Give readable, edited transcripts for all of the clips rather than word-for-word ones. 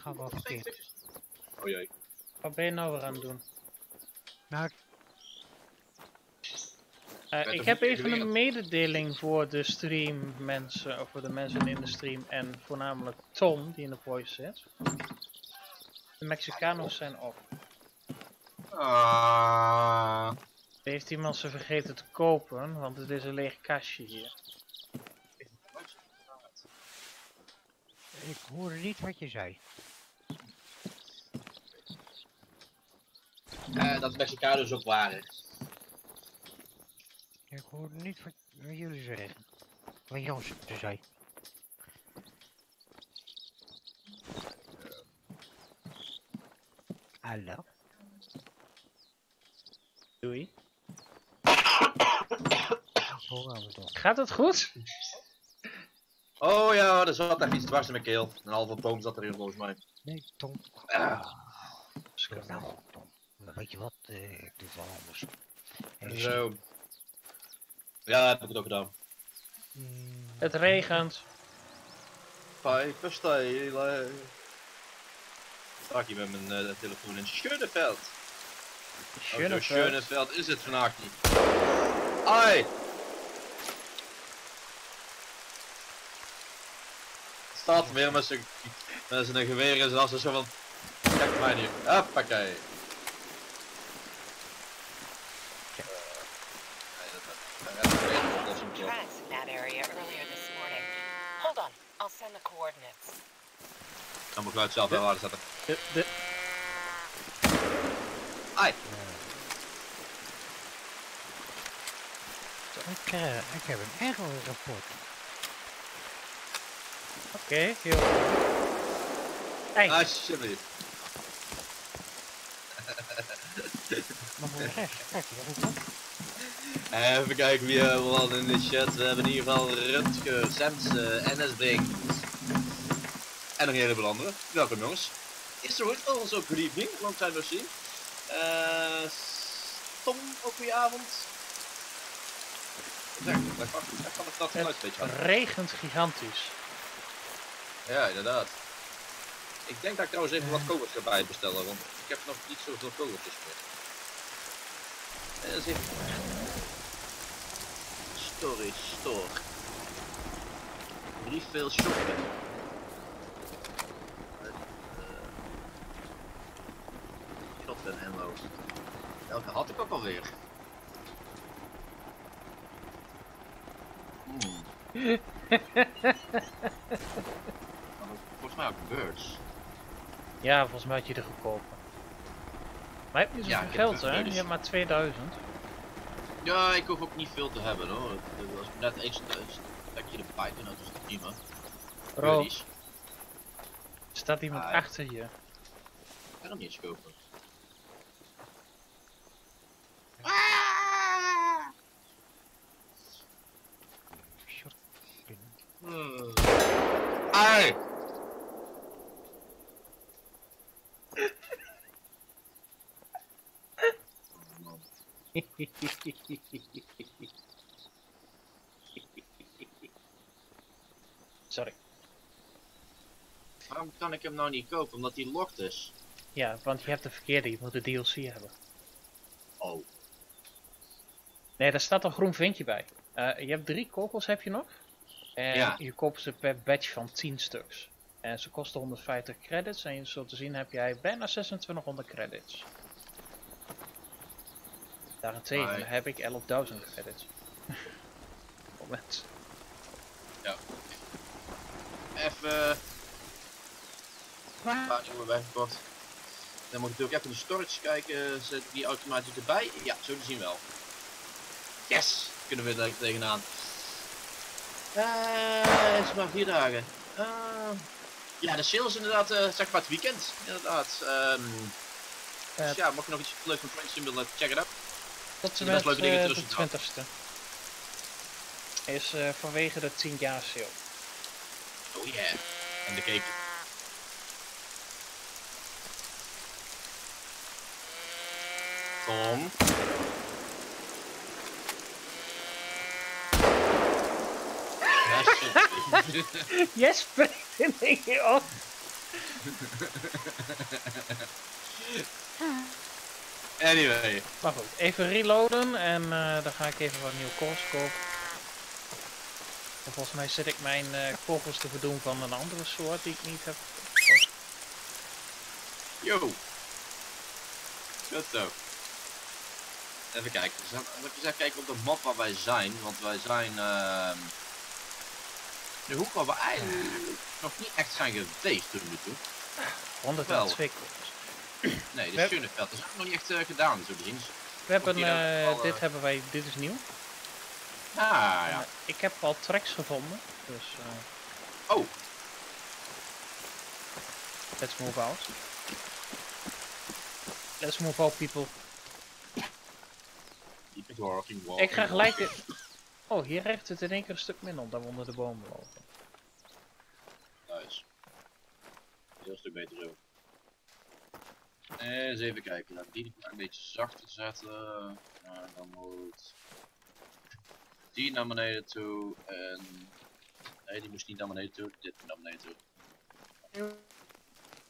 ga wel verkeerd. Oh jee. Wat ben je nou weer aan het doen? Nou, ik heb even een mededeling voor de stream mensen, of voor de mensen in de stream en voornamelijk Tom die in de voice zit. De Mexicano's zijn op. Heeft iemand ze vergeten te kopen, want het is een leeg kastje hier. Ik hoorde niet wat je zei. Dat Mexicano's ook waren. Ik hoorde niet wat jullie zeggen. Wat Jans zei. Hallo? Doei. Gaat het goed? Oh ja, er zat echt iets dwars in mijn keel. Een halve toon zat erin volgens mij. Nee, Tom. Nou goed, Tom. Maar weet je wat? Ik doe het wel anders. Zo. Ja, heb ik het ook gedaan. Het regent. Pijpenstijlen. Sta ik hier met mijn telefoon in Schönefeld. Schönefeld. Schönefeld is het vandaag niet. Ai! Staat weer met zijn geweer in zijn assen zo van. Kijk mij nu. Hoppakee. Dan moet ik het zelf wel waar zetten. Ai! Ik heb een error-rapport. Oké, heel goed. Alsjeblieft. Maar voor de rest, kijk je dat goed. Even kijken wie we al in de chat. We hebben in ieder geval Rutger, Samsen, NS Brink. En nog een heleboel anderen. Welkom jongens. Is er ooit al zo'n good evening, long time no see. Tom, ook goeie avond. Het regent gigantisch. Ja, inderdaad. Ik denk dat ik trouwens even wat kogels ga bijbestellen, want ik heb nog niet zoveel kogeltjes meer. Dat is even... Story store. Niet veel shoppen. Welke had ik ook alweer? Volgens mij ook birds. Ja, volgens mij had je er goedkoper. Maar je hebt niet zoveel geld hè? Je hebt maar 2000. Ja, ik hoef ook niet veel te hebben hoor. Als ik net eens stek je de Python uit, is prima. Bro, staat iemand achter je? Ik kan hem niet eens kopen. Ai! Sorry. Waarom kan ik hem nou niet kopen? Omdat hij locked is. Ja, want je hebt de verkeerde, je moet de DLC hebben. Oh. Nee, daar staat een groen vinkje bij. Je hebt 3 kogels heb je nog. En je koopt ze per batch van 10 stuks. En ze kosten 150 credits en zo te zien heb jij bijna 2600 credits. Daarentegen heb ik 11.000 credits. Moment. Ja. Even... Waar zijn we bij verkocht? Dan moet ik natuurlijk even in de storage kijken. Zet die automatisch erbij? Ja, zo te zien wel. Yes! Kunnen we er tegenaan. Het is maar 4 dagen. Ja, de sale is inderdaad zeg maar het weekend. Inderdaad. Dus ja, mocht je nog iets leuks van Friends willen, check it up. Tot en met leuke dingen tussen de 20ste. Is vanwege de 10-jaar sale. Oh yeah. En de cake. Tom. Jij springt in één keer op. Anyway. Maar goed, even reloaden en dan ga ik even wat nieuw kogels kopen. Volgens mij zit ik mijn kogels te verdoen van een andere soort die ik niet heb. Yo! Goed zo. Even kijken, even kijken op de map waar wij zijn, want wij zijn de hoek waar we eigenlijk nog niet echt zijn geweest tot nu toe. 102 kogels. Nee, de Schönefeld is ook nog niet echt gedaan, zo gezien. We hebben, dit hebben wij, dit is nieuw. Ah, ja. Ik heb al tracks gevonden, dus... Oh! Let's move out. Let's move out, people. Ik ga gelijk de... Oh, hier recht het in één keer een stuk minder dan we onder de bomen lopen. Nice. Heel stuk beter zo. Eens even kijken, laat die een beetje zachter zetten. Dan moet... Die naar beneden toe en... Nee, die moest niet naar beneden toe, dit naar beneden toe. Ik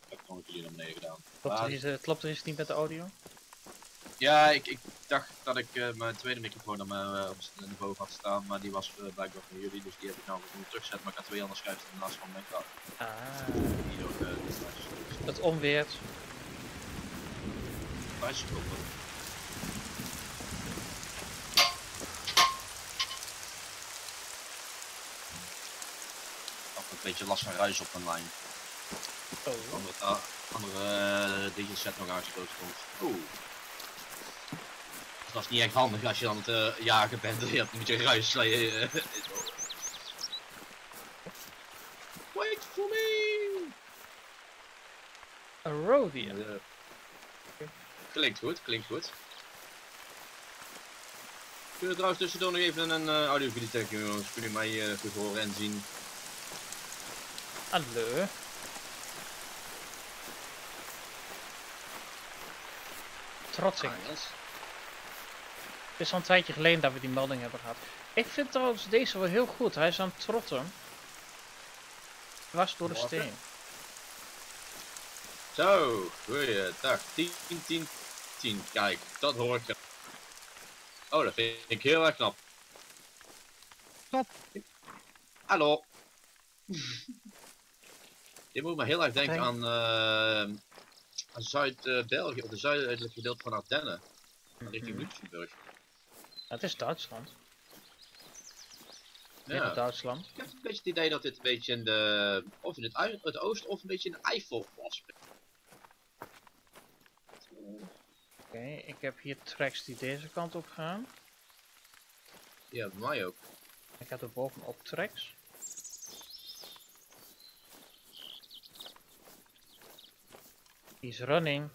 heb gewoon jullie naar beneden gedaan. Klopt er iets niet met de audio? Ja, ik dacht dat ik mijn tweede microfoon op het niveau had staan, maar die was blijkbaar van jullie, dus die heb ik nou weer terugzetten, maar ik had twee andere schuifjes in de laatste moment gehad. Ah. Dat onweert. Een beetje last van ruis op mijn lijn. Oh. Andere digiset nog uitgestoten komt. Oeh. Dat is niet echt handig als je aan het jagen bent. Je hebt een beetje ruis. Wait for me! A rodeo. Klinkt goed, klinkt goed. Kunnen we trouwens tussendoor nog even een audio-video checken, jongens? Kunnen jullie mij goed horen en zien? Hallo. Trotsing. Ah, yes. Het is al een tijdje geleden dat we die melding hebben gehad. Ik vind trouwens deze wel heel goed. Hij is aan het trotten. Was door de steen. Zo, goeiedag. 10, 10, 10. Kijk, dat hoor ik. Oh, dat vind ik heel erg knap. Knap. Hallo. Je moet me heel erg denken aan, Zuid-België, of de zuidelijke gedeelte van Ardennen. Richting Luxemburg. Het is Duitsland. Ja, Duitsland. Ik heb een beetje het idee dat dit een beetje in de... of in het oosten of een beetje in de Eifel was. Oké, ik heb hier tracks die deze kant op gaan. Ja, bij mij ook. Ik had er bovenop tracks. He's running.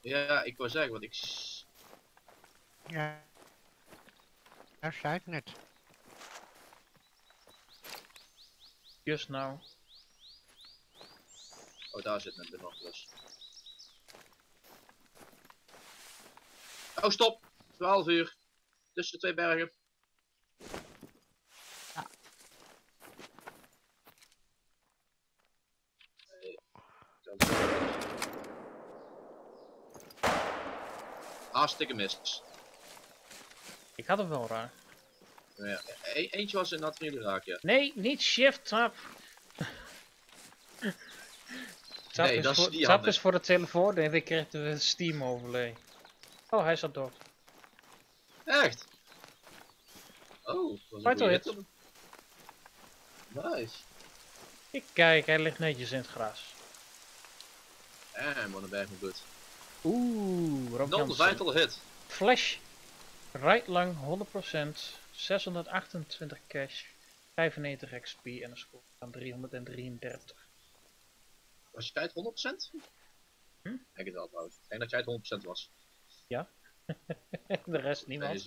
Ja, ik wou zeggen, want ik... Ja. Daar zei ik net. Just now. Oh, daar zit net de nog plus. Oh, stop! 12 uur. Tussen de twee bergen. Hartstikke mis. Ik had hem wel raar. Ja, eentje was in dat jullie raak, ja. Nee, niet shift tap. Tap, nee, tap is voor de telefoon en ik kreeg de Steam overlay. Oh, hij zat dood. Echt? Oh, wat een hit. Nice. Ik kijk, hij ligt netjes in het gras. En wat een berg moet goed. Oeh, Rob Jansen. Non-vital hit. Flash. Right lang, 100%. 628 cash. 95 XP en een score van 333. Was jij het 100%? Hm? Ik het wel trouwens. Ik denk dat jij het 100% was. Ja. De rest niemand.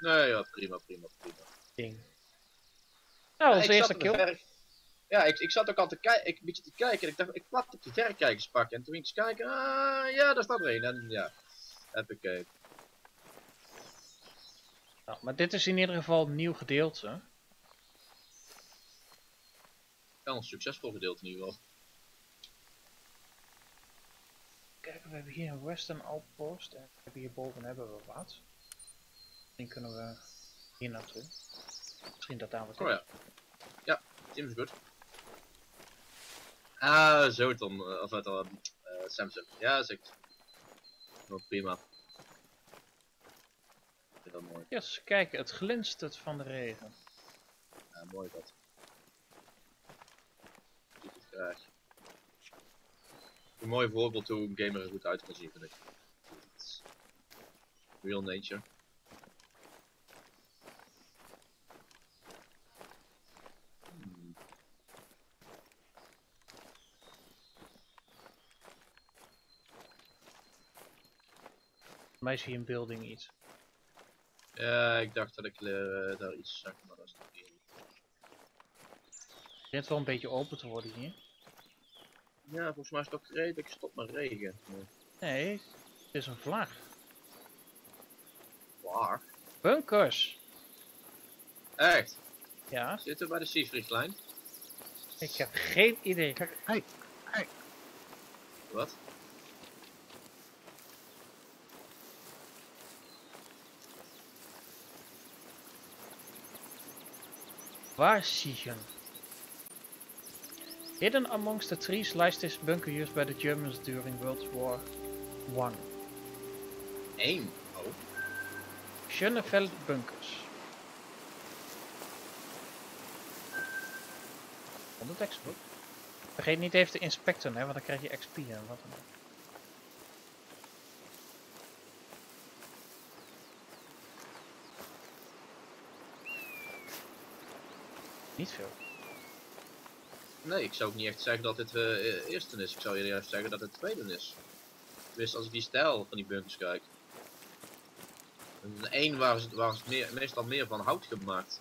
Nee, ja, prima. Ding. Nou, onze eerste kill. Ja, ik zat ook al een beetje te kijken en ik dacht, ik plat op die verrekijkers pakken. En toen ging ik eens kijken, ja, daar staat er een. En ja, heb ik... Nou, maar dit is in ieder geval een nieuw gedeelte. Wel een succesvol gedeelte in ieder geval. We hebben hier een Western Outpost en hierboven hebben we wat. Misschien kunnen we hier naartoe. Misschien dat daar wat. Oh ja. Ja, team is goed. Ah, zo Tom. Of uit Samsung. Ja, zeker. Oh, prima. Dat mooi. Yes, kijk, het glinstert van de regen. Ja, mooi dat. Ziet het graag. Een mooi voorbeeld hoe een gamer er goed uit kan zien, vind ik. Real nature. Voor mij zie je een building iets. Ja, ik dacht dat ik daar iets zag, maar dat is niet. Het begint wel een beetje open te worden hier. Ja, volgens mij is het ook redelijk stop met regen. Nee, het is een vlag. Waar? Bunkers! Echt? Ja. Zitten we bij de Seafriedlijn? Ik heb geen idee. Kijk, hey, hey. Wat? Waar zie je hem? Hidden amongst the trees lies this bunker used by the Germans during World War I. Eén? Oh. Schönefeld bunkers. Onder het expert. Vergeet niet even de inspector, hè, want dan krijg je XP en wat dan ook. Niet veel. Nee, ik zou ook niet echt zeggen dat dit eerste is. Ik zou eerder juist zeggen dat het tweede is. Tenminste, als ik die stijl van die bunkers kijk. En één waar is meestal meer van hout gemaakt.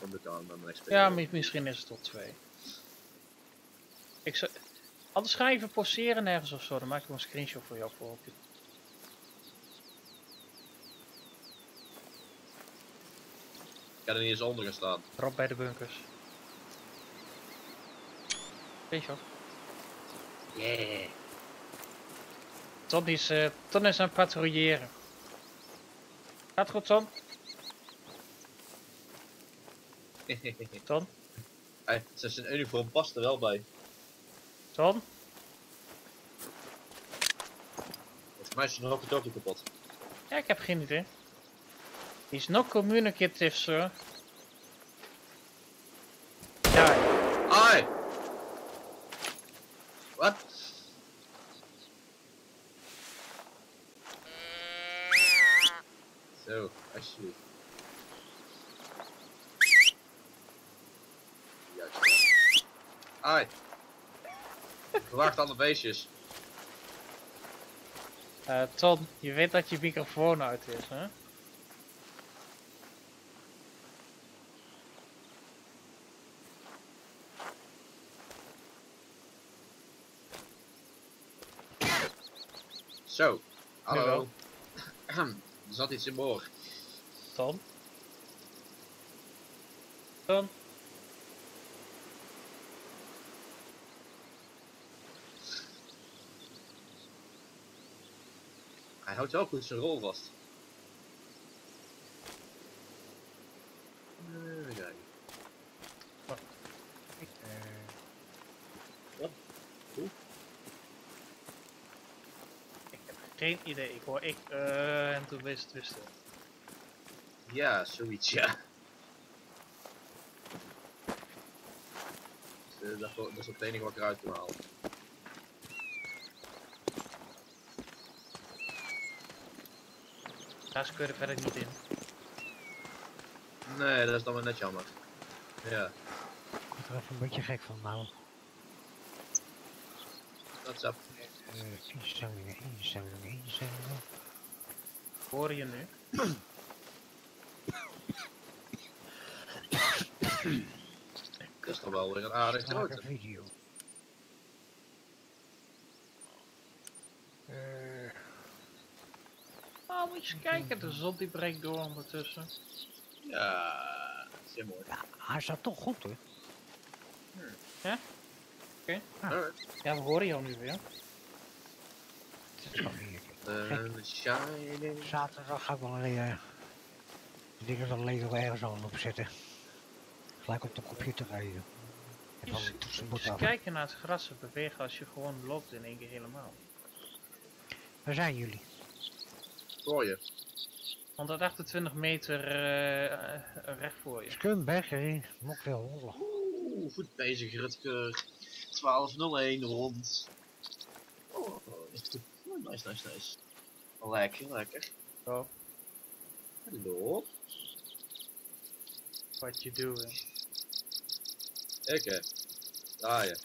Komt ik aan met mijn expert. Ja, misschien is het tot twee. Ik zou... Anders ga je even poseren ergens of zo. Dan maak ik een screenshot voor jou voor op je. Ik ga er niet eens onder gaan staan. Rob bij de bunkers. Weet je wat? Yeah. Ton is aan het patrouilleren. Gaat goed, Ton? Ton? Zijn uniform past er wel bij. Ton? Volgens mij is het nog een dokje kapot. Ja, ik heb geen idee. He's not communicative, sir. Die. Ai! Wat? Zo, alsjeblieft. Juist. Ai! Verwacht alle beestjes. Ton, je weet dat je microfoon uit is, hè? Zo, hallo. Er zat iets in boor. Tom? Tom? Hij houdt wel goed zijn rol vast. Geen idee, ik hoor ik en toen wist het. Ja, zoiets ja. Dus, dat is het enige wat ik eruit kan halen. Daar kun je er verder niet in. Nee, dat is dan wel net jammer. Ja. Ik word er even een beetje gek van nou. Dat is af. Inzameling. Hoor je nu? Dat is toch wel weer een aardig grote video. Oh, moet je eens kijken, de zon die breekt door ondertussen. Ja, dat is mooi. Ja, hij staat toch goed hoor. Ja? Oké. Okay. Ah. Ja, we horen jou nu weer. Zaterdag ga ik wel dingen van Lego ergens aan opzetten. Gelijk op de computer rijden. Dus kijken naar het gras bewegen als je gewoon loopt in één keer helemaal. Waar zijn jullie? Voor je. 128 meter recht voor je. Skunberg, nog veel. Oeh, goed bezig Rutger. 12.01 rond. Oh, nice, nice, nice. Lekker, lekker. Oh. Hallo. Wat je doet. Ikke. Ah ja.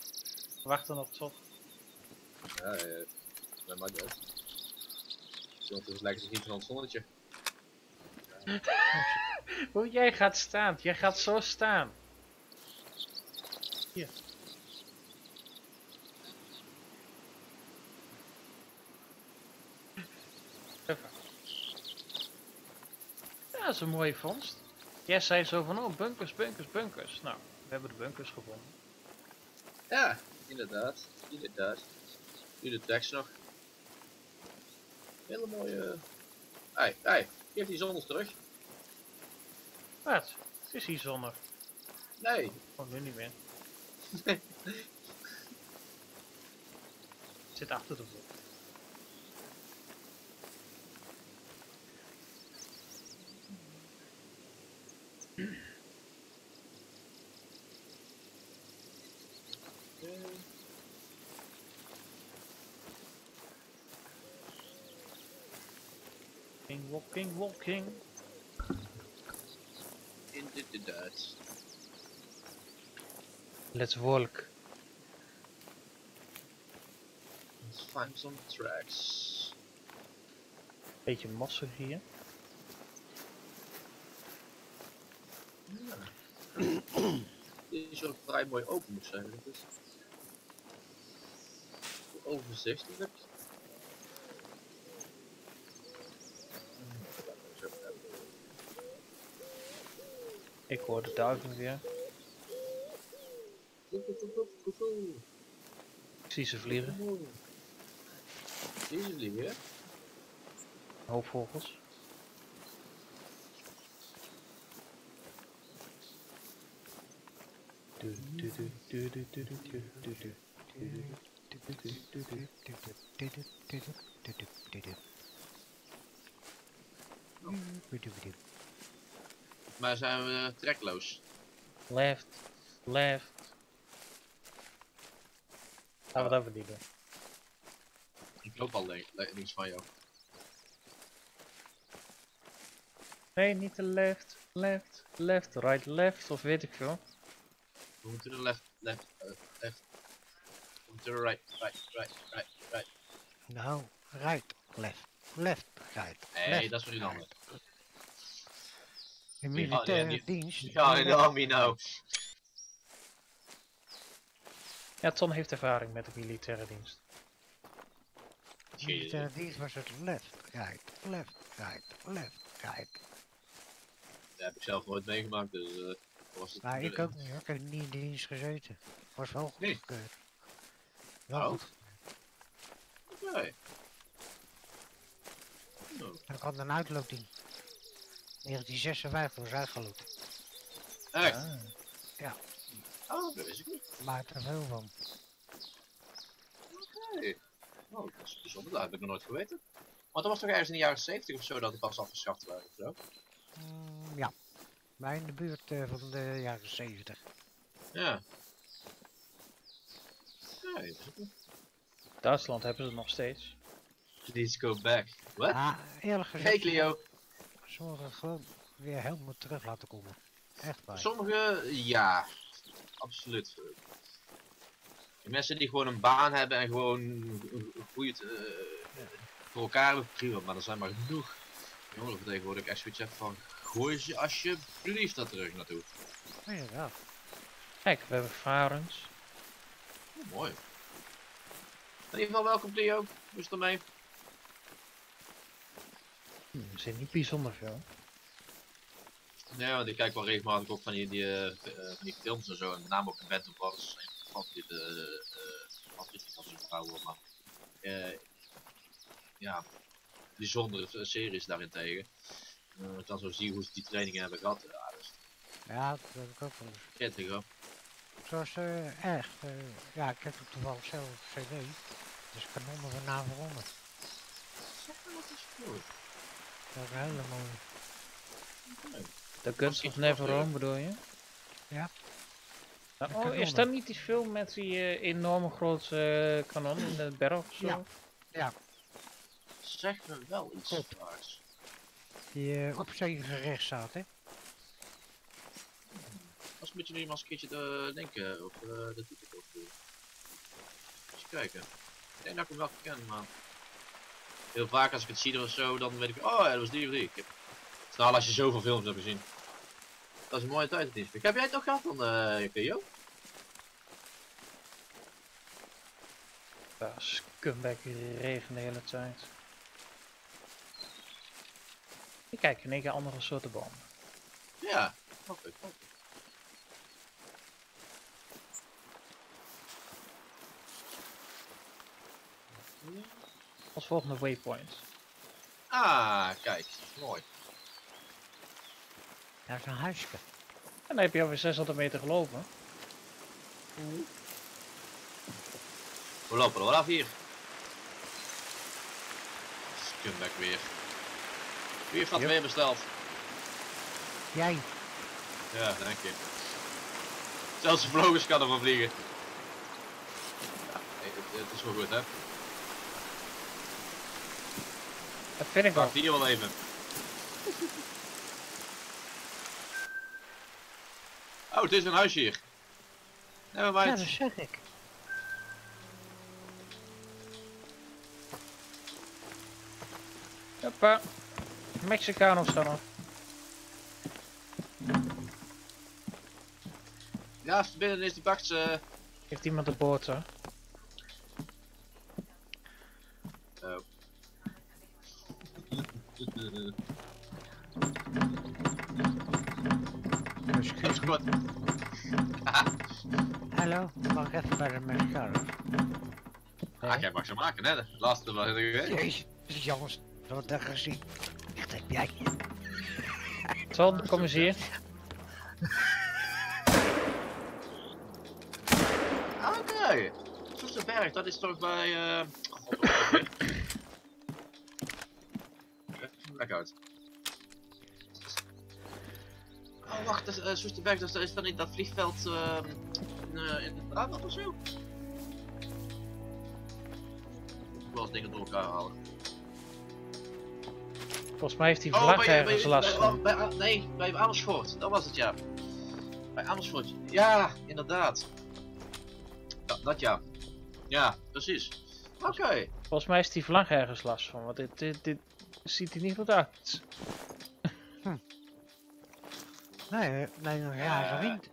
Wacht dan op top. Ja, ja. Dat maakt uit. Het lijkt zich niet van ons zonnetje. Ja. Hoe jij gaat staan. Jij gaat zo staan. Hier. Ja, dat is een mooie vondst. Jij zei zo van, oh, bunkers, bunkers, bunkers. Nou, we hebben de bunkers gevonden. Ja, inderdaad. Inderdaad. Nu de tekst nog. Hele mooie... Ei, ei. Geef die zon ons terug. Wat? Het is hier zonnig. Nee. Gewoon nu niet meer. Nee. Het zit achter de zon. Walking, walking. Inderdaad. Let's walk. Let's find some tracks. Beetje massa hier. Ja. Dit is ook vrij mooi open moet zijn. Dus. Overzichtelijk. Ik hoor de duiven weer. Ik zie ze vliegen. Zie ze vliegen? Hoopvogels. Maar zijn we trekloos. Left, left. Gaan we dat even niet doen. Ik loop al links van jou. Nee, niet de left, left, left, right, left of weet ik veel. We moeten de left, left, left. We moeten de right, right, right, right, right. Nou, right, left, left, right. Nee, dat is weer een ander. In militaire dienst. Ja, in de army nou. Ja, Tom heeft ervaring met de militaire dienst. De militaire dienst was het left, right, left, right, left, right. Dat heb ik zelf nooit meegemaakt, dus was het... Nou, ik ook niet hoor. Ik heb niet in de dienst gezeten. Was wel goed. Nee. Wel goed. Nee. Dan kan een uitloopdienst. 1956 was uitgeloot. Echt? Ja. Oh, dat wist ik niet. Maar het er veel van. Oké. Okay. Oh, dat is bijzonder, dat heb ik nog nooit geweten. Want dat was toch ergens in de jaren 70 of zo dat het pas afgeschaft werd of zo? Ja. Maar in de buurt van de jaren 70. Ja. Nee, dat wist ik niet. Duitsland hebben ze het nog steeds. Please go back. What? Ah, eerlijk gezegd. Hey Leo. Sommigen gewoon weer helemaal terug laten komen. Echt waar. Sommigen, ja. Absoluut. De mensen die gewoon een baan hebben en gewoon een goede voor elkaar hebben, prima. Maar er zijn maar genoeg jongeren tegenwoordig echt zoiets heb van, gooi ze alsjeblieft daar terug naartoe. Ja, ja. Kijk, we hebben varens. Oh, mooi. In ieder geval welkom Leo, moest ermee. Er zit niet bijzonder veel. Nee, want ik kijk wel regelmatig ook van die films en zo. En naam ook een band of brothers. Ik vond dit van zo'n vrouwen, maar... ja, bijzondere series daarentegen. Als ik dan zo zie hoe ze die trainingen hebben gehad, ja, dus ja, dat heb ik ook wel eens. Prettig hoor. Het was echt, ja, ik heb het toevallig zelf op cd, dus ik kan onder de naam veronder. Dat is goed. Dat is een hele mooie. Nee. De Guns of Never Home bedoel je? Ja. Nou, oh, is dat niet die film met die enorme grote kanon in de berg of zo? Ja. Ja. Zeg me wel iets raars. Die op zijn gerecht staat, hè? Als moet je nu maar eens een keertje denken of dat doet ik ook. Eens kijken. Ik denk dat ik hem wel ken, maar heel vaak als ik het zie of zo, dan weet ik, oh ja, dat was die of die. Nou, als je zoveel films hebt gezien. Dat is een mooie tijd. Heb jij het nog gehad van Leo? Ja, scumbag regen de hele tijd. Ik kijk in één keer andere soorten bomen. Ja, snap ik. Als volgende waypoint. Ah, kijk, mooi. Daar is een huisje. En dan heb je alweer 600 meter gelopen. We lopen er wel af hier. Scumbag weer. Wie heeft dat weer besteld? Jij. Ja, dank je. Zelfs de vlogers kan ervan vliegen. Ja, het is wel goed, hè? Dat vind ik wel. Wacht hier wel even. Oh, het is een huisje hier. Nee, maar ja, dat zeg ik. Hoppa. Mexicano staan er. Ja, binnen is die bak. Heeft iemand een boord, hè? Oh. Dat is goed. Hallo, mag ik even bij de mascara? Ah, jij mag ze maken, hè? Laatste wat ik weet. Jezus, jongens, dat wordt er gezien. Echt, heb jij. Ton, kom eens hier. Oké, Soesterberg, dat is toch bij. Lekker uit. Oh wacht, dat is, Soesterberg, dat is dan niet dat vliegveld in het Brabant of zo? Ik moet wel eens dingen door elkaar halen. Volgens mij heeft hij vlag ergens last van. Nee, bij Amersfoort, dat was het ja. Bij Amersfoort, ja, inderdaad. Ja, dat ja. Ja, precies. Oké. Volgens mij heeft hij vlag ergens last van, want dit ziet hij niet goed uit. Nee, nee, nog ja, wind.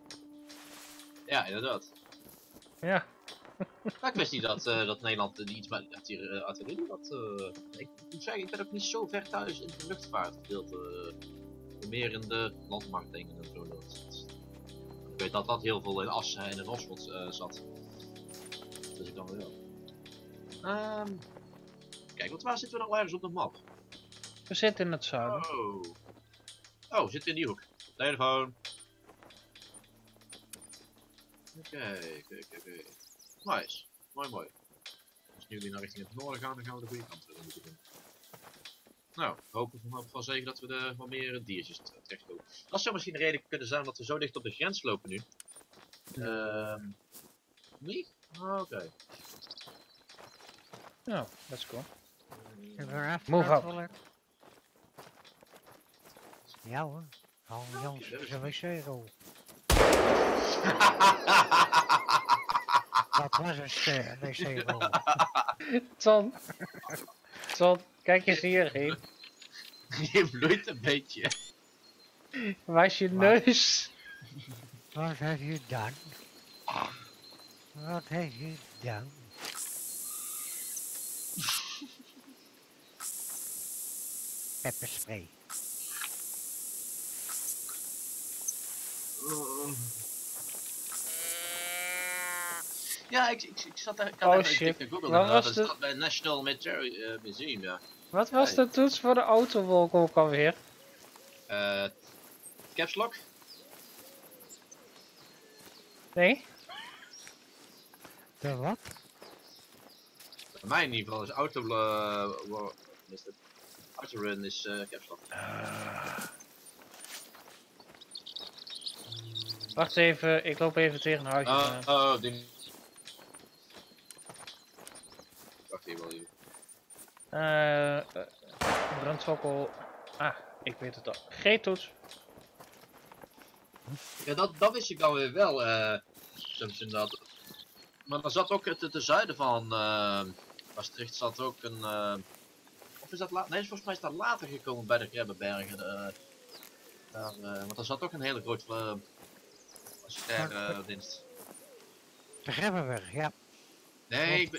Ja, inderdaad. Ja. Maar ik wist niet dat, dat Nederland iets met hier artillerie had. Ik moet zeggen, ik ben ook niet zo ver thuis in de luchtvaartgedeelte. Meer in de landmarkt denk ik en zo. Ik weet dat dat heel veel in Assen en in Oswald zat. Dus ik dan wel. Kijk, want waar zitten we nou ergens op de map? We zitten in het zuiden. Oh, zitten we in die hoek. Telefoon. Oké. Nice. Mooi. Als jullie naar richting het noorden gaan, dan gaan we de goede kant weer moeten doen. Nou, hopen we van zeker dat we er wat meer diertjes terechtkomen. Dat zou misschien de reden kunnen zijn dat we zo dicht op de grens lopen nu. Niet? Oké. Nou, let's go. Move up. Ja hoor. Oh Jans, zijn wc-rol. Dat was een wc-rol. Ton, kijk eens hierheen. Je bloeit een beetje. Waar is je neus? Wat heb je dan? Wat heb je dan? Pepperspray. Ja, ik zat daar. Ik had even te googlen. Dat was dat bij het National Military Museum, ja. Wat was de toets voor de autowolk ook alweer? Caps lock? Nee. De wat? Bij mij in ieder geval is autorun is caps lock. Wacht even, ik loop even tegen een huisje. Wacht even wel hier. Brandfokkel. Ah, ik weet het al. G-toets. Ja, dat wist ik dan weer wel, soms inderdaad. Maar dan zat ook ten zuiden van Maastricht zat ook een... of is dat later? Nee, volgens mij is dat later gekomen bij de Krebbergen. Want er zat ook een hele grote dienst. De Grevenberg, ja. Nee,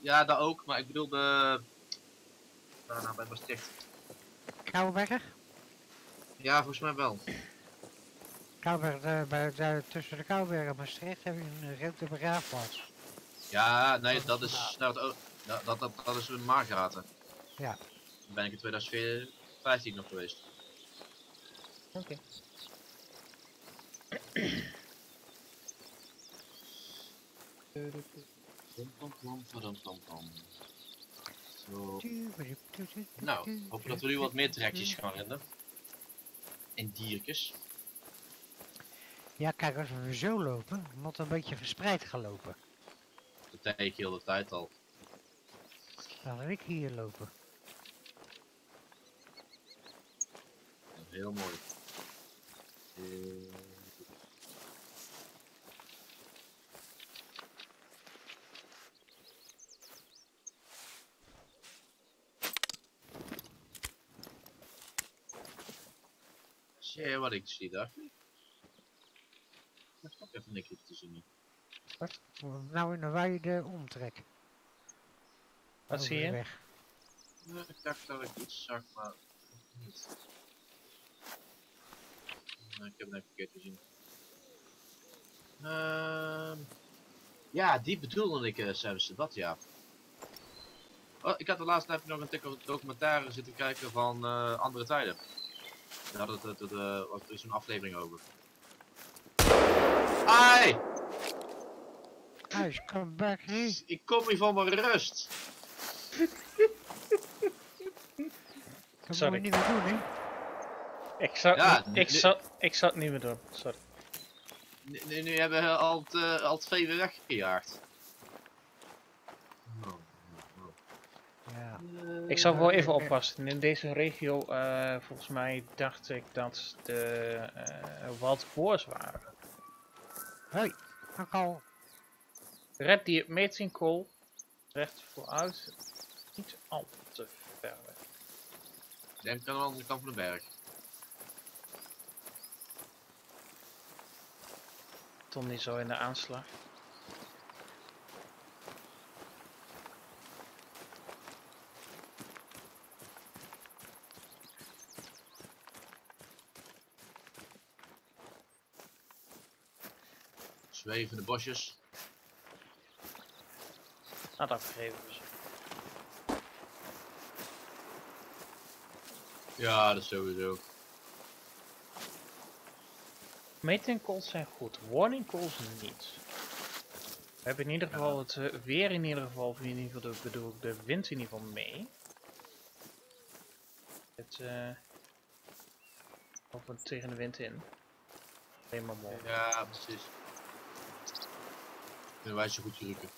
ja, dat ook, maar ik bedoel de... nou, bij Maastricht. Kouwerberg? Ja, volgens mij wel. Kouwerberg, tussen de Kouwerberg en Maastricht heb je een ruimte begraafplaats. Ja, nee, dat is... Nou, dat is een maargraten. Ja. Dan ben ik in 2015 nog geweest. Oké. Okay. Zo. Nou, hopen dat we nu wat meer trekjes gaan rennen. En diertjes. Ja, kijk, als we zo lopen, moet een beetje verspreid gaan lopen. Dat deed ik heel de tijd al. Dan wil ik hier lopen. Heel mooi. Ja, wat ik zie daar. Dat is ook even niks te zien. Wat? Nou in een wijde omtrek. Wat zie je? Weg. Ik dacht dat ik iets zag, maar niet. Nee, ik heb het even verkeerd gezien. Ja, die bedoelde ik, Samson, dat ja. Oh, ik had de laatste tijd nog een documentaire zitten kijken van Andere Tijden. Daar hadden we zo'n aflevering over. Ai! Ik kom hier van mijn rust! Dat moet je niet meer doen, hè? Ik zal het niet meer doen, sorry. Nu hebben we al twee weer weggejaagd. Ja. Ik zal wel even oppassen. In deze regio, volgens mij dacht ik dat de waldboers waren. Hoi, hakal. Red Deer, metingkool. Recht vooruit. Niet al te ver weg. Ik denk aan de andere kant van de berg. Tom is al in de aanslag. Zwevende bosjes. Nou, dat vergeven we ze. Ja, dat is sowieso. Metingkools zijn goed, warningkools niet. We hebben in ieder geval het weer bedoel ik de wind in ieder geval mee. Het lopen tegen de wind in. Alleen maar mooi. Ja, precies. Kunnen wij zo goed drukken.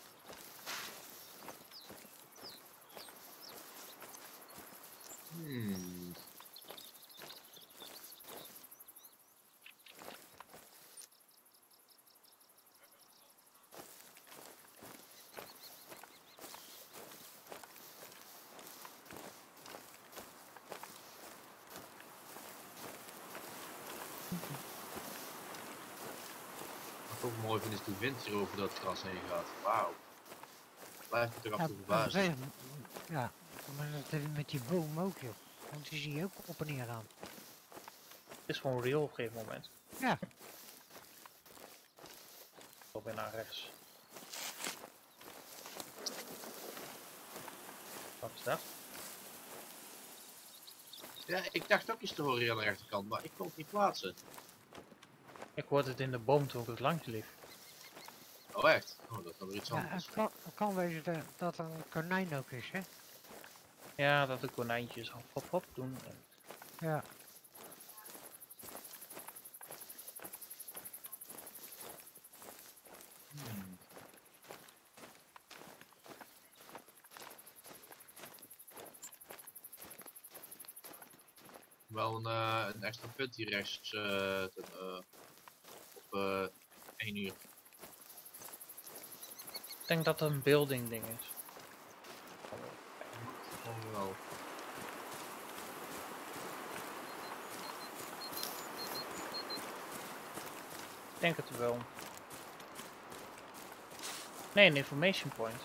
Wat ook mooi vind is die wind hier over dat gras heen gaat. Wauw. Blijf het toch af te verbazen. Ja, maar dat heb je met die boom ook joh. Want die zie je ook op en neer aan. Het is gewoon real op een gegeven moment. Ja. Ik ben naar rechts. grappig daar. Ja, ik dacht ook iets te horen aan de rechterkant, maar ik kon het niet plaatsen. Ik hoorde het in de boom toen ik het langs liep. Oh echt? Oh, dat kan weer iets anders. Ja, het kan wezen dat er een konijn ook is, hè? Ja, dat de konijntjes hop hop doen. Ja. Wel een extra punt hier rechts op 1 uur. Ik denk dat het een building ding is. Oh, wel. Ik denk het wel. Nee, een information point.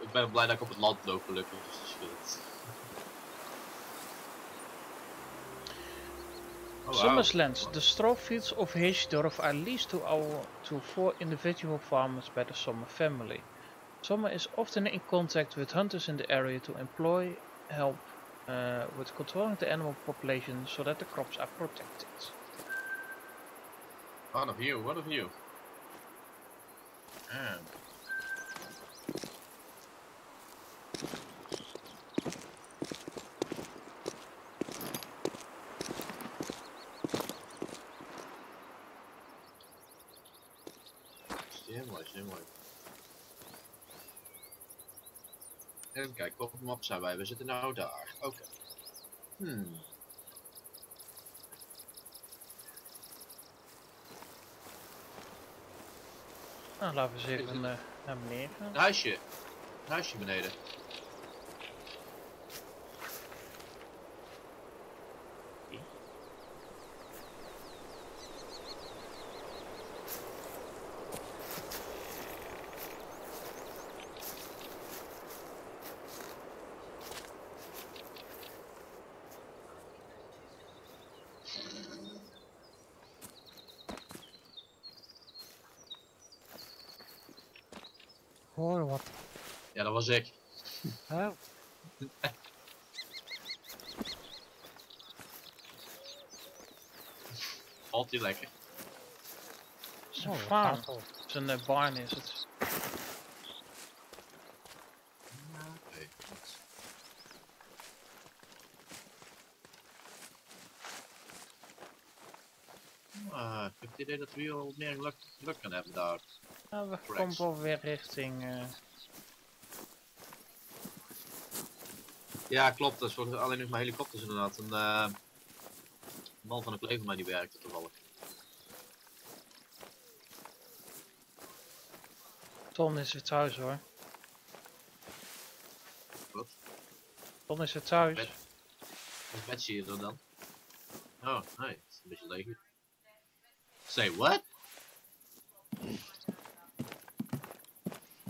Ik ben blij dat ik op het land loop, gelukkig, dus dat scheelt. Oh, Sommersland, the strawfields of Hirsch Dorf are leased to 4 individual farmers by the Sommer family. Sommer is often in contact with hunters in the area to employ help with controlling the animal population so that the crops are protected. What a view, what a view. Man. Even kijken, op de map zijn wij. We zitten nou daar. Oké. Okay. Nou, laten we eens even naar beneden gaan. Huisje. Huisje beneden. Was ik. Oh. Valt die lekker. Het is een farm. Het is een barn is het. Okay. Ik heb het idee dat we hier al meer geluk kan hebben daar. Nou, we komen wel weer richting... Ja, klopt. Dat is voor alleen nog maar helikopters inderdaad. Een man van een collega van mij die werkte toevallig. Ton is weer thuis hoor. Wat? Ton is weer thuis. Wat bed zie je er dan? Oh, nee. Het is een beetje leeg. Say what?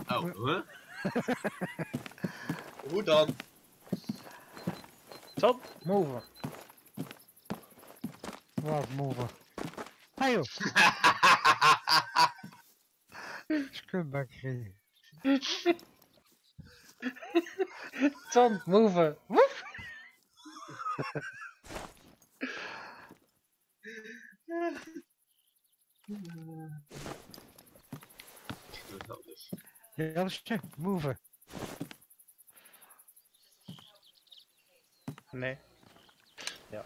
Oh, huh? Hoe dan? Top, mover. Wat mover? Hey joh! Scumbaggerie. Tom, mover. Woef! Jelsje, mover. Nee. Ja.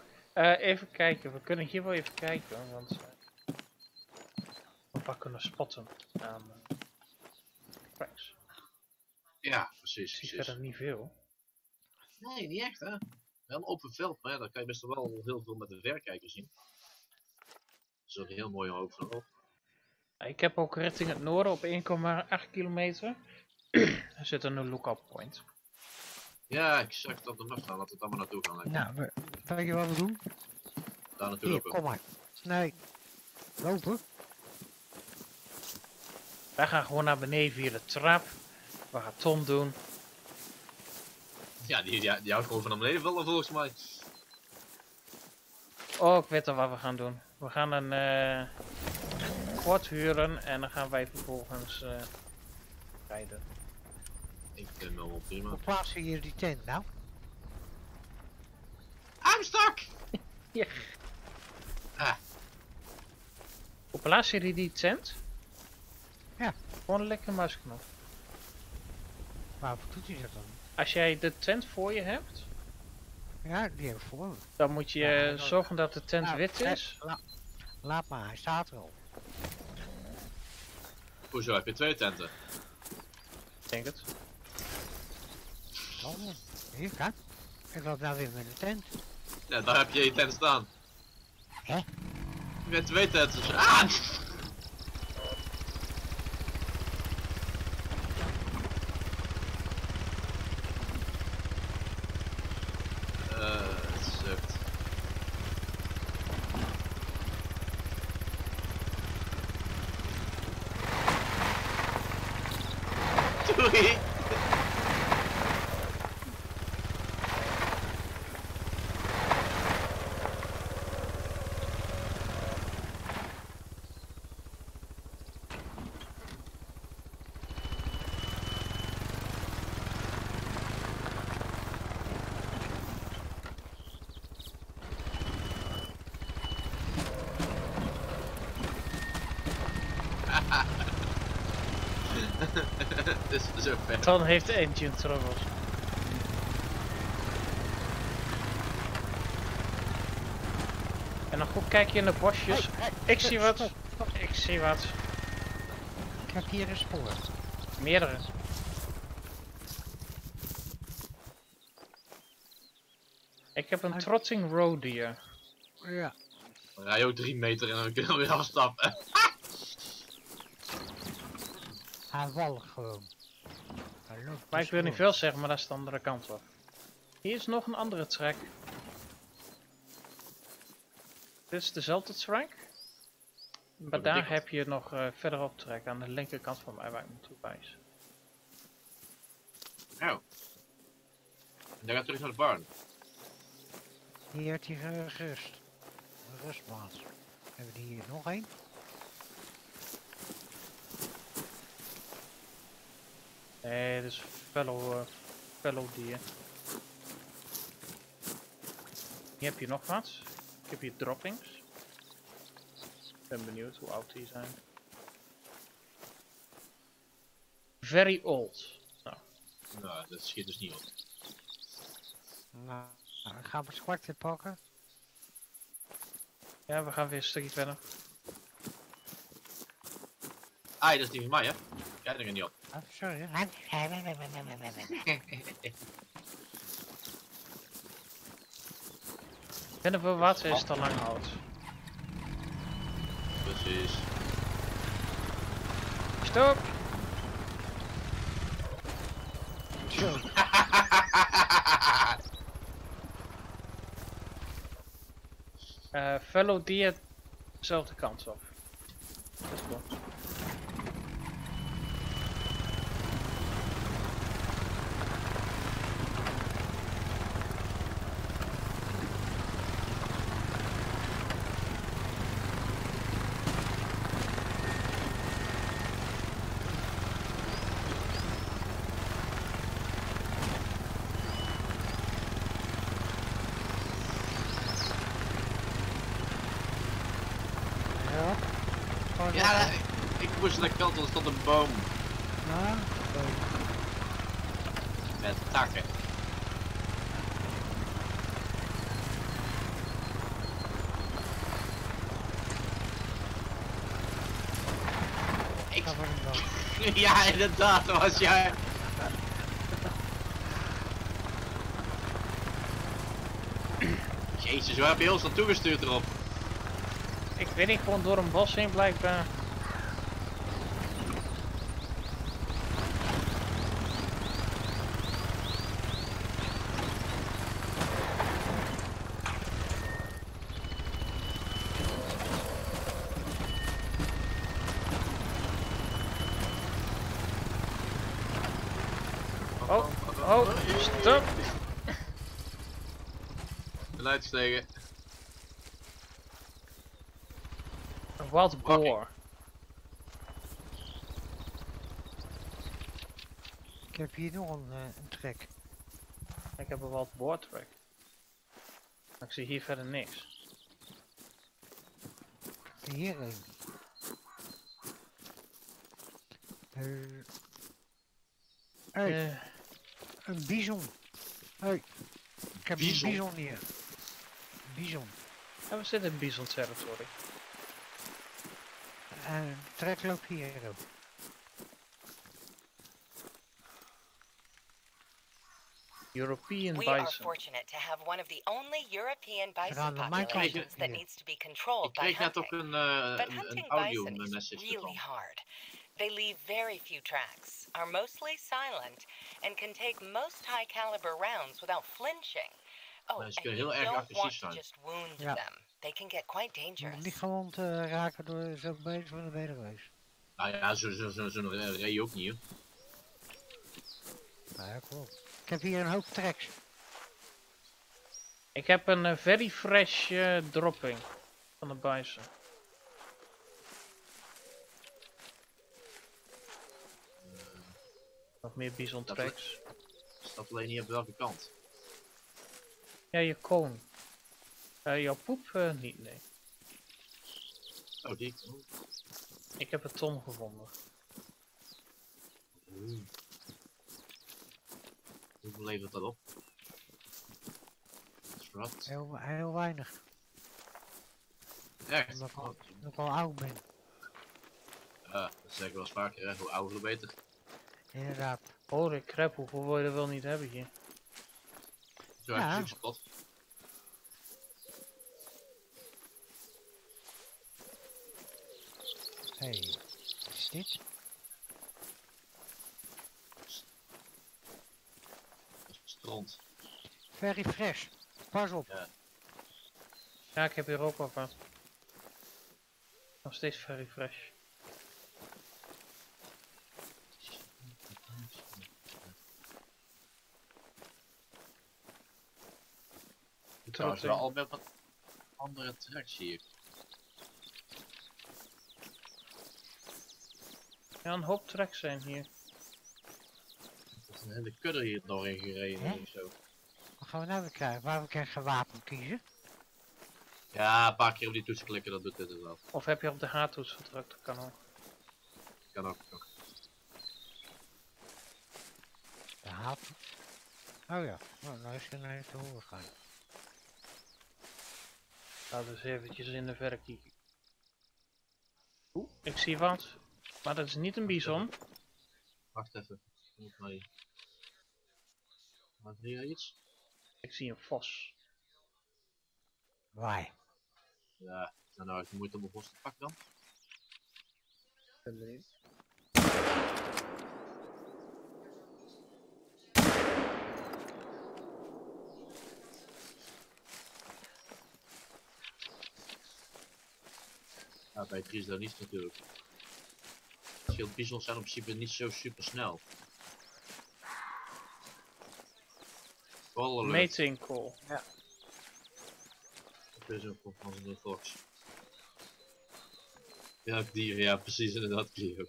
Even kijken, we kunnen hier wel even kijken, want we kunnen spotten aan cracks. Ja, precies. Ik zie verder niet veel. Nee, niet echt hè. Wel een open veld, maar ja, dan kan je best wel heel veel met de verrekijker zien. Dat is ook een heel mooie hoop van op. Ik heb ook richting het noorden op 1,8 kilometer. Er zit een lookout point. Ja, ik zag het op de map staan, laten we het allemaal naartoe gaan lekker. Nou, weet je wat we doen? Daar naartoe lopen. Kom maar. Nee. Lopen. Wij gaan gewoon naar beneden via de trap. We gaan Tom doen. Ja, die houdt gewoon van naar beneden vallen volgens mij. Oh, ik weet al wat we gaan doen. We gaan een quad huren en dan gaan wij vervolgens rijden. Ik ben wel prima. Hoe plaatsen hier die tent nou? I'm stuck! Ja. Ah. Hoe plaatsen jullie die tent? Ja. Gewoon lekker muisknop. Maar hoe doet hij dat dan? Als jij de tent voor je hebt... Ja, die heb ik voor me. Dan moet je zorgen dat de tent wit is. Laat maar, hij staat er al. Hoezo, heb je twee tenten? Ik denk het. Oh, hier kan. Ik loop nou weer met de tent. Ja, daar heb je je tent staan. Hè? Je bent twee tenten. Ah! Dit is zo vet. Ton heeft engine troubles. En dan goed kijken in de bosjes. Hey, ik zie wat. Stop. Ik zie wat. Ik heb hier een spoor. Meerdere. Ik heb een trotting roadier. Ja. Dan rij je ook 3 meter en dan kunnen we weer afstappen. Hij walgt gewoon. Maar ik wil niet veel zeggen, maar dat is de andere kant op. Hier is nog een andere track. Dit is dezelfde track. Maar daar heb je nog verderop track aan de linkerkant van mij waar ik naartoe wijs. Nou. En dan gaat terug naar de barn. Hier heeft hij gerust. Rustmaat. Hebben we die hier nog één? Nee, dit is fellow dier. Hier heb je nog wat. Ik heb hier droppings. Ik ben benieuwd hoe oud die zijn. Very old. Nou, dat schiet dus niet op. Nou, dan gaan we zwart dit pakken. Ja, we gaan weer een stukje verder. Ah, dat is niet van mij, hè? Ja, dat ging niet op. Oh, sorry. Binnen voor wat is het al lang oud. Precies. Stop! Zo. Fellow dier, dezelfde kant op. Dat is goed. Ja, ik moest naar de kant, want er stond een boom. Ja, met takken. Ik... Ja, inderdaad, dat was jij. Jezus, waar heb je ons naartoe gestuurd erop? Ik weet niet, gewoon door een bos heen blijkbaar. Oh, stop! Geluid stegen. wild boar. Okay. Ik heb hier nog een trek. Ik heb een wild boar trek. Ik zie hier verder niks. Hierin. Een bison. Ik heb bison. Een bison hier. Bison. Ja, we zitten in bison territory. Trek loopt hier ook. European bison. We are fortunate to have one of the only European bison populations that needs to be controlled by hunting. But hunting bison is really hard. They leave very few tracks, are mostly silent, and can take most high-caliber rounds without flinching. Oh, and you don't want to just wound them. They can get quite dangerous. Niet gewond raken door zo'n been van de berenreus. Nou ja, zo'n rij je ook niet, hoor. Ja, klopt. Ik heb hier een hoop tracks. Ik heb een very fresh dropping van de bison. Nog meer bison tracks. Staat alleen niet op welke kant? Ja, je koon. Jouw poep niet, nee. Oh, die. Ik heb een ton gevonden. Hoeveel levert dat op? Wat? Heel weinig. Echt? Omdat ik al oud ben. Ja, dat zeg ik wel eens vaker, hè? Hoe ouder, hoe beter. Inderdaad. Oh, de crap, hoeveel wil je er wel niet hebben hier? Zo, ja. Een zoekspot. Hé, hey, wat is dit? Stront. Very fresh, pas op. Ja, ja, ik heb hier ook al van. Nog steeds very fresh. Trouwens, wel al wat andere tracks hier. Ja, een hoop tracks zijn hier. Er is een hele kudde hier doorheen gereden of zo. Wat gaan we nou weer krijgen? Waar we krijgen wapen kiezen? Ja, een paar keer op die toets klikken, dat doet dit wel. Of heb je op de H-toets gedrukt? Dat kan ook. Kan ook, ook. De H-toets? Oh ja, nou is er naar je te horen gaan. Laten we eens eventjes in de verre kijken. Oeh, ik zie wat. Maar dat is niet een bison. Wacht even. Wat zie je iets? Ik zie een vos. Waai. Ja, nou heb je moeite om een vos te pakken dan. Nee. Ja, bij Dries daar niet natuurlijk. Schildbizels zijn in principe niet zo super snel. Meting call. Ja. Dat is ook van de fox. Welk dier, ja precies inderdaad, Cleo.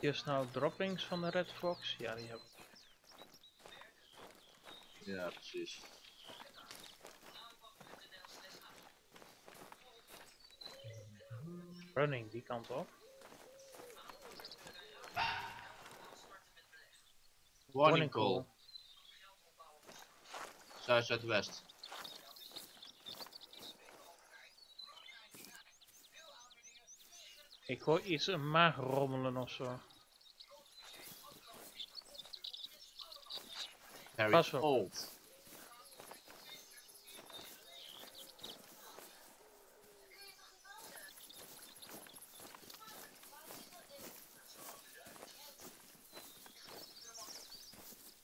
Hier is nou droppings van de Red Fox, ja die heb ik. Ja precies. Running die kant op. Warning call. Zuid-zuidwest. Ik hoor iets een maag rommelen ofzo. Pas op. Old.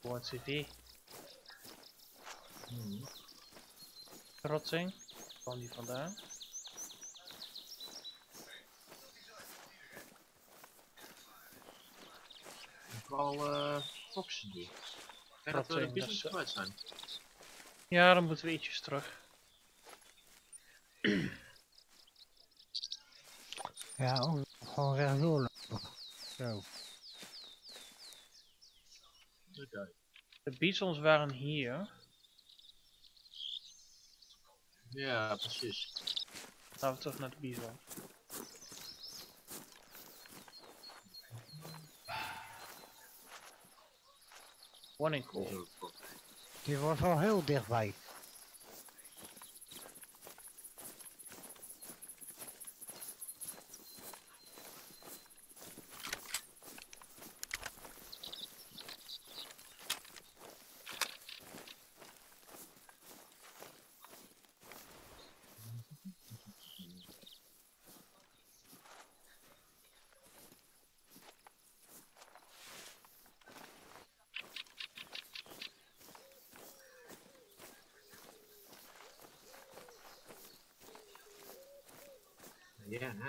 Wat zit die? Rotsing. Kwam die vandaan? al foxen die. Kijk dat we een business kwijt zijn. Ja, dan moeten we ietsjes terug. Ja, ook gewoon rechtdoor lopen. Zo. Okay. De bisons waren hier. Ja, precies. Laten we terug naar de bison. Warning call. Die was al heel dichtbij. Ja.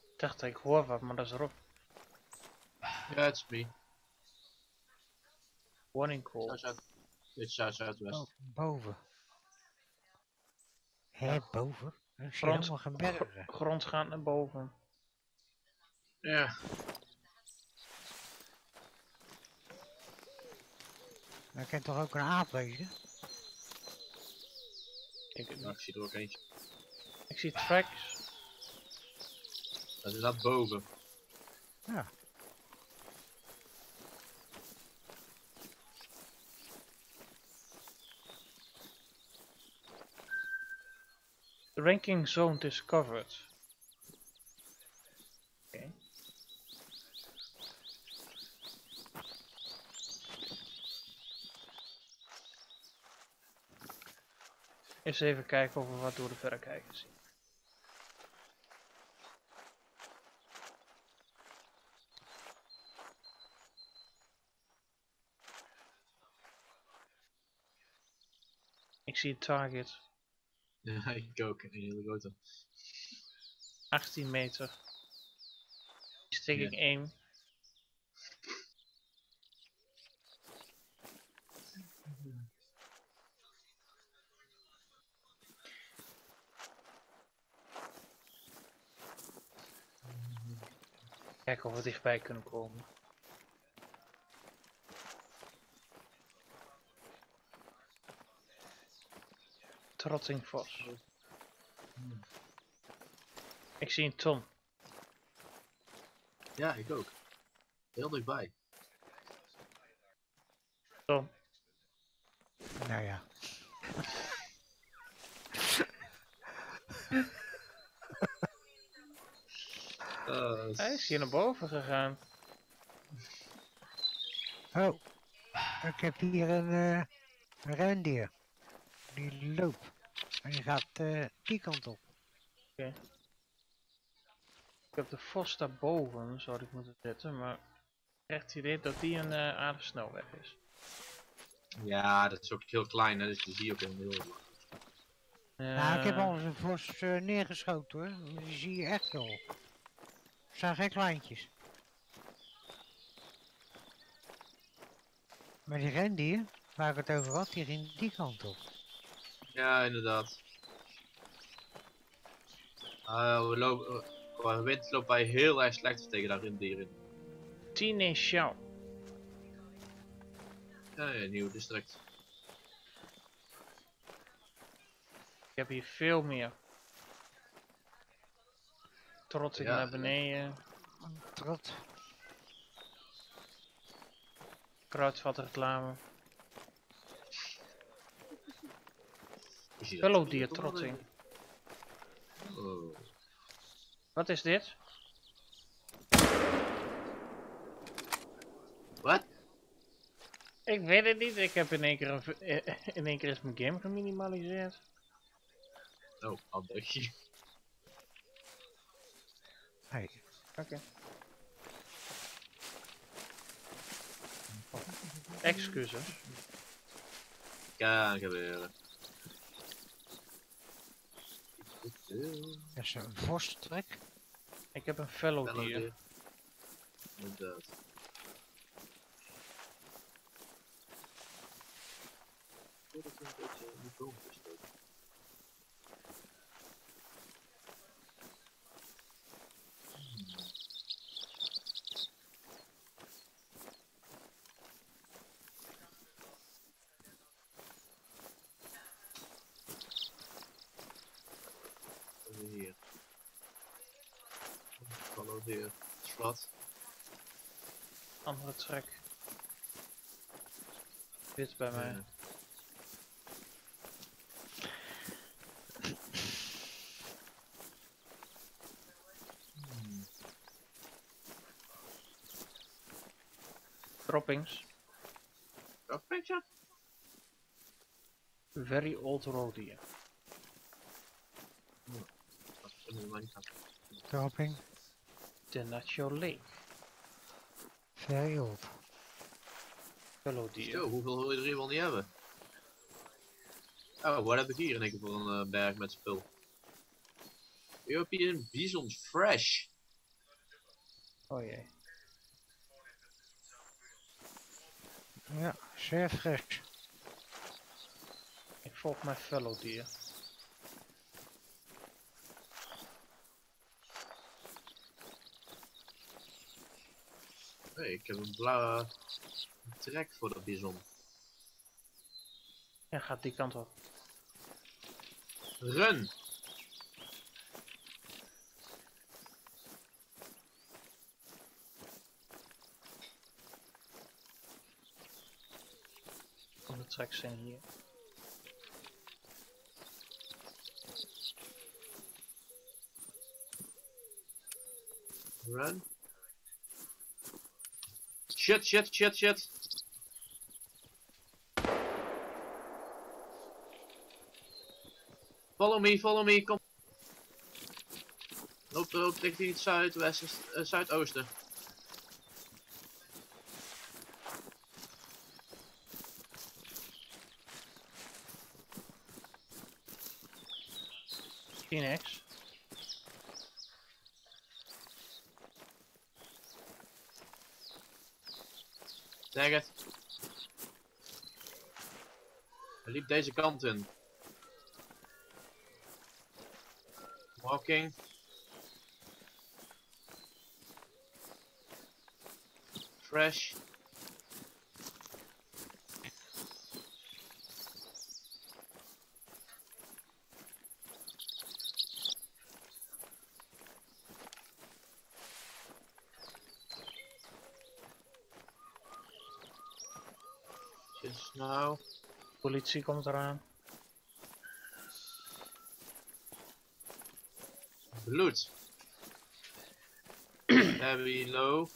Ik dacht ik hoor wat, maar dat is Rob. Ja, het is me. Warning call. Dit is zuidwest. Oh, boven. Hé, ja. Boven? Grond gaat naar boven. Ja. Maar ik heb toch ook een aap wezen? Ik zie er ook eentje. Ik zie tracks. Dat is dat boven. Ja. The ranking zone discovered. Okay. Eens even kijken of we wat door de verrekijker zien. Ik zie het target. Ja, ik ook. Een hele grote. 18 meter. Steek ik 1. Kijken of we dichtbij kunnen komen. Trotting vast. Ik zie een ton. Ja, ik ook. Heel dichtbij. Tom. Nou ja. Hij is hier naar boven gegaan. Oh, ik heb hier een rendier. Die loopt. En die gaat die kant op. Oké. Ik heb de vos daarboven, zou ik moeten zetten, maar echt idee dat die een aardig snelweg is. Ja, dat is ook heel klein, hè? Dus die zie je ook in de heel. Nou, ik heb al eens een vos neergeschoten hoor. Die zie je echt wel. Het zijn geen kleintjes. Maar die rendier, waar ik het over had, die ging die kant op. Ja, inderdaad. Qua wind loopt wij heel erg slecht tegen dat rendier in. Tienchenau. Ja, nieuw district. Ik heb hier veel meer. Trot ik naar beneden. Trot. Kruidvatreclame. Pellodier-trotting. Oh. Wat is dit? Wat? Ik weet het niet, ik heb in één keer is mijn game geminimaliseerd. Oh, handig. Hey. Oké. Excuses. Kan gebeuren. Dat is een vorsttrek. Ik heb een fellow deer. Inderdaad. Dat is een beetje in die boom gestoken. Hier, het is plat. Andere trek. Dit bij mij. Droppings. Droppings? Very old road here. Dropping. The Nacho Lake. Very old. Hallo die. Zo, hoeveel wil je er wel niet hebben? Oh, wat heb ik hier in één keer voor een berg met spul? European Bison Fresh. Oh jee. Ja, zeer fresh. Ik volg mijn fellow deer. Hey, ik heb een blauwe trek voor dat bison. Ja, gaat die kant op. Run! De tracks zijn hier. Run. Shit, shit, shit, shit. Follow me, kom. Loop, richting het zuidwesten, zuidoosten. Phoenix. Zeg het. Hij liep deze kant in. Walking. Fresh. Nou, politie komt eraan. Bloed. Heavy low.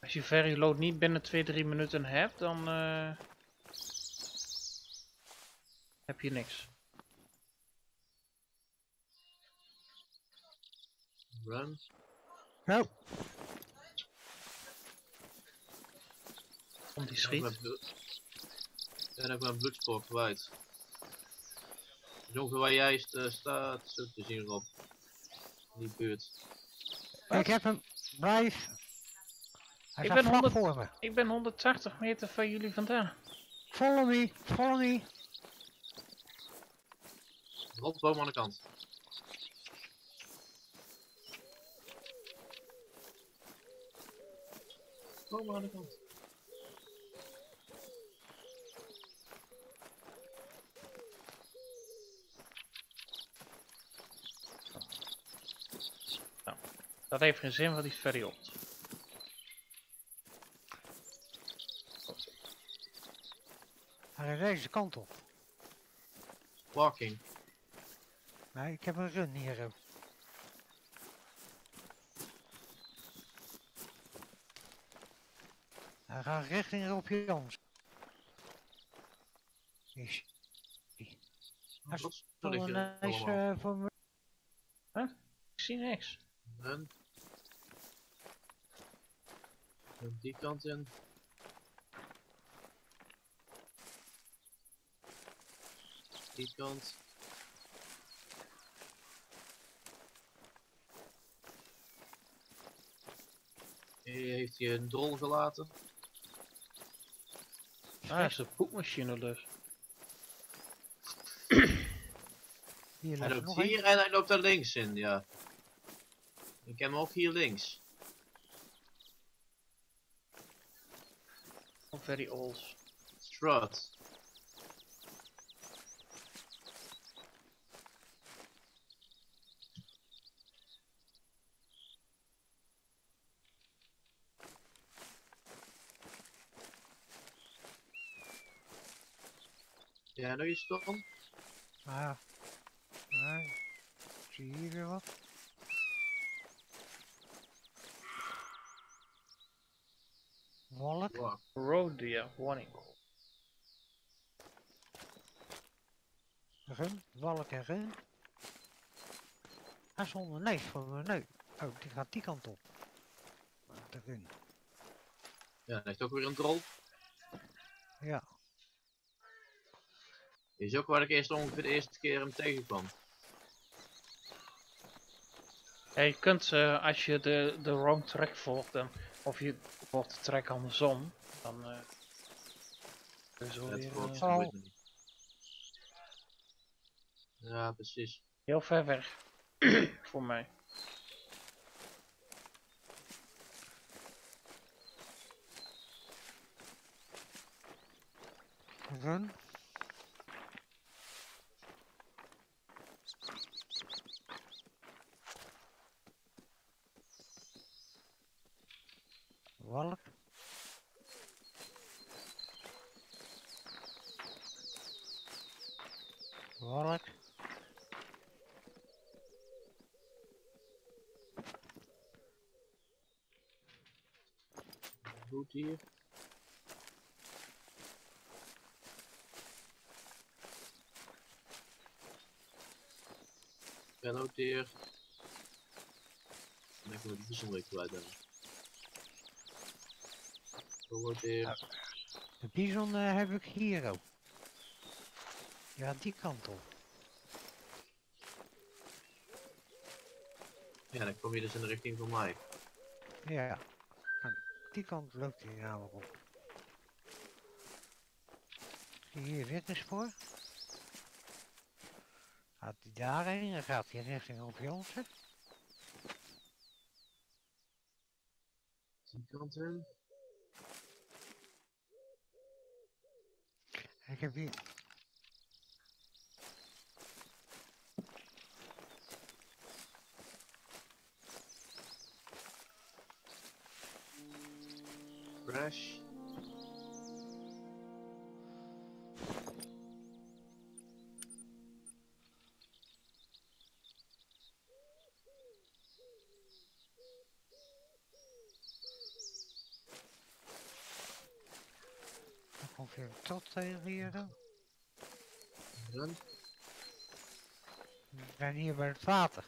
Als je very low niet binnen 2-3 minuten hebt, dan heb je niks. Run. Nou. Om die schiet. Dan heb ik mijn bloedspoor kwijt. Jongen, waar jij staat, zo te zien, Rob. Die buurt. Ik heb hem. Blijf. Hij staat vlak voor me. Ik ben 180 meter van jullie vandaan. Follow me, follow me. Rob, boom aan de kant. Boom aan de kant. Dat heeft geen zin, want die is very old. Hij is deze kant op. Walking. Nee, ik heb een run hier. Hij gaat richting Rob Jansen. Dat is een nice voor me. Huh? Ik zie niks. Run. Die kant in. die kant. Hier heeft hij een drol gelaten. Ah, dat is een poepmachine dus. Hier hij loopt hier heen. En hij loopt daar links in, ja. Ik ken hem ook hier links. Very old. Strut. Ja, nou is het dan. Ah. Ah. Zie je hier weer wat? Wallet? Wow. Road deer warning. Run, wallet en run. Hij is onder neus voor mijn neus. Oh, die gaat die kant op. De run. Ja, hij heeft ook weer een drol. Ja. Die is ook waar ik eerst ongeveer de eerste keer hem tegenkwam. Ja, je kunt als je de wrong track volgt, dan, of je volgt de track andersom, dan zo weer, ja, precies. Heel ver weg voor mij. Run. Walk. Walk. Goed hier. En ook hier. En dan kunnen we de dieselweg kwijt hebben. Nou, de bison heb ik hier ook. Ja, die kant op. Ja, dan kom je dus in de richting van mij. Ja, nou, die kant loopt hij namelijk op. Zie je hier wit een spoor? Gaat hij daarheen en gaat hij richting op Jansen? Die kant heen. Ik heb hier. Crash. Tot hier dan. Run. We zijn hier bij het water.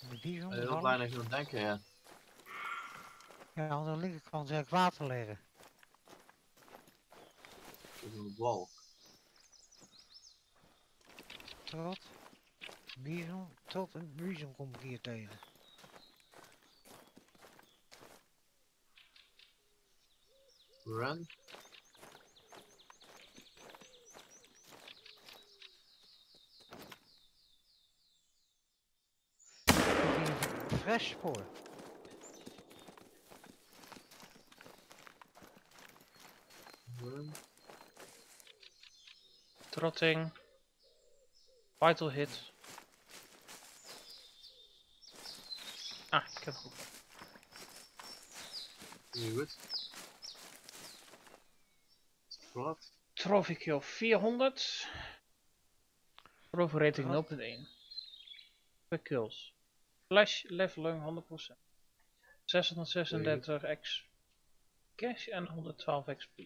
De bison. Heel weinig aan het denken, ja. Ja, aan de linkerkant zou ik water liggen. Dat is een wal. Tot een bison kom ik hier tegen. Run. Fresh spoor. Run. Trotting. Vital hit. Ah, ik heb goed. Goed. Trofic 400. Trofic rating 0.1. Per kills. Flash leveling 100%. 636x cash en 112 XP.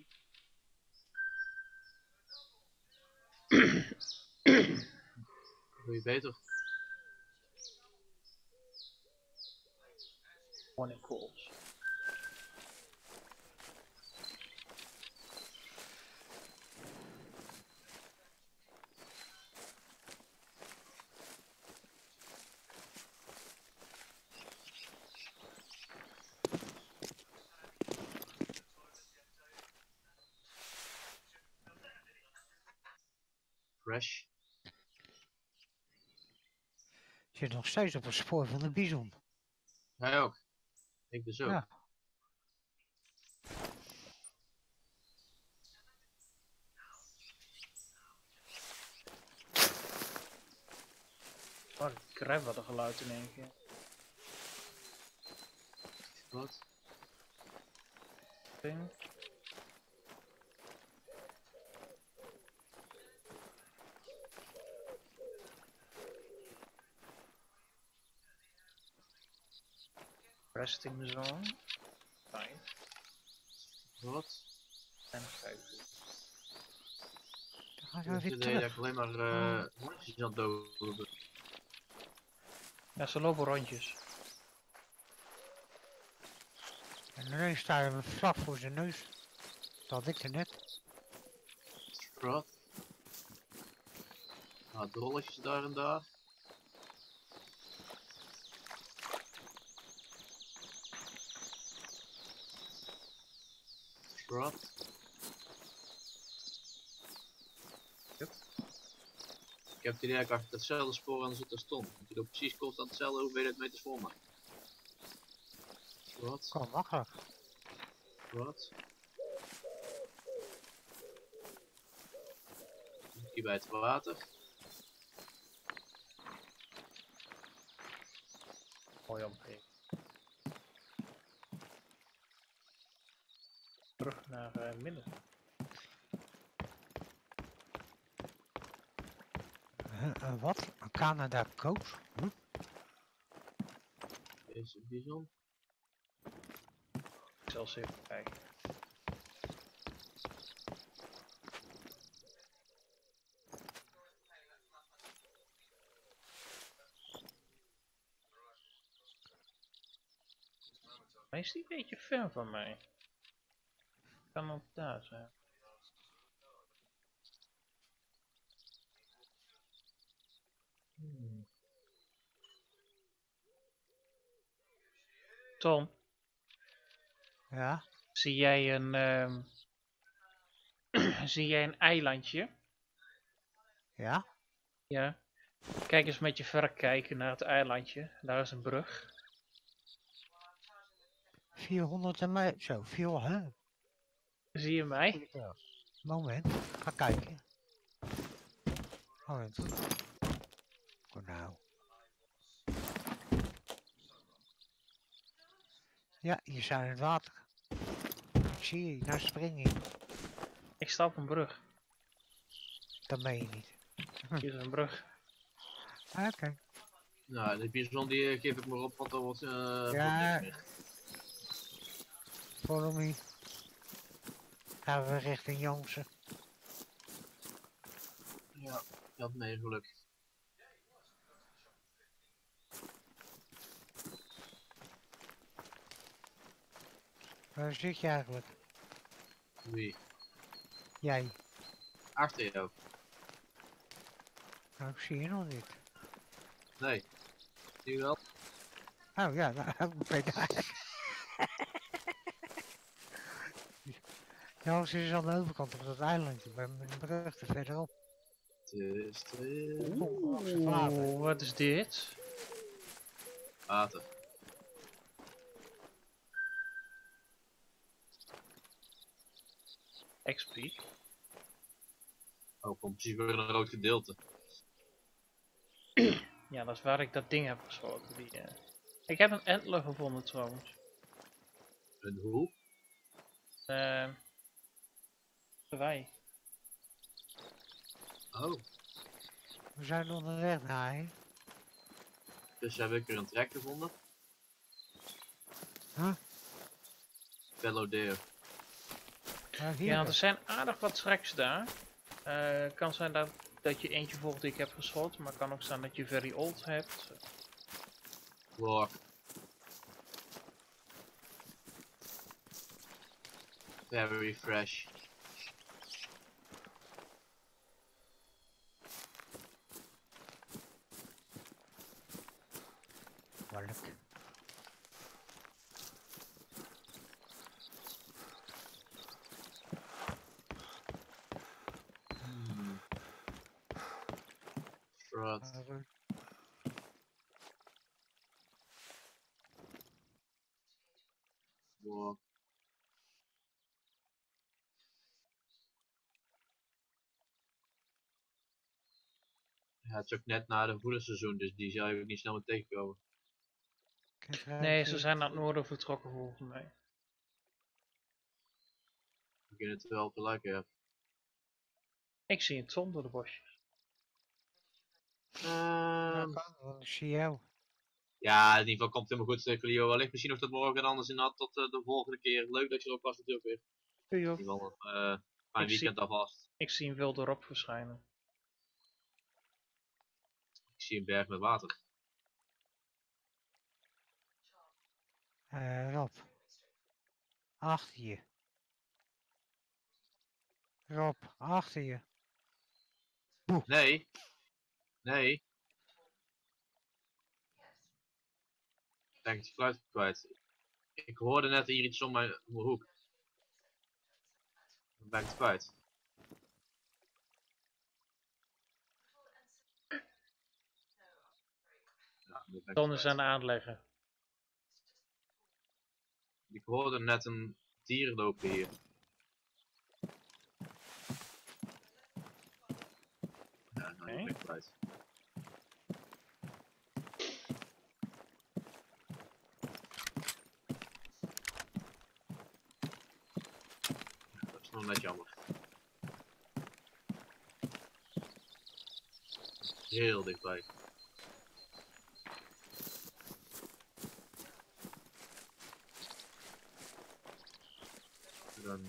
Doe je beter. One in calls. crash. Je zit nog steeds op het spoor van de bison. Hij ook. Ik dus ook. Ja. Oh, ik krijg wat een geluid in één keer. Wat? Ding. Resting zone. Fijn. Wat? En gegeven. Dan ga ik weer terug. Ik alleen maar hondjes aan het doden. Ja, ze lopen rondjes. En nu staat een vlak voor zijn neus. Dat had ik er net. Strat. Nou, dolletjes daar en daar. Strat. Yep. Ik heb het idee dat ik achter hetzelfde spoor aan zit als Tom. Dat je er precies komt aan hetzelfde hoeveelheid meters voor mij. Wat? Kom, wakker. Wat? Hier bij het water. Mooi omgeving. Terug naar midden. Wat? Canada Coast? Hm? Deze bison. Zelfs even kijken. Hij is die een beetje ver van mij. Kan ook daar zijn. Tom. Ja? Zie jij een zie jij een eilandje? Ja? Ja. Kijk eens met je verrekijker naar het eilandje. Daar is een brug. 400 en mij. Zo, 400. Zie je mij? Ja. Moment, ga kijken. Moment. Oh, nou. Ja, hier zijn het water. Ik zie je, daar spring ik. Ik sta op een brug. Dat meen je niet. Hier is een brug. Ah, oké. Okay. Nou, de bison die geef ik maar op, want dat wordt... ja. Follow me. Gaan we richting Jansen. Ja, dat meen je geluk. Waar zit je eigenlijk? Wie? Jij. Achter je ook. Nou, ik zie je nog niet. Nee. Zie je wel? Oh ja, nou, ik ben daar. Jans is aan de overkant op dat eilandje, maar met een brug er verderop. Dus de... Oeh, wat is dit? Water. XP. Oh, komt precies weer een rood gedeelte. Ja, dat is waar ik dat ding heb gesloten. Ik heb een antler gevonden trouwens. Een hoe? Wij. Oh. We zijn onderweg naar hè? Dus heb ik er een trek gevonden? Huh? Fellow deer. Ja, er zijn aardig wat tracks daar. Het kan zijn dat je eentje volgt die ik heb geschoten, maar het kan ook zijn dat je very old hebt. Wow. Very fresh. Walk. God. Wow. Ja, het is ook net na het voederseizoen, dus die zou je ook niet snel meer tegenkomen. Nee, ze zijn naar het noorden vertrokken volgens mij. We kunnen het wel te lijken, ja. Ik zie een ton door de bosjes. Ik zie jou. Ja, in ieder geval komt het helemaal goed, Leo. Wellicht misschien nog tot morgen, anders inderdaad tot de volgende keer. Leuk dat je erop was natuurlijk weer. Doei, joh. Fijn weekend alvast. Ik zie een wilde rob verschijnen. Ik zie een berg met water. Rob. Achter je. Rob, achter je. Boe. Nee. Nee. Kijk, het geluid kwijt. Ik hoorde net hier iets om mijn hoek. Dan ben ik het kwijt. Ton is aan het aanleggen. Ik hoorde net een dier lopen hier. Ja, nou ben ik kwijt. Dat is nog net jammer. Heel dichtbij. Dan...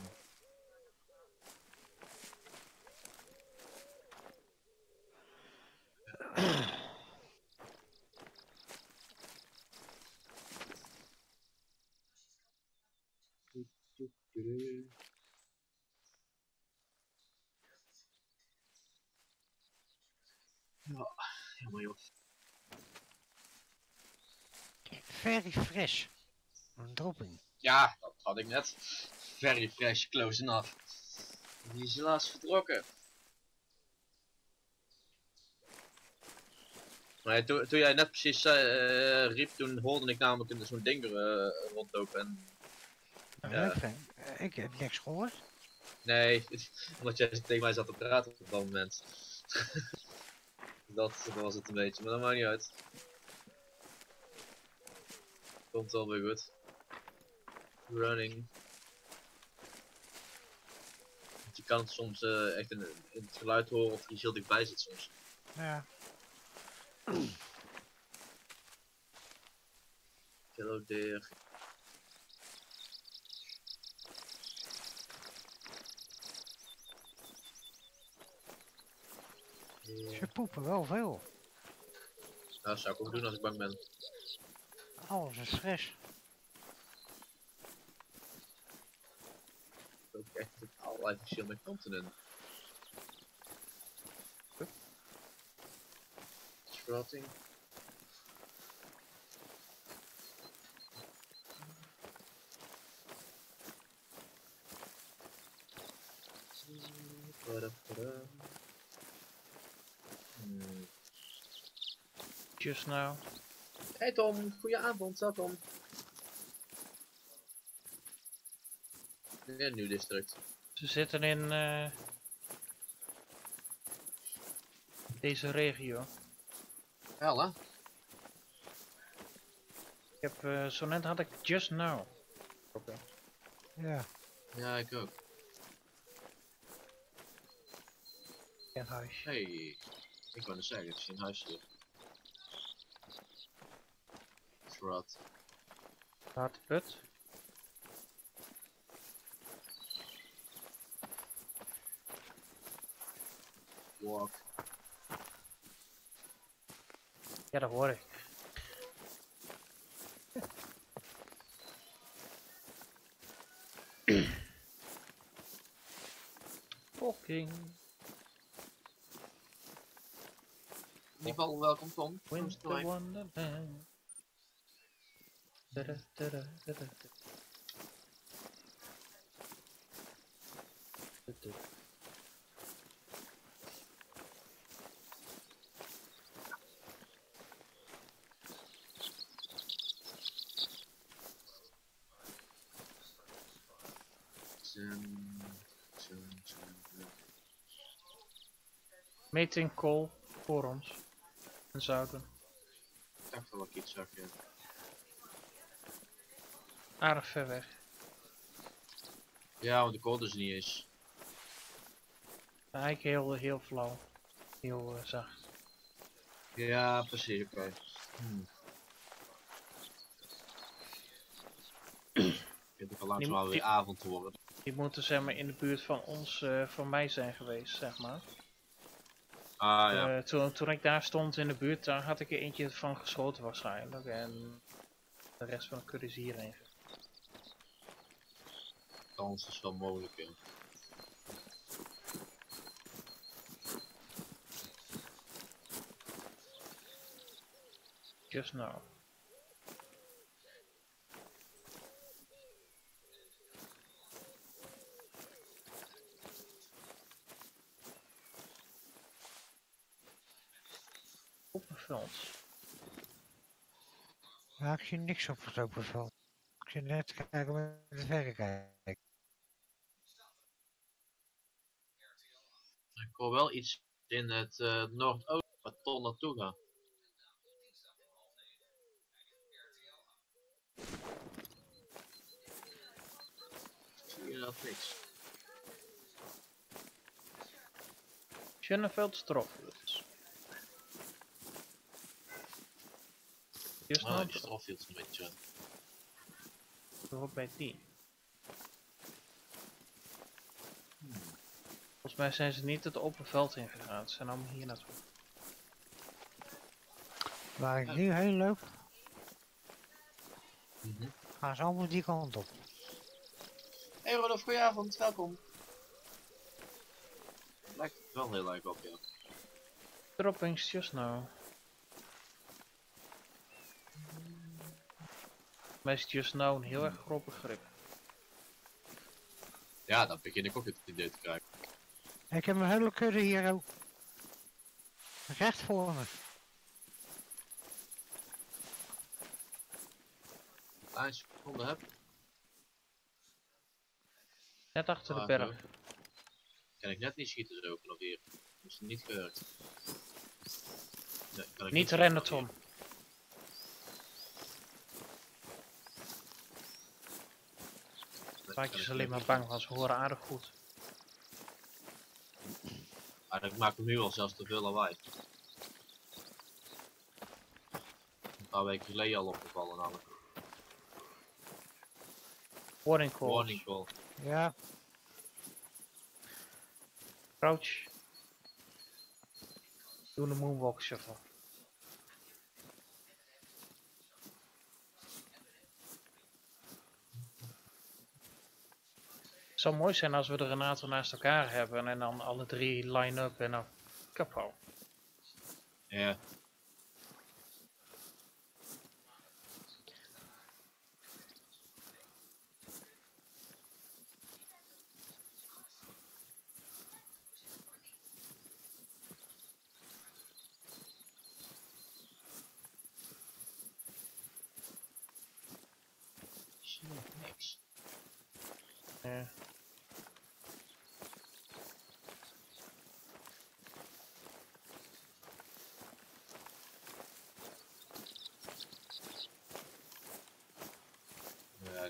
Ja, helemaal joh. Very fresh. Een dropping. Ja, dat had ik net. Very fresh, close enough. Die is helaas vertrokken. Maar toen jij net precies riep, toen hoorde ik namelijk zo'n ding rondlopen en... ik heb niks gehoord. Nee, omdat jij tegen mij zat te praten op dat moment. dat was het een beetje, maar dat maakt niet uit. Komt wel weer goed. Running. Je kan het soms echt in het geluid horen of je heel dichtbij zit soms. Ja. Hello there. Ze poepen wel veel. Nou, dat zou ik ook doen als ik bang ben. Alles is fresh. Ook echt met allerlei verschillende kanten in. Sprouting. Just now. Hey Tom, goeie avond, zo Tom. In New District. Ze zitten in deze regio. Wel hè? Ik heb zo net had ik just now. Oké. Ja. Ja, ik ook. Geen huis. Hey, ik wou net zeggen, het is geen huis hier. Het is rot. Gaat het put? Walk. Ja, dat hoor ik. Fucking. In ieder geval welkom Tom. Winter Wonderland. Meting call voor ons. En zouten. Ik dacht wel ik iets zag. Aardig ver weg. Ja, want de call dus niet eens. Eigenlijk heel flauw. Heel zacht. Ja, precies. Oké. Okay. Ik heb er langzaam wel weer avond te worden. Die moeten zeg maar in de buurt van ons, van mij zijn geweest, zeg maar. Ah ja. Toen ik daar stond in de buurt, daar had ik er eentje van geschoten waarschijnlijk. En de rest van de kudde is hierheen. Kans is wel mogelijk, hè. Just now. Nou, ik zie niks op het openveld. Ik zie net kijken met het verre kijken. Ik hoor wel iets in het noordoosten waar Ton naartoe gaat. Zie je dat niks? Schönefeld strof. Ah, die stroffield een beetje. Dat hoort bij 10. Volgens mij zijn ze niet het open veld ingegaan, ze zijn allemaal hier naartoe. Waar ik nu heen loop, gaan ze allemaal die kant op. Hey Rodolf, goedenavond, welkom. Lijkt het wel heel leuk op, ja. Droppings, just now. Maar is just now een heel erg groot begrip. Ja, dan begin ik ook het idee te krijgen. Ik heb een hele kudde hier ook. Recht voor me. Een seconde heb. Net achter de berg. Kan ik net niet schieten zo vanaf hier. Dus niet gehoord. Nee, niet rennen, Tom. Maak je ze alleen maar bang, want ze horen aardig goed. Maar ik maak hem nu al zelfs te veel lawaai. Een paar weken geleden al opgevallen namelijk. Warning call. Warning call. Ja. Crouch. Doe de moonwalk shuffle. Het zou mooi zijn als we er een aantal naast elkaar hebben en dan alle drie line-up en dan kapau. Ja.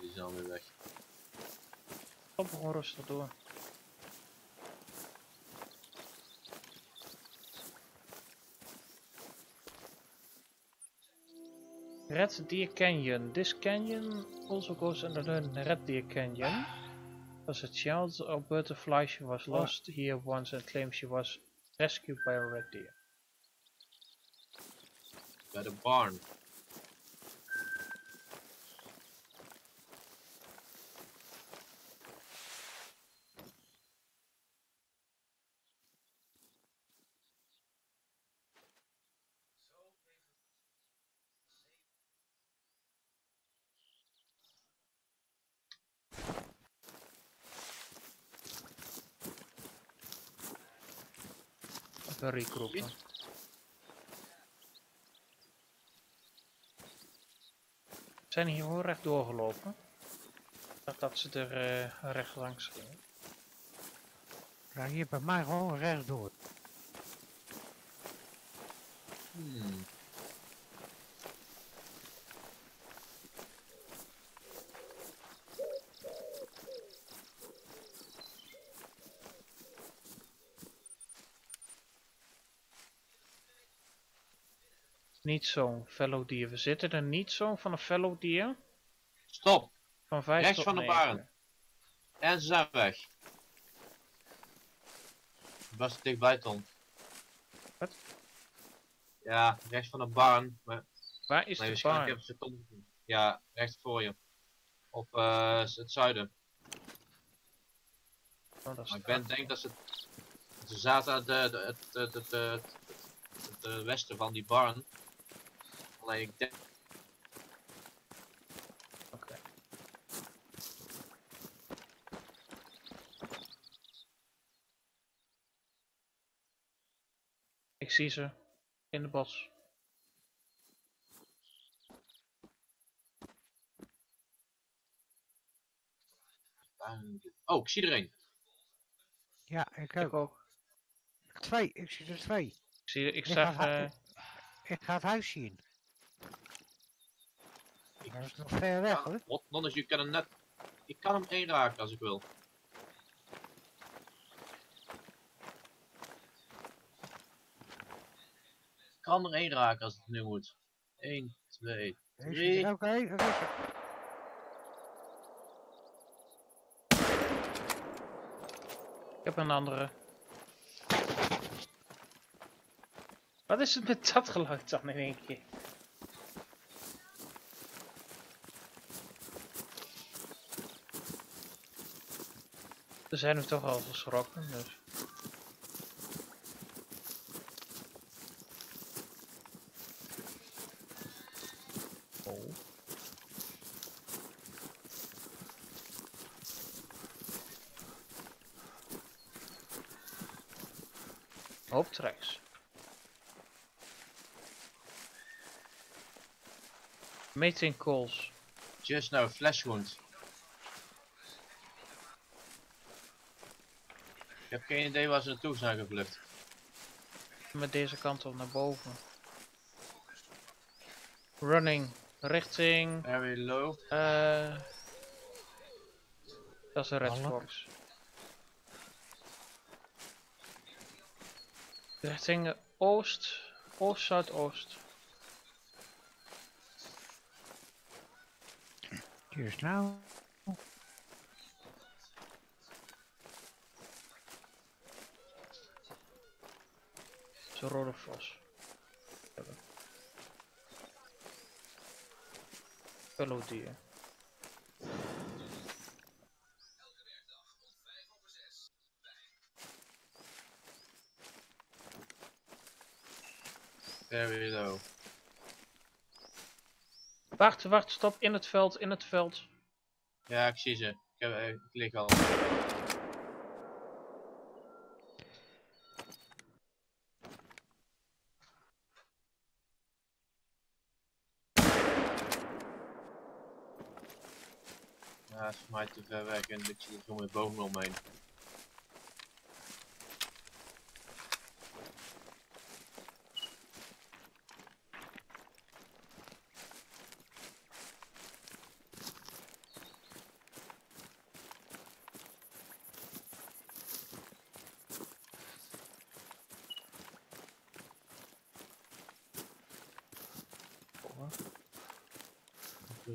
Die zijn weer weg. Kom gewoon rustig door. Red Deer Canyon. This canyon also goes under the Red Deer Canyon. As a child, a butterfly she was lost here once and claimed she was rescued by a red deer. Bij de barn. Recruiten. We zijn hier gewoon recht doorgelopen. Dat ze er recht langs. Ja, hier bij mij gewoon rechtdoor. Niet zo'n fellow dier. We zitten er niet zo van een fellow dier. Stop. Van 5 rechts tot van 9. De baren. En ze zijn weg. Was het dichtbij, Ton. Wat? Ja, rechts van de baren. Maar... waar is de baren? Ja, rechts voor je. Op het zuiden. Oh, dat is maar ik denk dat ze zaten aan het westen van die barn. Alleen ik denk... oké. Ik zie ze in de bos. Oh, ik zie er één. Ja, ik ook. Twee, ik zie er twee. Ik ga het huis zien. Dat is nog ver weg, hoor. Anders, je kan hem net... ik kan hem één raken als ik wil. Ik kan er één raken als het nu moet. 1, 2, 3... oké, dat is het. Ik heb een andere. Wat is het met dat geluid dan in één keer? We zijn er toch al geschrokken, dus... oh. Hooptreks. Mating calls. Just now, flesh wound. Ik heb geen idee waar ze naartoe zijn gevlucht. Met deze kant op naar boven. Running richting. Very low. Dat is een red fox. Richting oost, oost-zuidoost. Cheers now. Zo'n rode vos. Hello dear. Very low. Wacht, wacht, stop, in het veld, in het veld. Ja, ik zie ze. Ik lig al. Ja, het is voor mij te ver weg en ik zie er gewoon weer boven omheen.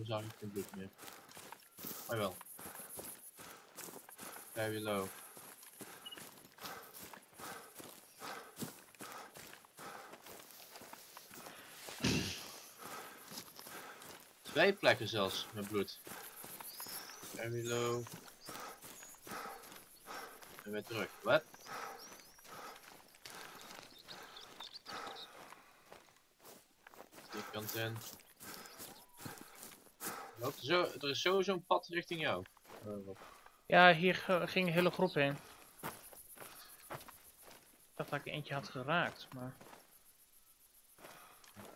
Zag ik geen bloed meer. Maar wel. Very low. Twee plekken zelfs met bloed. Very low. En weer terug. Wat? Die kant in. Zo, er is sowieso een pad richting jou. Ja, hier ging een hele groep heen. Ik dacht dat ik eentje had geraakt, maar...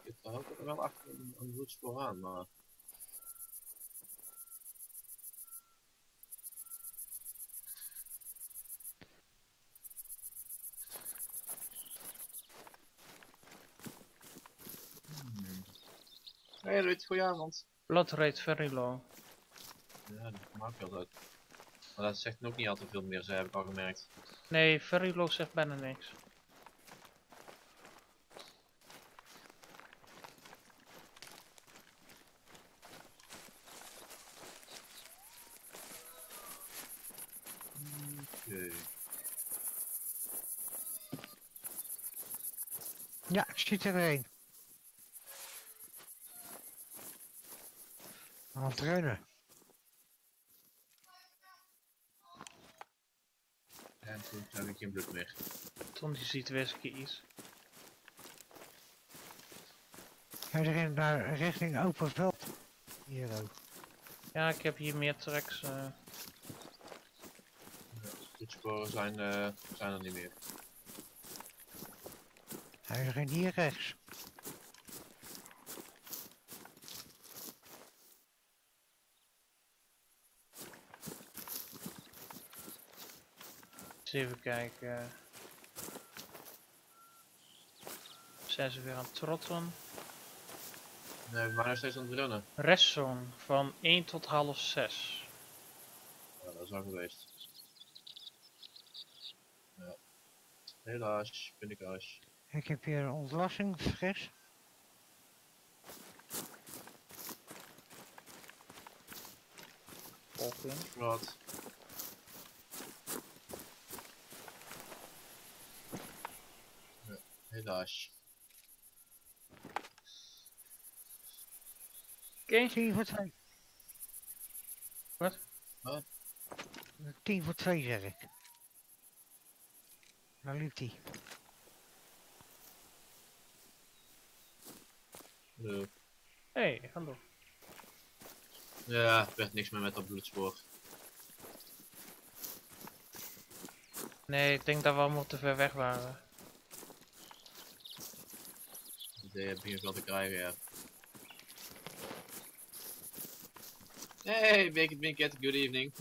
ik had er wel achter een bloedspoor aan, maar... Hey Ruud, goedenavond. Blood rate very low. Ja, dat maakt wel uit. Maar dat zegt ook niet altijd veel meer, zo heb ik al gemerkt. Nee, very low zegt bijna niks. Ja, ik schiet er een. Aan het runnen. En toen heb ik geen bloed meer. Ton, je ziet westje iets. Ga je erin naar richting open veld? Hier ook. Ja, ik heb hier meer tracks. Sporen zijn er niet meer. Hij is er hier rechts. Eens even kijken. Zijn ze weer aan het trotten? Nee, we waren nog steeds aan het rennen. Restzone van 1 tot half 6. Ja, dat is al geweest. Ja. Helaas, ben ik als. Ik heb hier een ontlassing, fris. Oké. Wat? Ja, helaas. Oké. 10 voor 2. Wat? Wat? 10 voor 2 zeg ik. Nou liep die. Hé, hey, hallo. Ja, er werd niks meer met dat bloedspoor. Nee, ik denk dat we allemaal te ver weg waren. Die heb ik wel te krijgen, ja. Hey, Binket, good evening.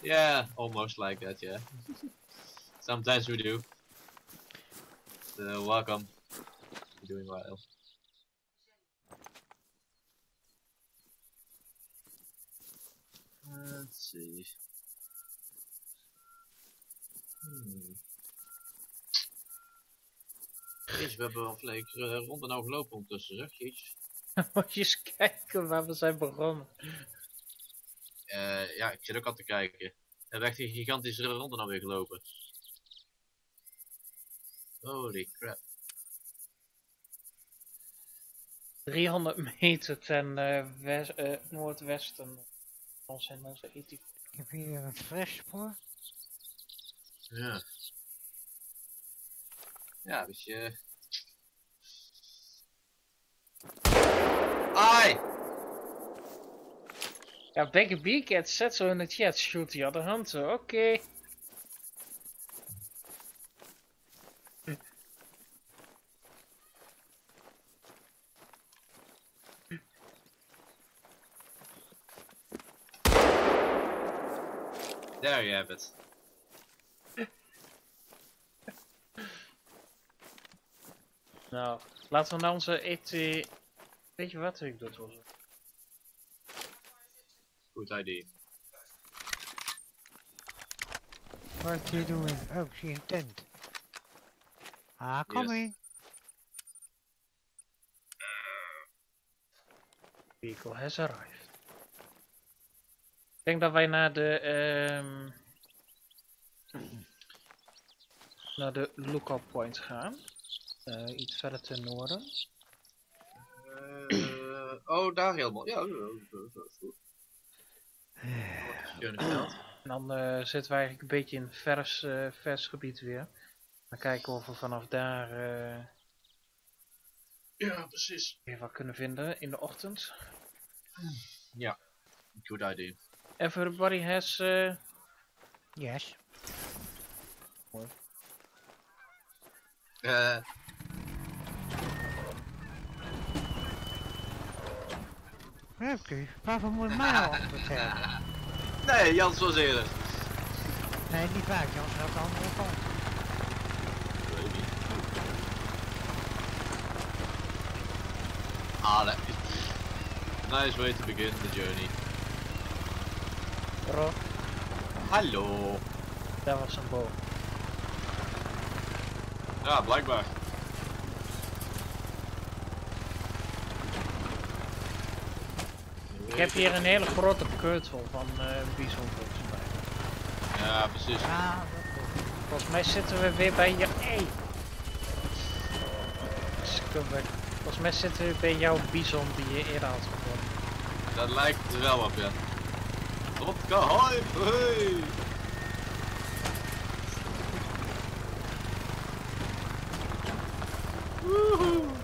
Yeah, almost like that, yeah. Sometimes we do. So, welcome. Doing well. Let's see. Jezus, we hebben wel flink ronden nou gelopen ondertussen, zeg jezus. Moet je eens kijken waar we zijn begonnen. Ja, ik zit ook al te kijken. We hebben echt een gigantische ronde nou weer gelopen. Holy crap. 300 meter ten noordwesten van ons en onze ethiek. Ik heb hier een fresh spoor. Ja. Ja, een beetje... Ai! Ja, Becky Beecat zet zo in de chat, shoot the other hunter, oké. Okay. There you have it. Nou, laten we naar onze ET... Weet je wat ik dat was? Goed idee. What are you doing? Oh, ik zie een tent. Ah, coming. Yes. Vehicle has arrived. Ik denk dat wij naar de lookout point gaan. Iets verder ten noorden. Oh, daar helemaal. Ja, dat is goed. En dan zitten we eigenlijk een beetje in vers gebied weer. Dan kijken we of we vanaf daar... ja, precies. Even wat kunnen vinden in de ochtend. Ja, good idea. Everybody has yes. Oké, waarvoor moet je mij al vertellen? Nee, Jans was eerder. Nee, niet vaak, Jans had de andere kant. that is a nice way to begin the journey. Rob. Hallo. Daar was een boom. Ja, blijkbaar. Ik heb hier een hele grote keutel van bison volgens mij. Ja, precies. Ja, volgens mij zitten we weer bij jou. Hey. Volgens mij zitten we bij jouw bison die je eerder had gevonden. Dat lijkt er wel op, ja. Vodka, hoi, hoi! Woehoe!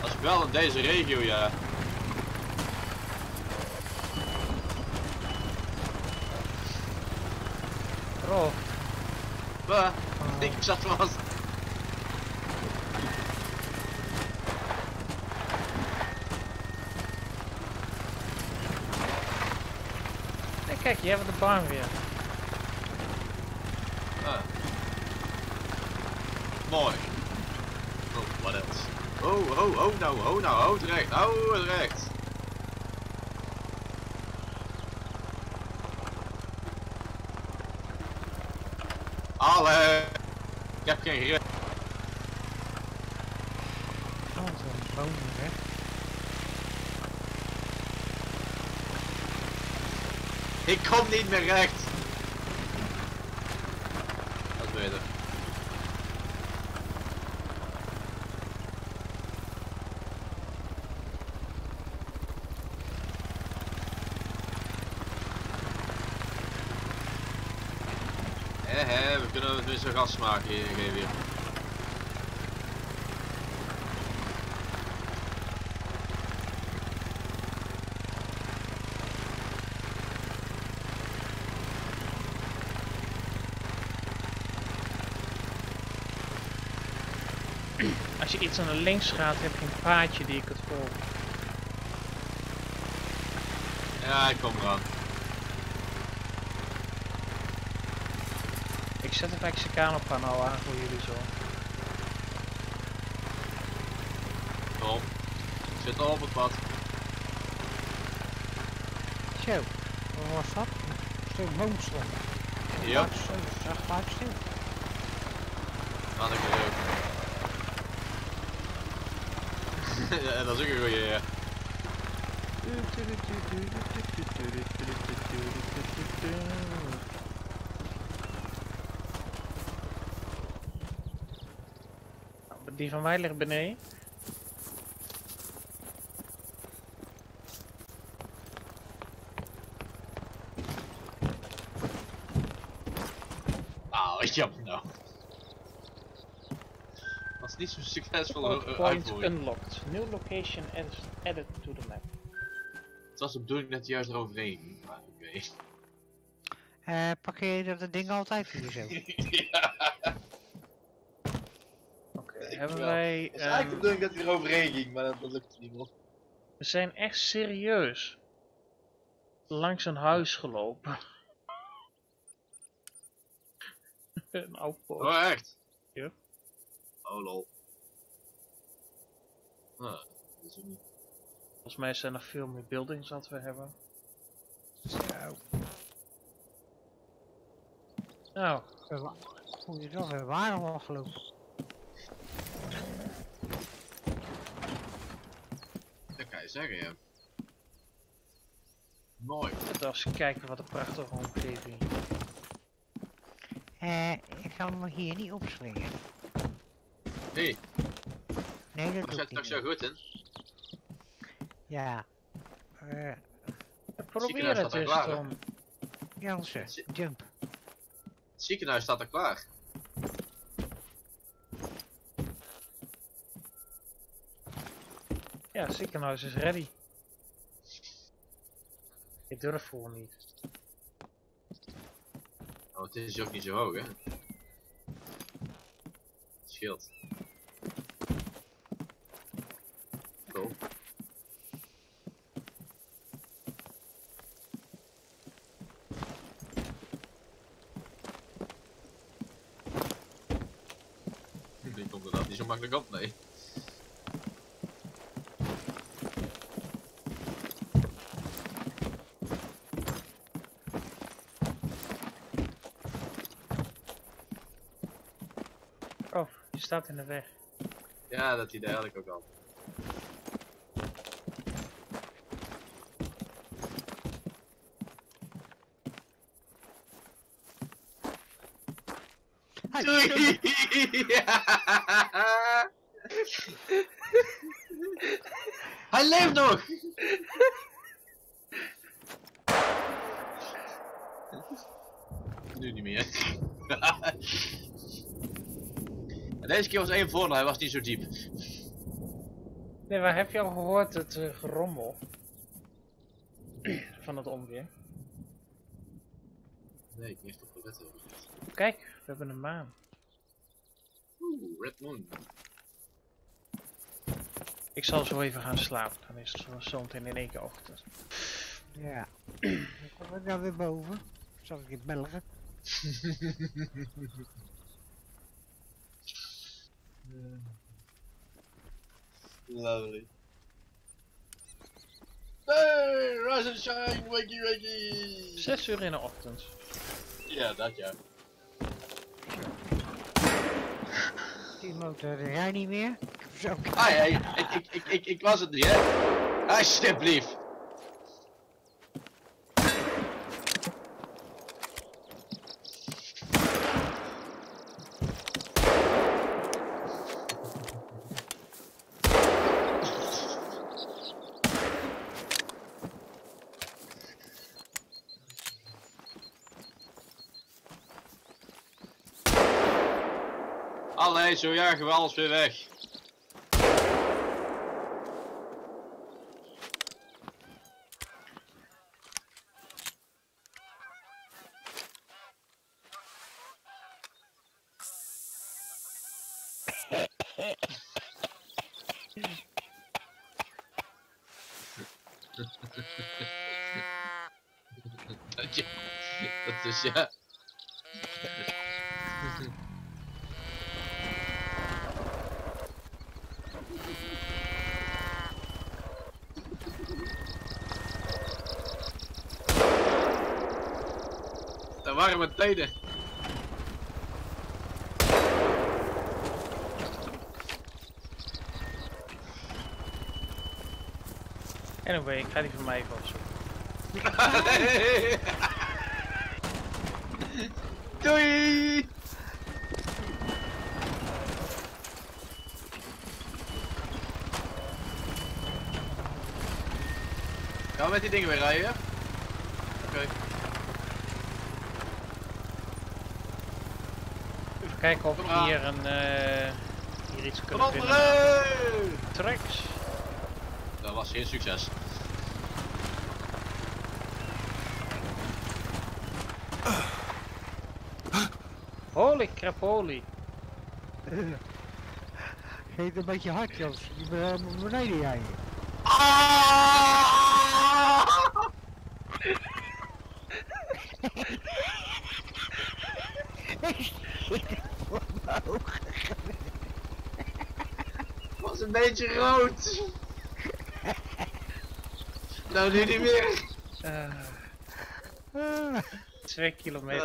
Dat is wel in deze regio, ja. Bro. Bah, ik zat vast. Hey, kijk, je hebt de baan weer. Mooi. Oh, wat else? Oh nou, houd recht. Alle! Ik heb geen grip. Oh, zo'n boom weg. Ik kom niet meer recht. Dat is beter. We kunnen het nu zo'n gas maken hier, geef hier. Als je iets naar links gaat, heb je een paadje die ik het volg. Ja, ik kom eraan. Ik zet een Mexicano-kanaal aan voor jullie zo. Kom. Ik zit al op het pad. Zo. Wat was dat? Een stuk boomstok. Ja. Dat is hartstikke. Had ik er ook. Ja, dat is ook een goeie, ja. Die van mij ligt beneden. Oh, jammer nou. Dat is niet zo'n succesvolle uitvoering. Unlocked. New location added to the map. Het was de bedoeling dat je juist eroverheen ging, maar oké. Pak je dat ding altijd voor jezelf? Ja. Hebben wij... Het is eigenlijk de bedoeling dat hij eroverheen ging, maar dat lukt niet meer. We zijn echt serieus langs een huis gelopen. Een oud poort. Oh echt? Ja. Oh lol. Ah, dat is ook niet. Volgens mij zijn er veel meer buildings dat we hebben. Zo. Nou. Goeiedag, we waren al gelopen. Dat kan je zeggen, ja. Mooi. Laten we eens kijken wat een prachtige omgeving. Ik ga me hier niet opspringen. Nee. Nee, dat doe ik niet. Zo goed, hè? Ja. Probeer het eens, Tom. Jansen, jump. Het ziekenhuis staat er klaar. Ja, ziekenhuis is ready. Ik durf voor niet. Oh, het is ook niet zo hoog, hè? Het scheelt. Cool. niet zo makkelijk op, nee. Oh, je staat in de weg. Ja, dat idee had ik ook al. Ja. Hij leeft nog! Nu niet meer. Deze keer was één voor, hij was niet zo diep. Nee, maar heb je al gehoord het gerommel van dat onweer? Nee, ik ben echt op de wet. Kijk, we hebben een maan. Oeh, Red Moon. Ik zal zo even gaan slapen, dan is het zometeen in één keer ochtend. Ja. Dan kom ik nou weer boven. Zal ik het belgen? Lovely. Hey, rise and shine, wakey wakey! 6 uur in de ochtend. Ja, dat ja. Die motor, jij niet meer? Ik was het niet, hè? Alsjeblieft! Allee, zo jagen we alles weer weg. Dat is ja. Warme tijden. Anyway, ik ga die van mij even opzoeken. Doei! Gaan we met die dingen weer rijden? Oké. Kijk of we hier een hier iets kunnen vinden. Tracks. Dat was geen succes. Holy crap, holy. Geef een beetje hard, Jos. Je bent beneden jij. Was een beetje rood. Nou, nu niet meer. 2 kilometer.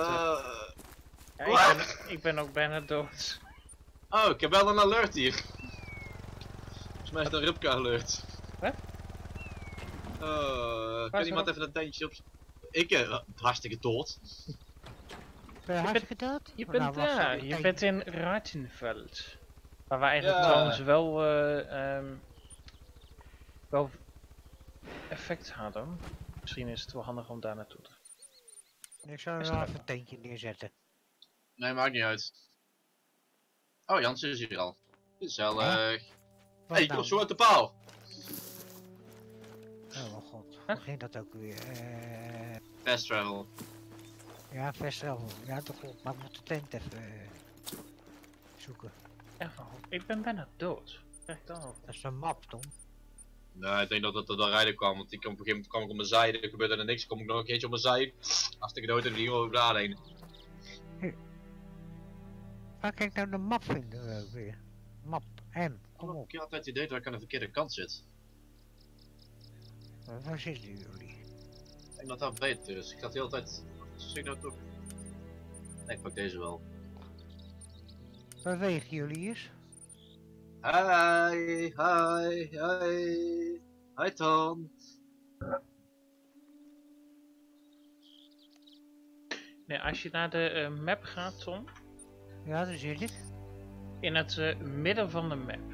Ja, ik ben ook bijna dood. Oh, ik heb wel een alert hier. Volgens mij is dat een Rupka alert. Wat? Kan iemand even een tentje op? Ik ben hartstikke dood. Je bent in Rittenveld. Waar we eigenlijk trouwens wel, wel effect hadden. Misschien is het wel handig om daar naartoe te gaan. Ik zou er wel even een tentje neerzetten. Nee, maakt niet uit. Oh, Jans is hier al. Gezellig. Hé, hey, kom zo uit de paal! Oh mijn god, hoe ging dat ook weer? Fast travel. Ja, fast travel. Ja, toch klopt. Maar we moeten de tent even zoeken. Ik ben bijna dood. Echt al. Dat is een map, Tom. Nee, ik denk dat het er door rijden kwam, want ik op een gegeven moment kwam ik op mijn zij, er gebeurde er niks, kom ik nog een keertje op mijn zij. Als ik dood en die over daar heen. Waar kan ik nou de map vinden weer? Map, M. Kom op. Ik heb altijd het idee dat ik aan de verkeerde kant zit. Waar zitten jullie? En dat daar beter is. Ik had de hele tijd... Zit nou toch? Nee, ik pak deze wel. Bewegen jullie eens? Hi, hi, hi. Hi, Tom. Nee, als je naar de map gaat, Tom. Ja, dat zie ik. In het midden van de map.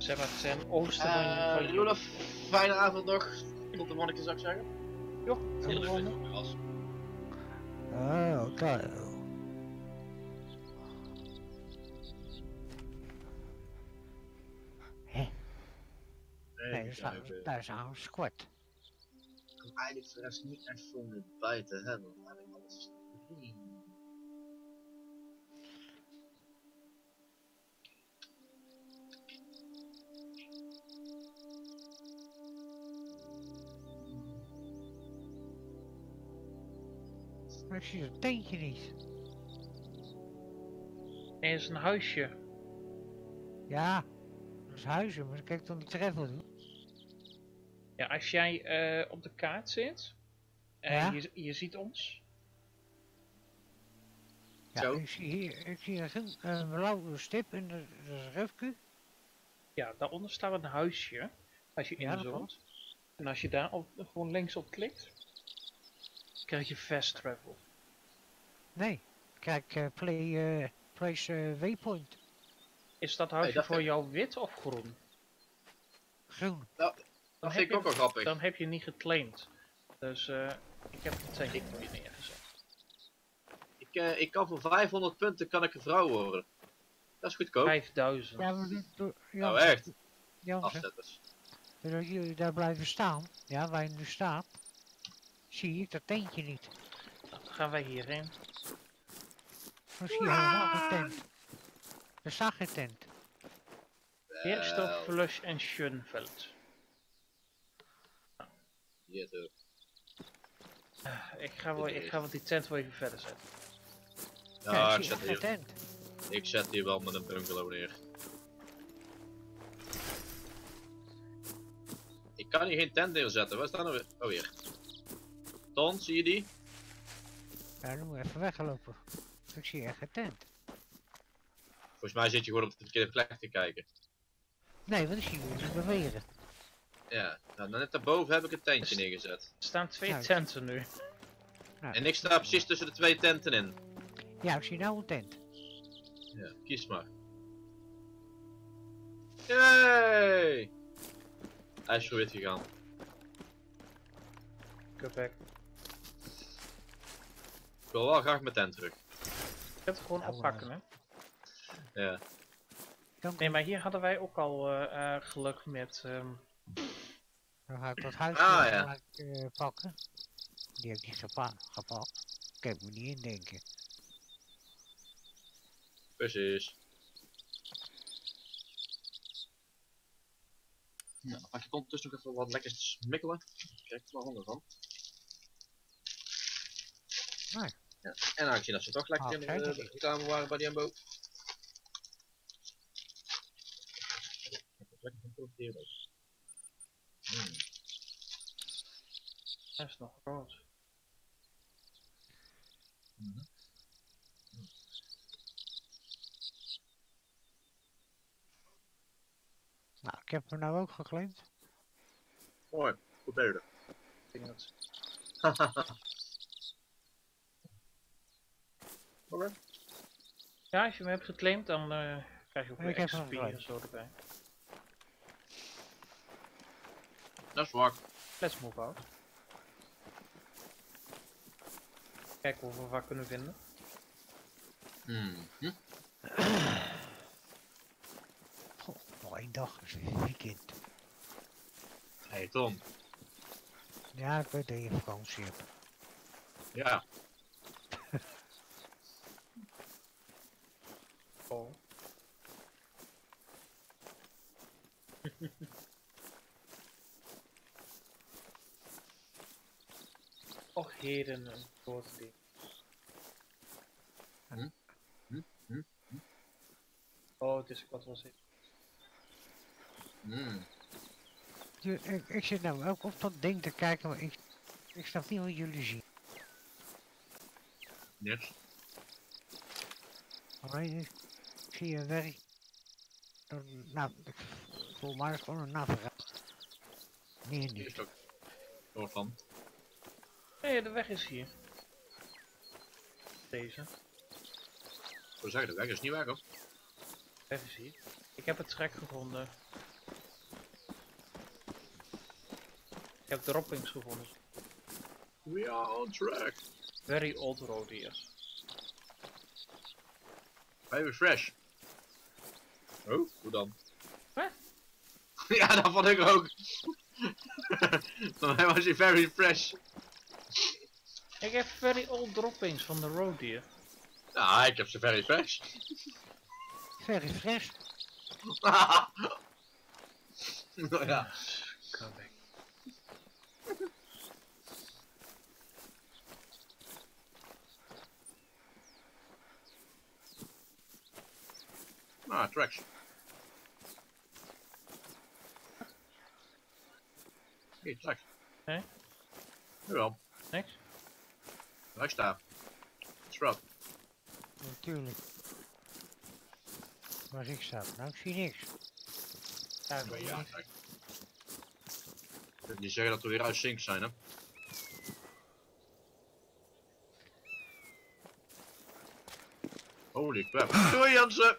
Zeg maar ten oosten van je. Rudolf, fijne avond nog. Tot de monniken, zou ik zeggen. Jo, heel leuk. Ah, oké. Hé. Daar is een squat. Ik kom eigenlijk voor rest niet echt voor me bij te hebben, maar ik alles niet. Ik zie dat tentje niet. Nee, dat is een huisje. Ja, dat is huisje, maar kijk dan de travel. Ja, als jij op de kaart zit, ja? je ziet ons. Ja, zo. Ik zie hier, een blauwe stip en dat is een refcu. Ja, daaronder staat een huisje, als je inzoomt. En als je daar op, gewoon links op klikt, krijg je fast travel. Nee, kijk, place waypoint. Is dat huisje voor jou wit of groen? Groen. Nou, dat vind ik ook wel grappig. Dan heb je niet geclaimd. Dus ik heb het tegen voor je neergezet. Ik kan voor 500 punten kan ik een vrouw worden. Dat is goedkoop. 5000. Ja, maar dit, nou echt. Afzetters. Doordat jullie daar blijven staan, ja, waar je nu staat, zie ik dat tentje niet. Dan gaan wij hierin. Dan zie je helemaal geen tent. Er staat geen tent. Hirsch Dorf, Flush en Schönefeld. Yes, ik ga wel die tent wel even verder zetten. Ja, kijk, ik zet hier wel met een bungalow neer. Ik kan hier geen tent neerzetten, waar staan we? Oh, hier. Ton, zie je die? Ja, dan moet je even weglopen. Ik zie echt geen tent. Volgens mij zit je gewoon op de verkeerde plek te kijken. Nee, want ik zie jullie beweren. Ja, nou, net daarboven heb ik een tentje neergezet. Er staan twee tenten nu. Ja. En ik sta precies tussen de twee tenten in. Ja, ik zie nou een tent. Ja, kies maar. Yay! Hij is zo wit gegaan. Kouwerberg. Ik wil wel graag mijn tent terug. Ik heb het gewoon oppakken, hè? Ja. Nee, maar hier hadden wij ook al geluk met... Dan ga ik dat huisje pakken. Die heb ik niet gepakt. Kijk, moet niet indenken. Precies. Nou, pak je ondertussen nog even wat lekkers te smikkelen. Kijk, er wel handen van. Nee. Ja, en aangezien dat ze toch lekker in de kamer waren bij die Embo. Lekker van profiteren. Dat is nog rood. Nou, ik heb hem nou ook geclaimd. Mooi, goed bezig. Oké. Ja, als je hem hebt geclaimd, dan krijg je ook weer XP en zo erbij. Dat is waar. Let's move out. Kijken hoeveel we wat kunnen vinden. Goh, nog één dag is weer weekend. Hé Tom. Ja, ik weet dat je vakantie hebt. Ja. Oh. Och heden, een groot ding. Oh, het is een kwart over 7. Ik zit nou ook op dat ding te kijken, maar ik snap niet wat jullie zien. Net. Ik zie een werk. Nou, volgens mij is gewoon een navigatie. Nee, niet. Hier is van. Nee, de weg is hier. Deze. Ik wil zeggen, de weg is niet weg, hoor. De weg is hier. Ik heb het trek gevonden. Ik heb de droppings gevonden. We are on track. Very old road here. Very fresh. Oh, hoe dan? Wat? Ja, dat vond ik ook. Dan was hij very fresh. Ik heb very old droppings van de road hier. Ja, ik heb ze very fresh. Very fresh? Nou ja. Kouwerberg. Ah, tracks. Hier, tracks. Nee? Jawel. Niks? Wij staan. Schrap. Natuurlijk. Waar ik sta, nou ik zie niks. Ja, ik kijk. Ik wil niet zeggen dat we weer uit zink zijn, hè? Holy crap. Doei Jansen!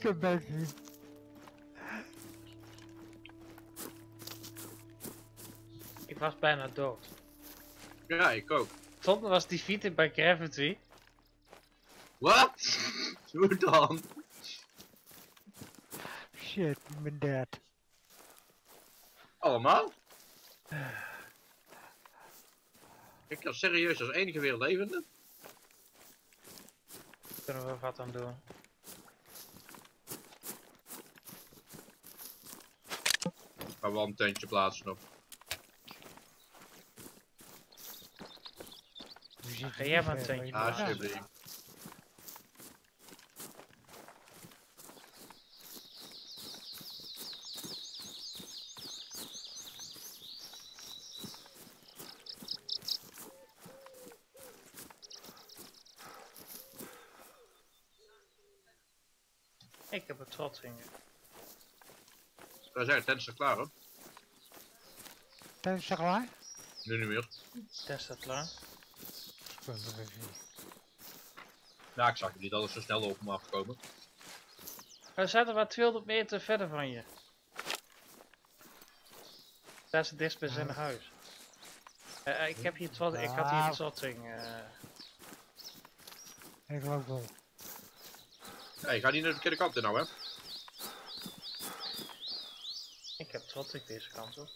Come back here. Ik was bijna dood. Ja, ik ook. Tom was defeated bij Gravity. Wat? Hoe dan? Shit, mijn dad. Allemaal? Ik kan serieus als enige weer levende. Kunnen we wat aan doen? Gaan we wel een tentje plaatsen op. Ga jij maar een tentje plaatsen? Alsjeblieft. Ik heb het wat vinger. Wij zijn tent staat klaar, hoor. Tent staat klaar? Nu niet meer. Tent staat klaar. Nou, ik zag het niet alles zo snel op me afkomen. We zaten maar 200 meter verder van je. Daar is het dichtstbijzijnde huis. Ik heb hier twat, ik had hier zotting. Ik loop wel. Hey, ga niet naar de verkeerde kant nou, hè? Ik heb trots ik deze kant op.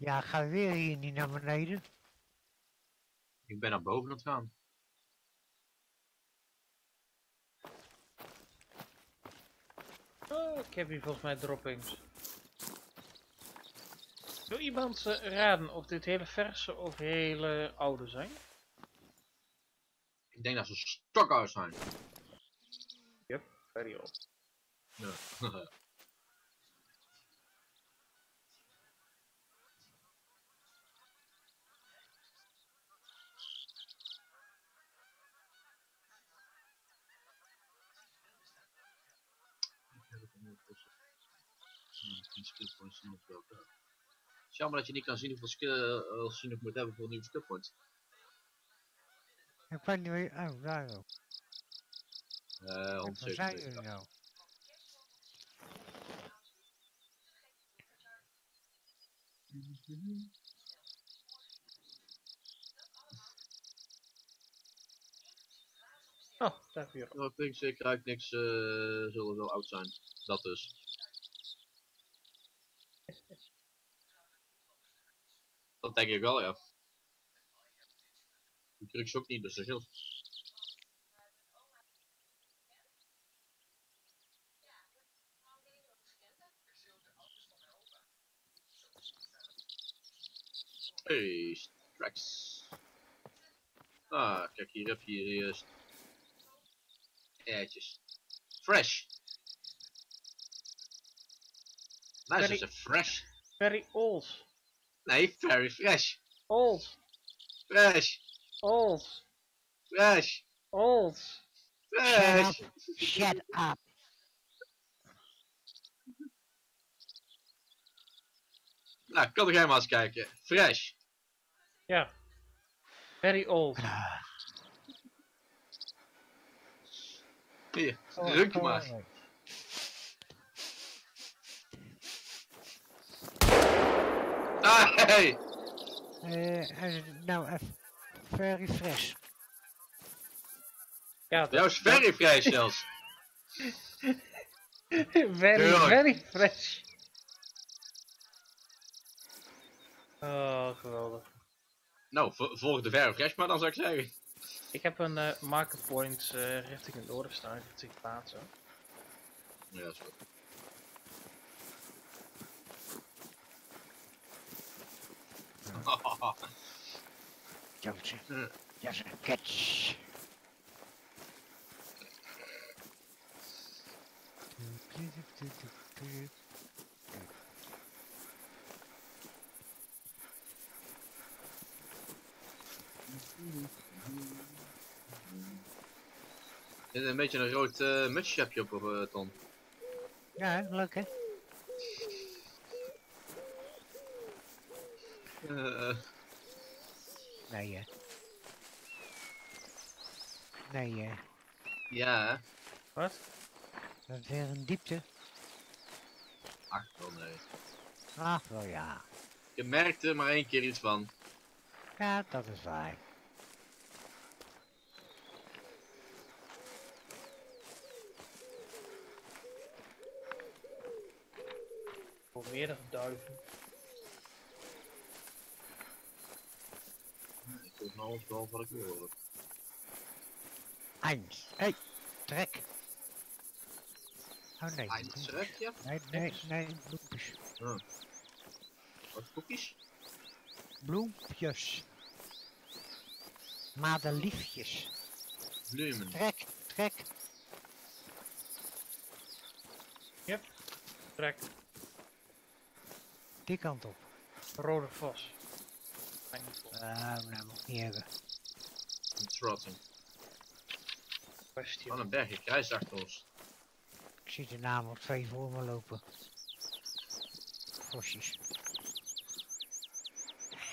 Ja, ga weer hier niet naar beneden. Ik ben naar boven aan het gaan. Oh, ik heb hier volgens mij droppings. Wil iemand raden of dit hele verse of hele oude zijn? Ik denk dat ze stokhuis zijn. Yep, very old. Ja. Skillpoints zien op welke. Het is jammer dat je niet kan zien hoeveel skills ik moet hebben voor een nieuwe skillpoints. Ik weet niet meer. Oh, daar ook. 170. Oh, daar weer. Oh, Pinks, ik ruik niks, zullen wel oud zijn. Dat dus. Dat denk ik wel, ja. Die drugs ook niet, dus dat scheelt. Hey, tracks. Ah, kijk, hier heb je eerst. Eitjes. Fresh. Nou, ze zijn fresh. Very old. Nee, very fresh. Old. Fresh. Old. Fresh. Old. Fresh. Shut up. Nou, kan er helemaal eens kijken. Fresh. Ja. Very old. Hier, druk je maar. Ah, hey! Nou, very fresh. Ja, dat is very fresh zelfs. very fresh. Oh, geweldig. Nou, volg de very fresh maar dan zou ik zeggen. Ik heb een marker point richting het noorden staan, richting plaatsen. Ja, zo. Joutje. Ja, ze catch. Dit is een beetje een rood mutsje heb je op, Ton. Ja, leuk hè? Nee hè? Nee hè? Ja. Wat? Dat is weer een diepte. Ach wel nee. Ach wel ja. Je merkt er maar één keer iets van. Ja, dat is waar. Voor meerdere duiven. Ik hoor nou alles wel wat ik wil horen. Eins, hey, trek. Oh nee. Eins, trek, ja? Nee, bloempjes. Ja. Wat koekjes? Bloempjes. Madeliefjes. Bloemen. Trek. Yep, trek. Die kant op. Rode vos. Nou, moet ik niet hebben. Een trotting. Wat een berg, ik kruis achter ons. Ik zie de naam op 2 voor me lopen. Vosjes.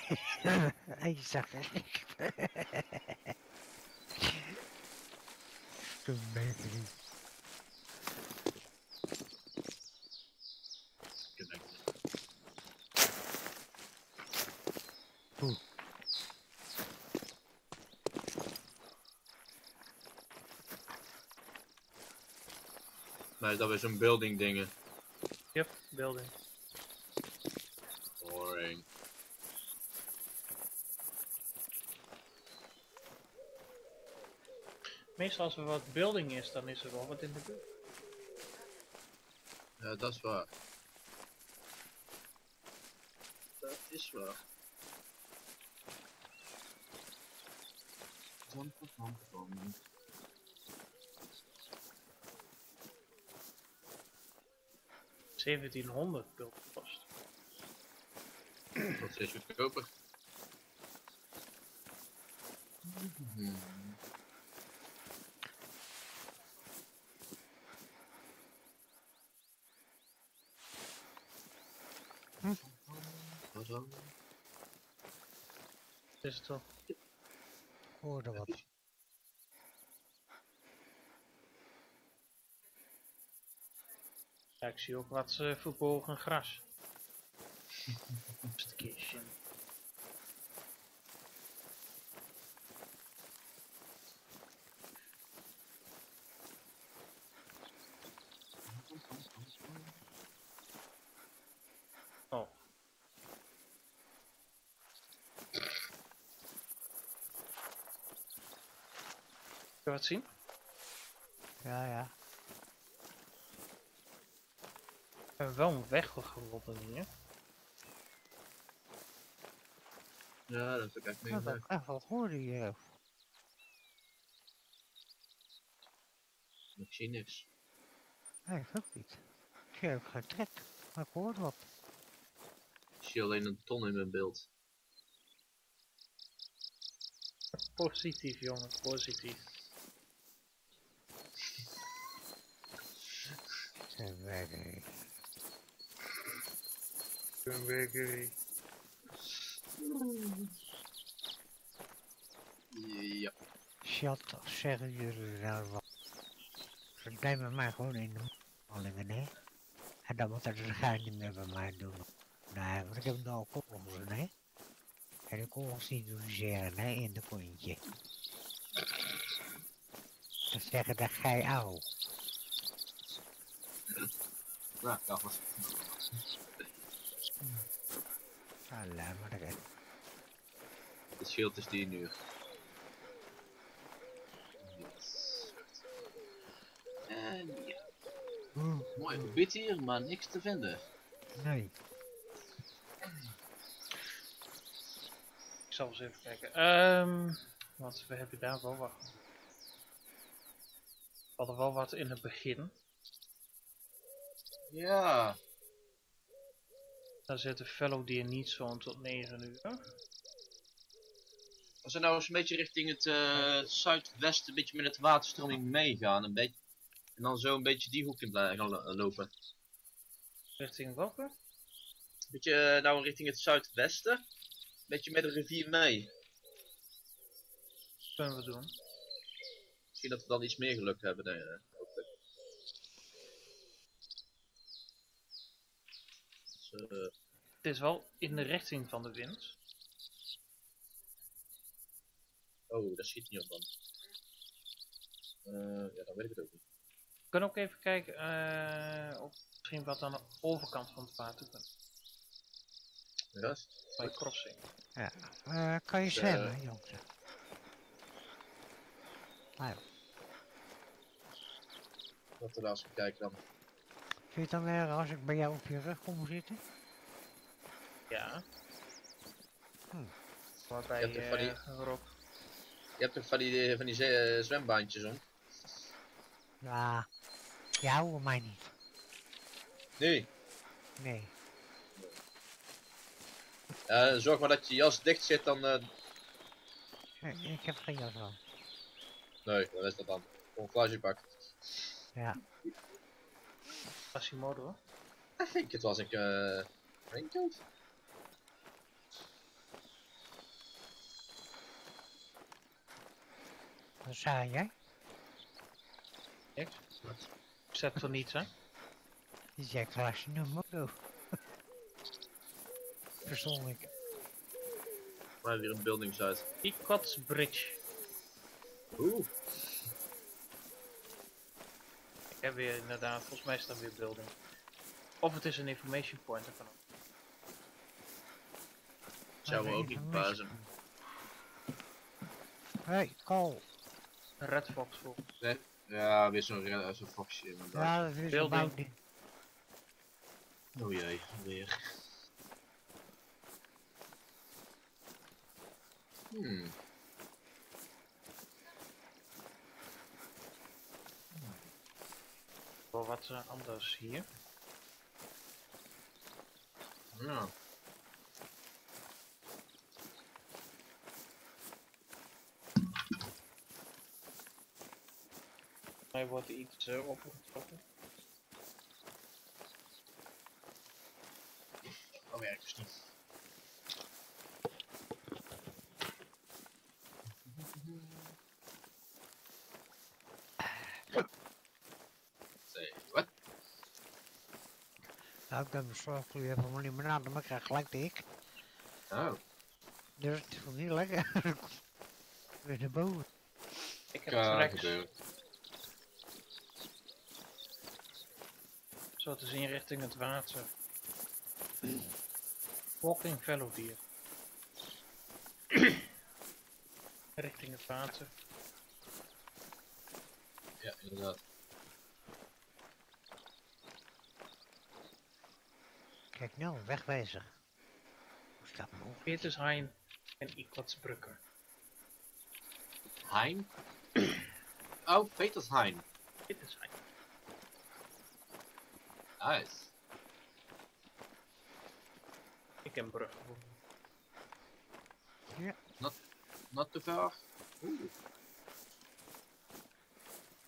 Hij zag er niks. Toen ben ik niet. Nee, dat is een building dingen. Yep, building. Boring. Meestal als er wat building is, dan is er wel wat in de buurt. Ja, dat is waar. Dat is waar. $1700 build kost. Dat is goedkoper. Is het al? Ik hoorde wat. Ja, ik zie ook wat verborgen gras. Investigation. Oh. Kun je wat zien? Ja, ja. We hebben wel een weg geroddeld hier. Ja, dat vind ik echt niet leuk. Echt, wat hoorde je? Ik zie niks. Nee, ik ook niet. Ik heb geen trek, maar ik hoor wat. Ik zie alleen een ton in mijn beeld. Positief, jongen, positief. Gregory. Gregory. Ja. Shut up, zeggen jullie daar wat? Ze blijven mij gewoon in de mallingen, hè? En dan moet dat er niet meer bij mij doen. Nee, want ik heb nou al kogels, hè? En de kogels niet doseren, hè? In de kontje. Ze zeggen dat gij ouw. Nou, dat was laat maar erin. Het schild is die nu. Yes. En ja. Mooi gebied hier, maar niks te vinden. Nee. Ik zal eens even kijken. Want we hebben daar wel wat. We hadden wel wat in het begin. Ja. Dan zit de fellow die niet zo'n tot 9 uur. Als we nou eens een beetje richting het zuidwesten, een beetje met het waterstroming meegaan, een beetje. En dan zo een beetje die hoek in gaan lopen. Richting welke? Een beetje nou richting het zuidwesten. Een beetje met de rivier mee. Dat kunnen we doen. Misschien dat we dan iets meer geluk hebben, denk ik. Het is wel in de richting van de wind. Oh, daar schiet niet op dan. Ja, dan weet ik het ook niet. We kunnen ook even kijken of misschien wat aan de overkant van het water kan. Ja? Bij crossing. Ja, kan je zwemmen, jongens? Nou. Laten we daar eens kijken dan. Vind je het dan erg als ik bij jou op je rug kom zitten? Ja. Waarbij je hebt Rob. Je hebt toch van die zwembaantjes om? Ja. Die houden mij niet. Nee? Nee. Zorg maar dat je jas dicht zit, dan... Nee, ik heb geen jas aan. Nee, wat is dat dan? Camouflagepak. Ja. Hoor. I think it was like a raincoat. Wat zei jij? Ik? Wat? Ik zat er niet, hè? Jij was een motto. Persoonlijk. Maar weer een building uit. Ickwatsbridge. Oeh. Ja, weer inderdaad, volgens mij is dat weer building. Of het is een information point ervan. Zou we ook niet verbazen. Hey, Carl. Red Fox volgens mij. Ja, weer zo'n foxje inderdaad. Ja, dat is een building. Oh jee, weer. Wat anders hier. Ja. Hij wordt iets opgetrokken. Dat werkt dus niet. Nou, ik ben bezorgd voor jullie van limonade, maar ik krijg gelijk de ik. Oh. Dus het voelt niet lekker. Weer naar boven. Ik heb het gebeurd. Zo, het is in richting het water. Walking fellow deer. Richting het water. Ja, inderdaad. Kijk nou, wegwijzer. Hoe staat dat nog? Petershain en Ickwatsbrugge. Hein? Oh, Petershain. Petershain. Nice. Ik heb een brug gevonden. Ja. Not te ver.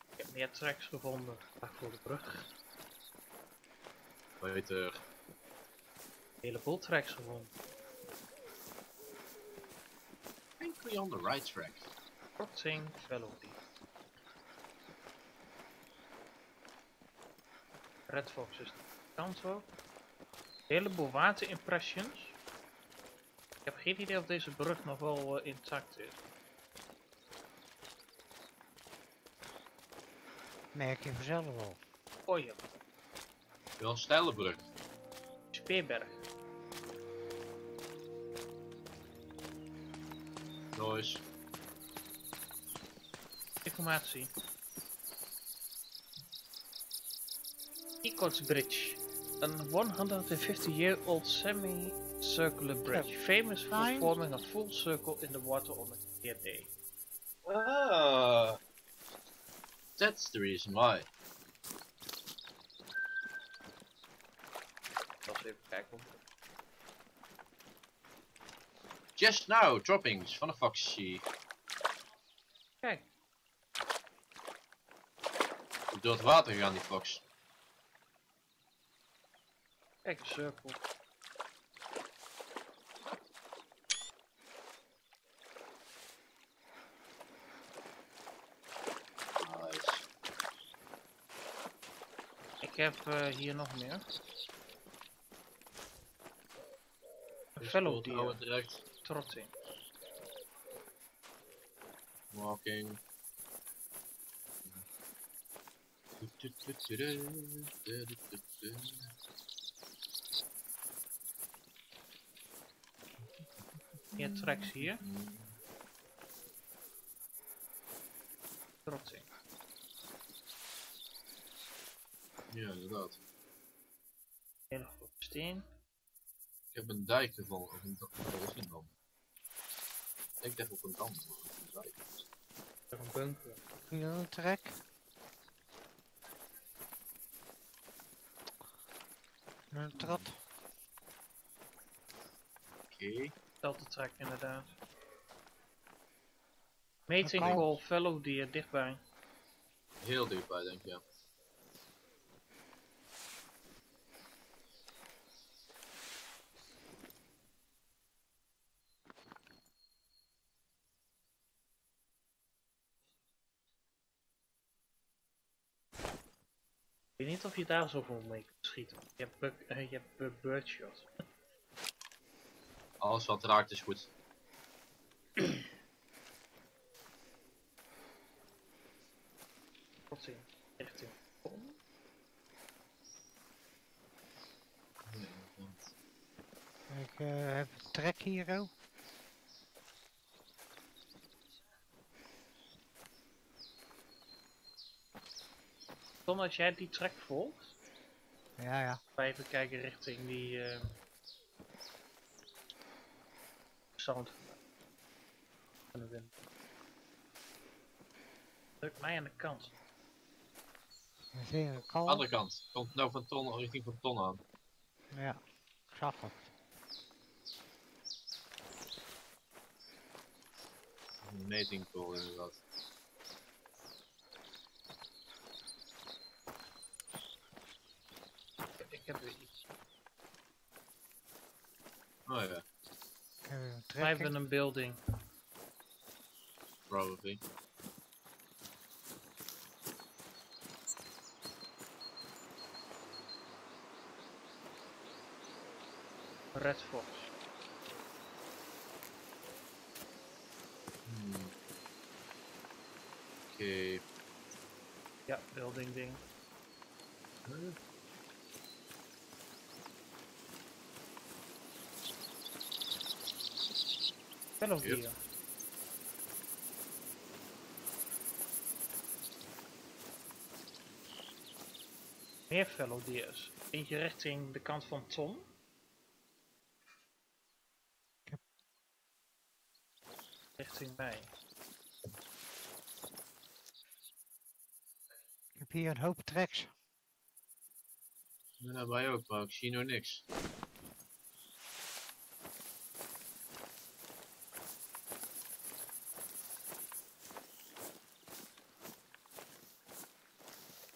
Ik heb meer tracks gevonden. Vlak voor de brug. Beter. Hele vol tracks gevonden. I think we're on the right track. Crossing Velody. Red Fox is de kant op. Heleboel waterimpressions. Ik heb geen idee of deze brug nog wel intact is. Merk je vanzelf wel. Oh ja. Wel een steile brug. Beerberg. Nice. Informatie. Echo's Bridge. An 150-year-old semi-circular bridge, famous for forming a full circle in the water on a clear day. Ah, that's the reason why. Just now, droppings van een foxy. Kijk. Door het water gaan die fox. Kijk, een cirkel. Nice. Ik heb hier nog meer. Een fellow deer. Trotting. Walking. Meer tracks hier. Trotting. Ja, inderdaad. Heel goed steen. Ik heb een dijk gevallen, of een dam. Ik dacht op een dam, maar het is een dijk. Ik heb een bunker. Kun je dan een trek? Een trap. Oké. Telt de trek inderdaad. Meting call, fellow deer, dichtbij. Heel dichtbij denk ik, ja. Ik weet niet of je daar zoveel mee kunt schieten. Je hebt birdshot. Alles wat raakt is goed. Tot ziens. Echt in. Ik heb een trek hier ook. Tom, als jij die trek volgt, ja, ja. Wij even kijken richting die sound van de wind. Druk mij aan de kant. Aan de andere kant, komt nou van Ton richting van Ton aan. Ja, grappig. Een meting tool inderdaad. Ik heb weer iets. Oh ja. Wij hebben een building. Probably. Redford. Oké. Ja, building ding. Wel of hier? Meer fellow deers. Eentje richting de kant van Tom. Yep. Richting mij. Ik heb hier een hoop tracks. Ja, wij ook, maar ik zie nog niks.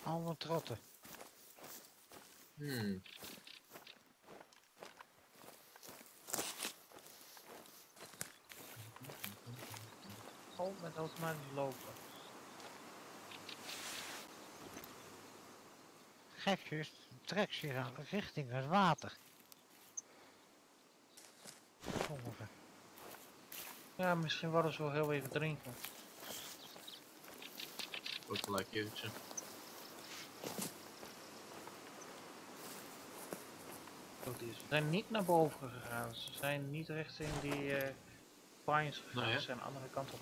Allemaal trotten. Oh, met automatisch lopen. Gekjes, trekt zich aan richting het water. Sommigen. Ja, misschien worden ze wel heel even drinken. Ook wel een keertje. Ze zijn niet naar boven gegaan, ze zijn niet richting die pines gegaan, ze zijn de andere kant op.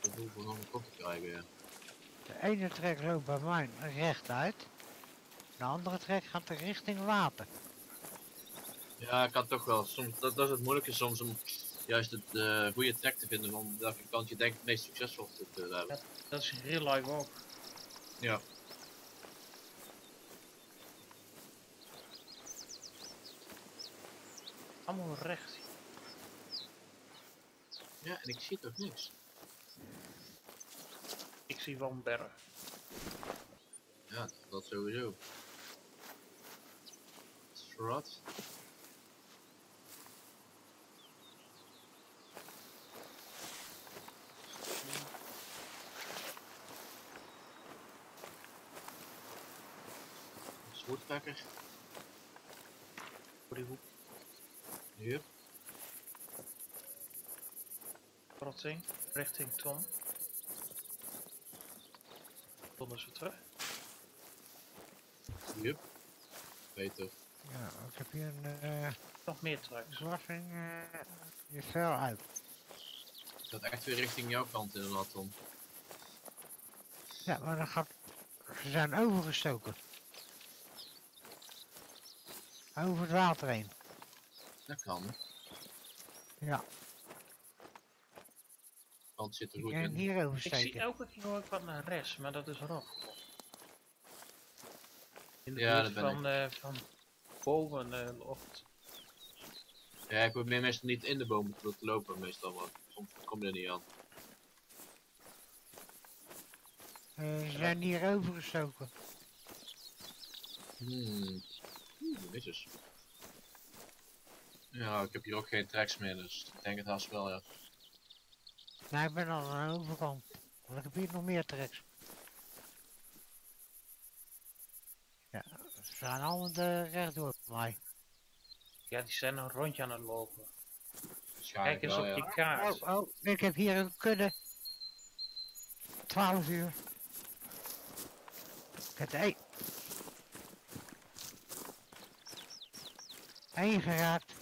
Het is de andere kant te krijgen, ja. De ene trek loopt bij mij rechtuit, de andere trek gaat richting water. Ja, kan toch wel. Soms, dat is het moeilijke soms om juist het goede trek te vinden van welke kant je denkt het meest succesvol te hebben. Dat is real life ook. Ja. Allemaal recht. Ja, en ik zie toch niks. Ik zie wel een berg. Ja, dat sowieso. Strut. Zwartpakker. Voor die hoek. Hier. Rotsing, richting Ton. Ton is weer terug. Hier. Beter. Ja, ik heb hier een... nog meer trucks. Zwaffing je fel uit. Het gaat echt weer richting jouw kant inderdaad, Ton. Ja, maar dan gaat... Ze zijn overgestoken. Over het water heen. Dat kan. Ja. Want zit er goed in. Hier oversteken. Ik zie elke keer ook wat naar rechts, maar dat is Rob. In de buurt van boven loopt. Ja, ik probeer meestal niet in de boom te lopen meestal, maar soms kom je er niet aan. Ze zijn hier overgestoken. Jezus. Ja, ik heb hier ook geen tracks meer, dus ik denk het haast wel, ja. Nou, ik ben al aan de overkant. Want ik heb hier nog meer tracks. Ja, ze gaan allemaal rechtdoor bij mij. Ja, die zijn een rondje aan het lopen. Kijk eens op die kaart. Oh, ik heb hier een kudde. 12 uur. Ik heb de één geraakt.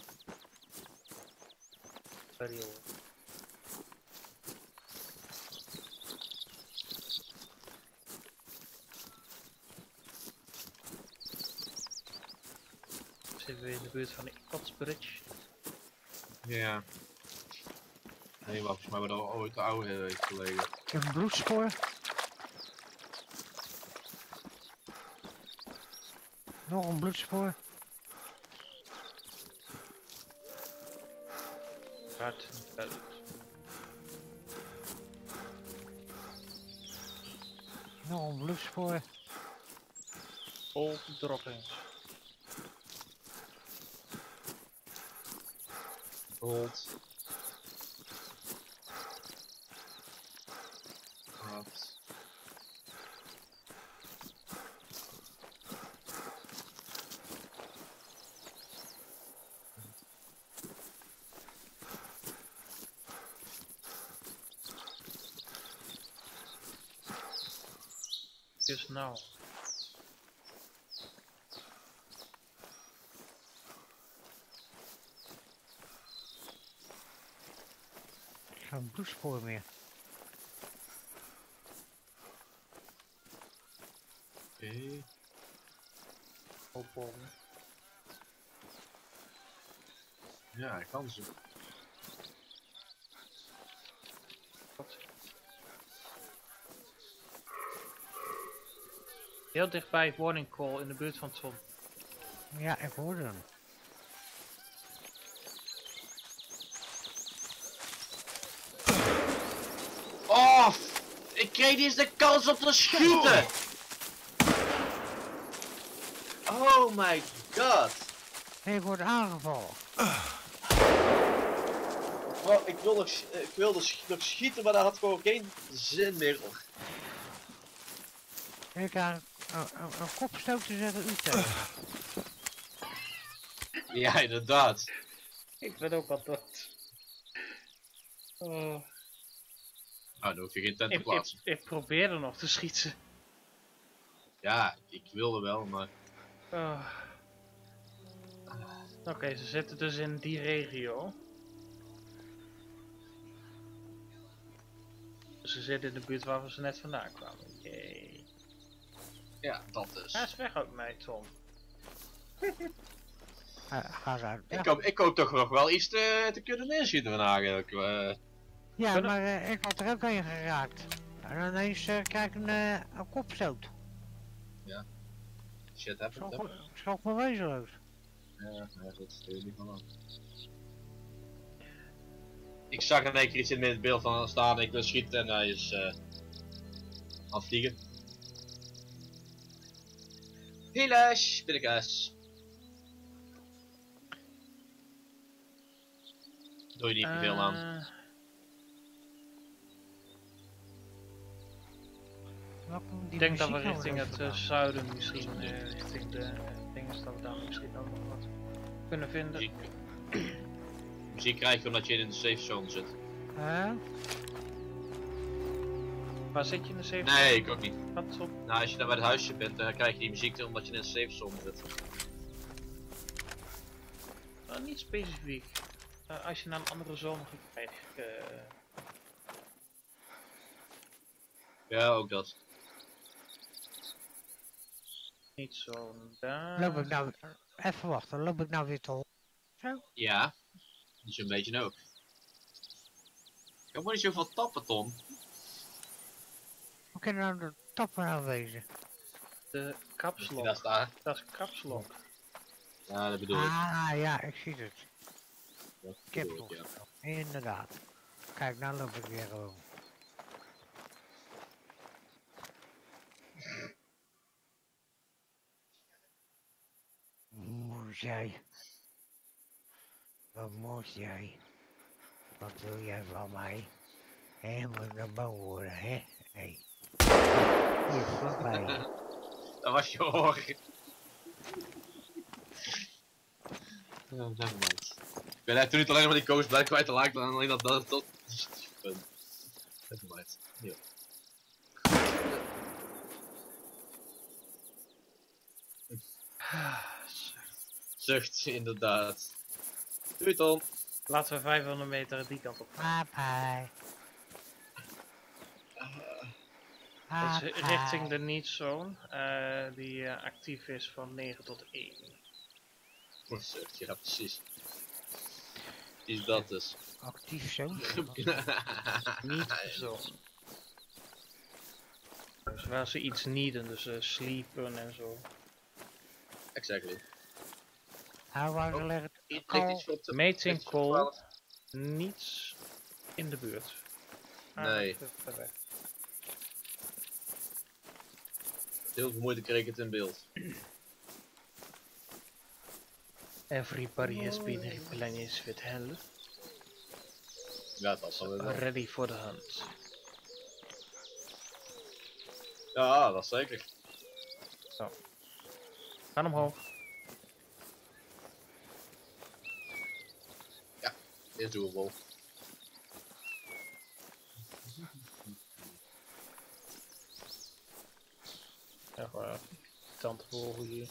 Zitten we in de buurt van de Echo's Bridge? Ja. Nee, wacht, maar we hebben al ooit de oude heel even gelegen. Ik heb een bloedspoor. Nog een bloedspoor. Nog een bloedspoor. Vol droppings. Gold. Wat? just now. Geen bloedspoor meer. Oké. Opvolgen. Ja, ik kan ze. Heel dichtbij warning call in de buurt van Tom. Ja, ik hoorde hem. Oh, ik kreeg niet eens de kans om te schieten! Oh my god! Ik word aangevallen. Oh, ik wilde nog schieten, maar daar had gewoon geen zin meer op. Ik aan een kopstoot te zetten, u tegen. Ja, inderdaad. Ik ben ook al dood. Oh. Nou, dan hoef je geen tent te plaatsen. Ik probeerde nog te schieten. Ja, ik wilde wel, maar... Oh. Oké, ze zitten dus in die regio. Ze zitten in de buurt waar we ze net vandaan kwamen. Jee. Ja, dat dus. Hij is weg uit mij, Tom. Ik hoop toch nog wel iets te kunnen neerschieten vandaag. Ja, maar ik had er ook een geraakt. En ineens krijg ik een kopstoot. Ja. Shit happens. Schrok me wezenloos. Ja, dat stel je niet van aan. Ik zag in één keer iets in het beeld van staan, ik wil schieten en hij is aan het vliegen. Helaas, ben ik huis. Doe je niet veel aan. Ik denk dat we richting het zuiden misschien, richting de dingen, dat we daar misschien ook nog wat kunnen vinden. Muziek krijg je omdat je in de safe zone zit. Huh? Waar zit je in de safe zone? Nee, ik ook niet. Wat op? Nou, als je daar bij het huisje bent, dan krijg je die muziek omdat je in de safe zone zit. Nou, niet specifiek. Als je naar een andere zone gaat, ja, ook dat. Niet zo daar. Loop ik nou... Even wachten, loop ik nou weer te horen? Zo? Ja. Dus een beetje ook. Je moet niet zoveel tappen, Tom. Hoe kunnen nou de tappen aanwezen? De kapslok. Dat is kapslok. Ja, dat bedoel ik. Ah, ja, ik zie het. Ik heb het. Ja. Inderdaad. Kijk, nou loop ik weer gewoon. Wat moet jij? Wat wil jij van mij? Hé, moet ik naar boven worden, hè? Hé. Hier, vlak bij. Dat was je hoor. Oh, dat was. Ik ben toen niet alleen maar die koos blijft kwijt te laag, dan alleen dat is fun. Dat was. Ja. Zucht, inderdaad. Doei, Ton. Laten we 500 meter die kant op gaan. Bye bye. Dus richting de niet-zone, die actief is van 9 tot 1. Oh, zucht, ja precies. Is dat dus. Actief zone? Niet-zone. Dus waar ze iets needen, dus sliepen en zo. Exactly. Aanwagen gelegd. Meting call. Niets in de buurt. Nee. Heel veel moeite kreeg het in beeld. Everybody has been replenished with hell. Ja, dat zal wel. Ready for the hunt. Ja, dat zeker. Zo. Gaan omhoog. Ja, is doable. afstand volgen hier.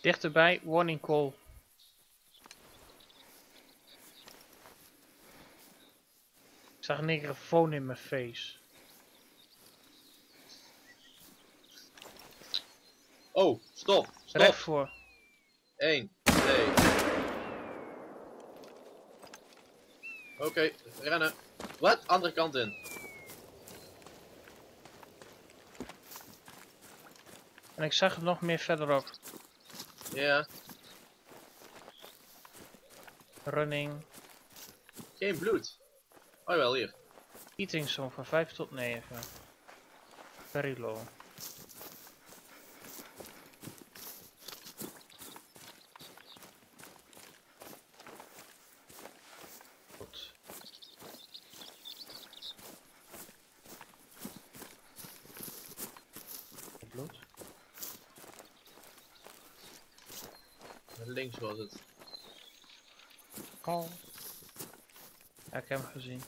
Dichterbij, warning call. Ik zag een microfoon in mijn face. Oh, stop, stop. Recht voor. 1, 2. Oké, rennen. Wat? Andere kant in. En ik zag hem nog meer verderop. Ja. Yeah. Running. Geen bloed. Oh wel, hier. Eating zone van 5 tot 9. Very low. Links was het. Oh. Ja, ik heb hem gezien.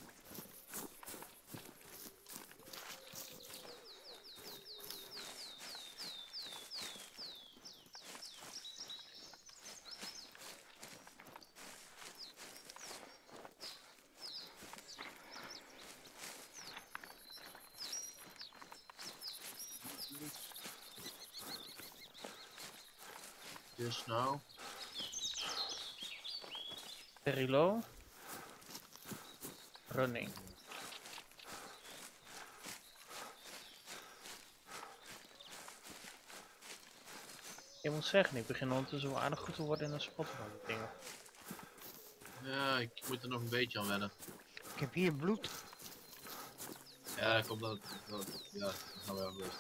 Dus nou. Very low. Running. Ik moet zeggen, ik begin ondertussen wel aardig goed te worden in een spot van die dingen. Ja, ik moet er nog een beetje aan wennen. Ik heb hier bloed. Ja, komt dat. Ja, dat gaan we wel bloed.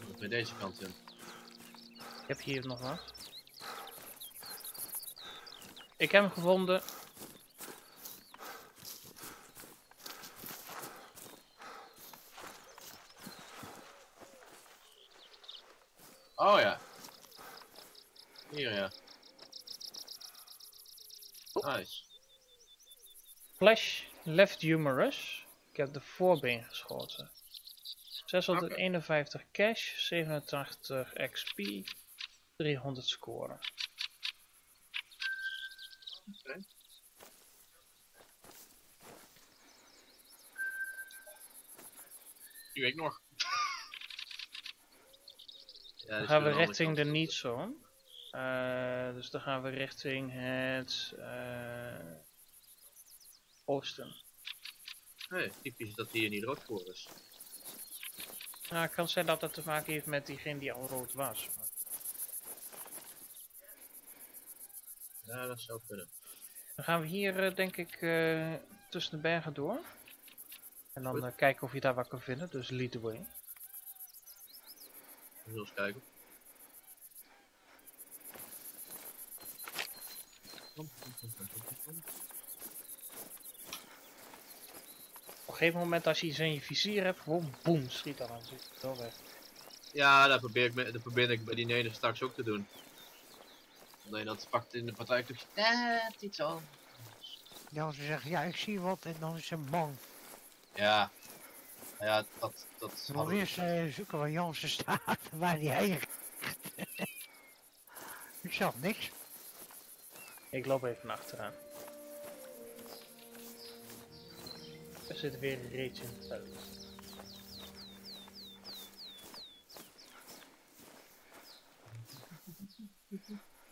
Ik moet bij deze kant in. Ik heb hier nog wat. Ik heb hem gevonden. Oh ja. Hier ja. Nice. Flash left humerus. Ik heb de voorbeen geschoten. 651 cash, 87 XP. 300 scoren. Okay. Die weet ik nog. Ja, dan gaan we richting de niet zone. Dus dan gaan we richting het oosten. Hey, typisch dat die hier niet rood voor is. Nou, ik kan zeggen dat dat te maken heeft met diegene die al rood was. Ja, dat zou kunnen. Dan gaan we hier denk ik tussen de bergen door. En dan kijken of je daar wat kan vinden, dus lead the way. We zullen eens kijken. Kom. Op een gegeven moment als je iets in je vizier hebt, gewoon boem, schiet dan aan zit wel weg. Ja, dat probeer ik bij die neder straks ook te doen. Alleen dat pakt in de partij toch net iets anders. Ja, ze zeggen ja, ik zie wat en dan is ze bang. Ja. Ja, dat... Probeer ze zoeken waar Jansen staat, waar die heen gaat. Ik zag niks. Ik loop even achteraan. Er zit weer een reetje in het vuil.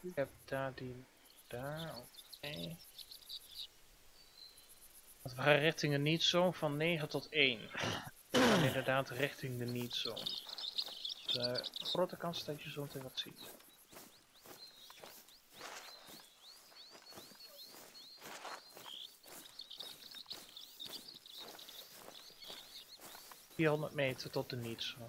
Ik heb daar die... daar, oké. Want we gaan richting de niet-zone van 9 tot 1. We gaan inderdaad richting de niet-zone. Dus grote kans dat je zo meteen wat ziet. ...400 meter tot de niet-zone.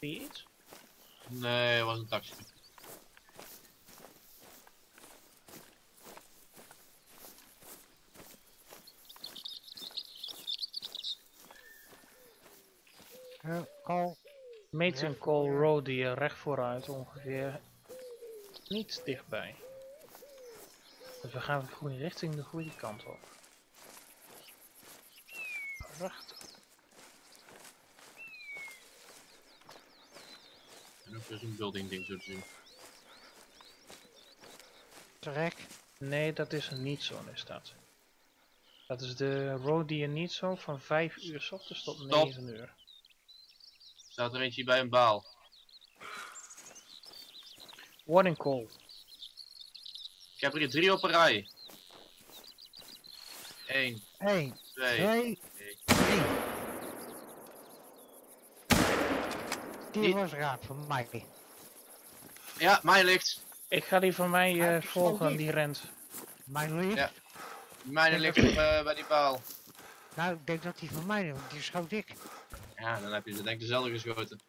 Iets? Nee, het was een taxi. Ja, al Maitenkool Road hier recht vooruit ongeveer. Niet dichtbij. Dus we gaan de goede richting de goede kant op. Prachtig. En ook weer zo'n building ding zo te zien. Trek? Nee, dat is een niet-zone is dat. Dat is de road die je niet zo van 5 uur 's ochtends tot 9 uur. Staat er eentje bij een baal. Warning call. Ik heb er hier 3 op een rij. 1, 2, 3. Die was raar van Mike. Ja, mij ligt. Ik ga die van mij volgen, die rent. Mij ligt? Ja. Mijne ligt bij die paal. Nou, ik denk dat die van mij, want die schoot ik. Ja, dan heb je denk ik dezelfde geschoten.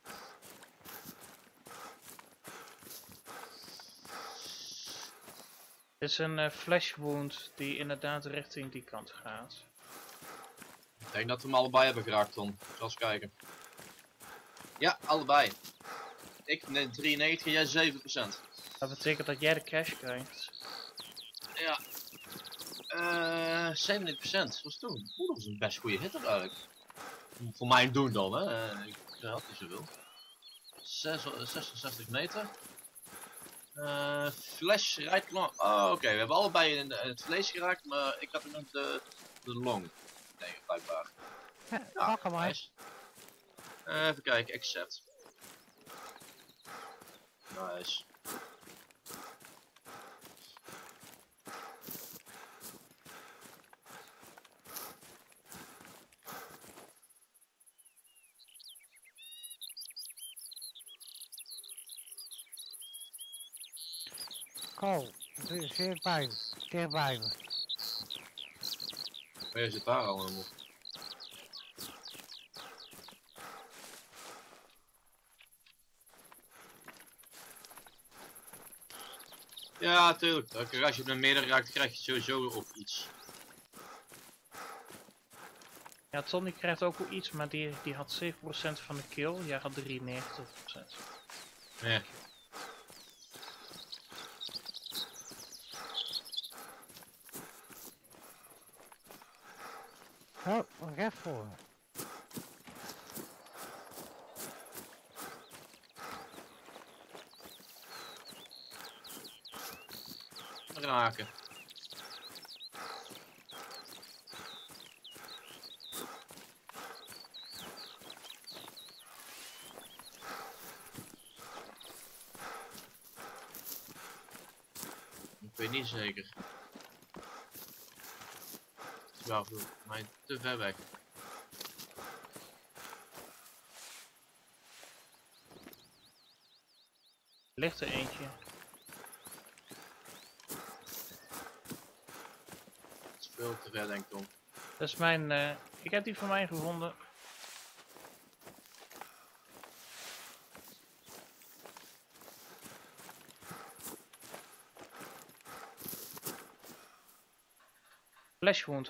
Dit is een flash wound die inderdaad richting die kant gaat. Ik denk dat we hem allebei hebben geraakt, Ton. Zal eens kijken. Ja, allebei. Ik 93, jij 7%. Dat betekent dat jij de cash krijgt. Ja. 70%, was toen. Oeh, dat was een best goede hitter eigenlijk. Voor mij doen dan, hè. Ik had niet zoveel. 66 meter. Flash right long. Oh, oké. We hebben allebei in het vlees geraakt, maar ik had nog de long. Nee, blijkbaar. Ja, nice. Even kijken, accept. Nice. Kool, het zit bij me, Maar je zit daar al helemaal. Ja, tuurlijk. Als je het met meerdere raakt, krijg je sowieso op iets. Ja, Ton die krijgt ook wel iets, maar die had 7% van de kill. Jij had 93%. Ja. Oh, recht voor. Raken. Ik weet niet zeker. Ja, maar te ver weg. Ligt er eentje. Het is veel te ver, denk ik, Tom. Dat is mijn... ik heb die van mij gevonden. Flashwound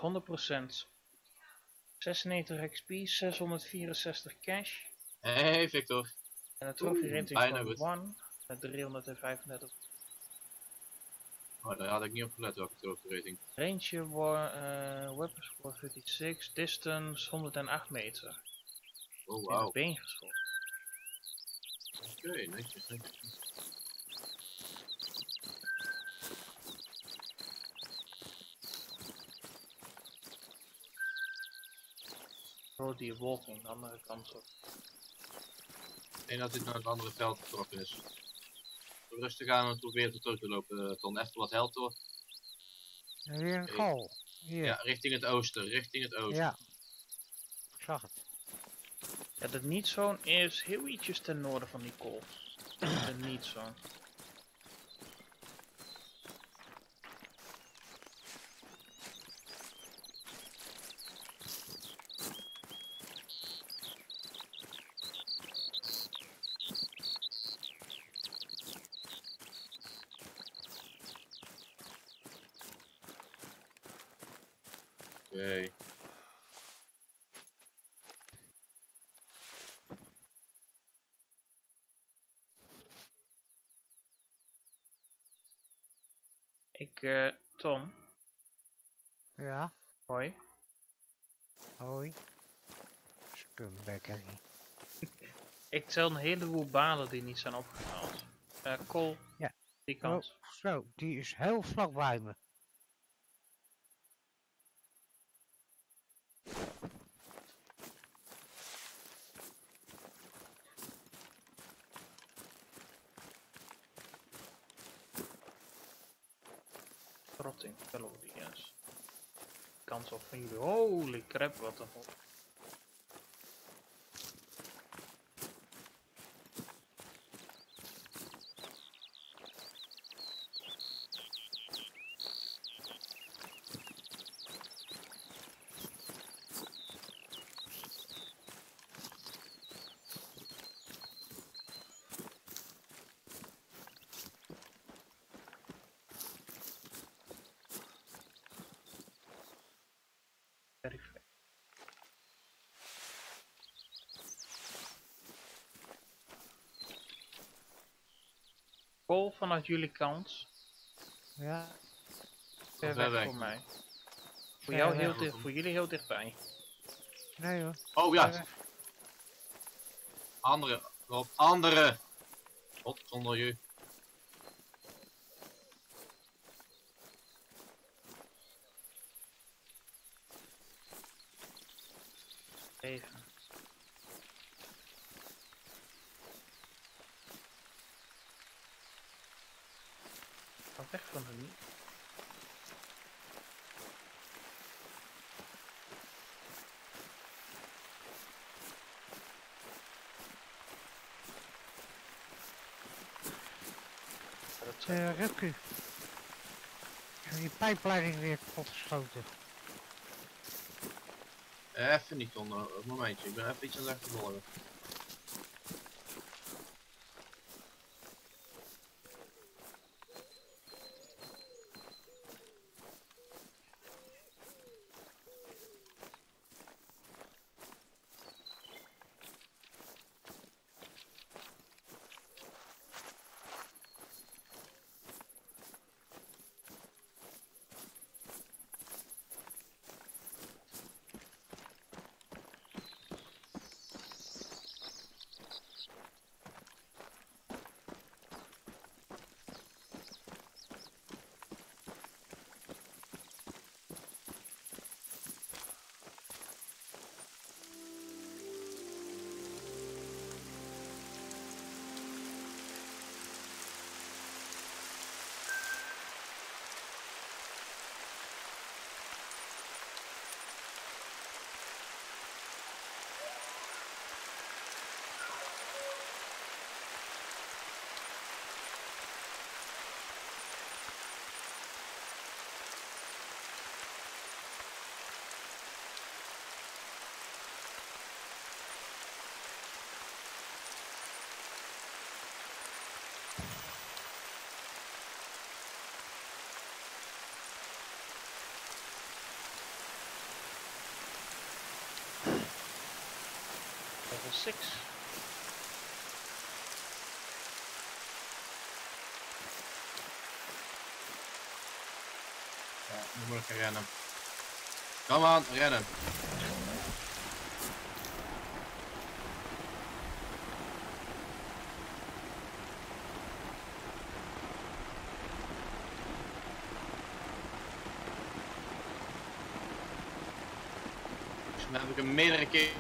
100%. 96 XP, 664 cash. Hey Victor. En het trofee rating van 1 met 335. Oh, daar had ik niet op gelet welke trofee rating. Range weapon score 56, distance 108 meter. Oh wow. In het been geschoten. Oké, netjes, netjes. Die walking, de andere kant op. Ik denk dat dit naar het andere veld getrokken is. Rustig aan en proberen te terug te lopen, Ton. Echt wat helpt hoor. Weer een goal. Hier. Ja, richting het oosten, richting het oosten. Ja, ik zag het. Ja, de niet-zone is heel ietsjes ten noorden van die kool. De niet-zone. Tom. Ja? Hoi. Hoi. Skumbekker. Ik tel een heleboel balen die niet zijn opgehaald. Kool, ja. Die kant. Oh, zo, die is heel vlak bij me. Rotting, Melodius. Kans op van jullie. Holy crap, wat een hop. Kool vanuit jullie kant. Ja. Ver weg voor mij. Voor jou heel dicht, voor jullie heel dichtbij. Nee hoor. Oh ja. Andere, Rob, andere. Rot zonder je. Even. Weg van de niet. Rupke. Die pijpleiding weer kapotgeschoten. Even niet onder, een momentje, ik ben even iets aan het achtervolgen. Six. Ja, nu moet ik rennen. Kom aan, rennen. Dus dan heb ik hem meerdere keer.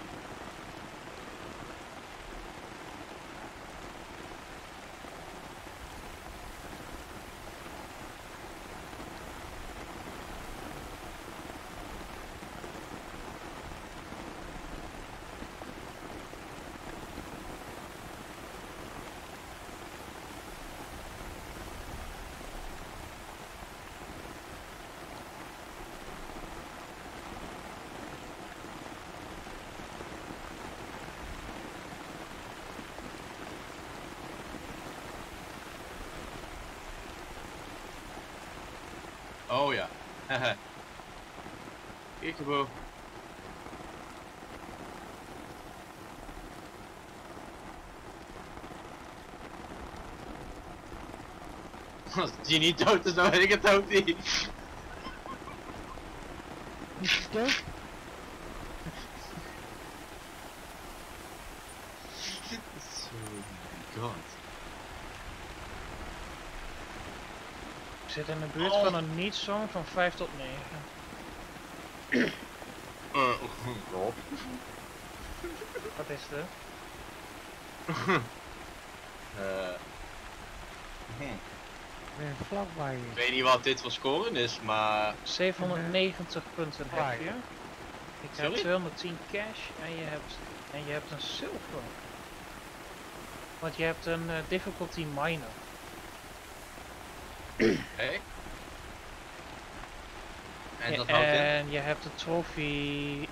Oh ja, haha. Kijk erboven. Als die niet dood is, dan weet ik het ook niet. Is het dood? Oh my god. Ik zit in de buurt van een niet-song van 5 tot 9. Rob. Wat is dit? Ik ben vlakbij. Ik weet niet wat dit voor scoren is, maar... 790 punten heb je. Ik heb 210 cash en je hebt een zilver. Want je hebt een difficulty minor. Hey. En dat houdt in? En je hebt een trofee...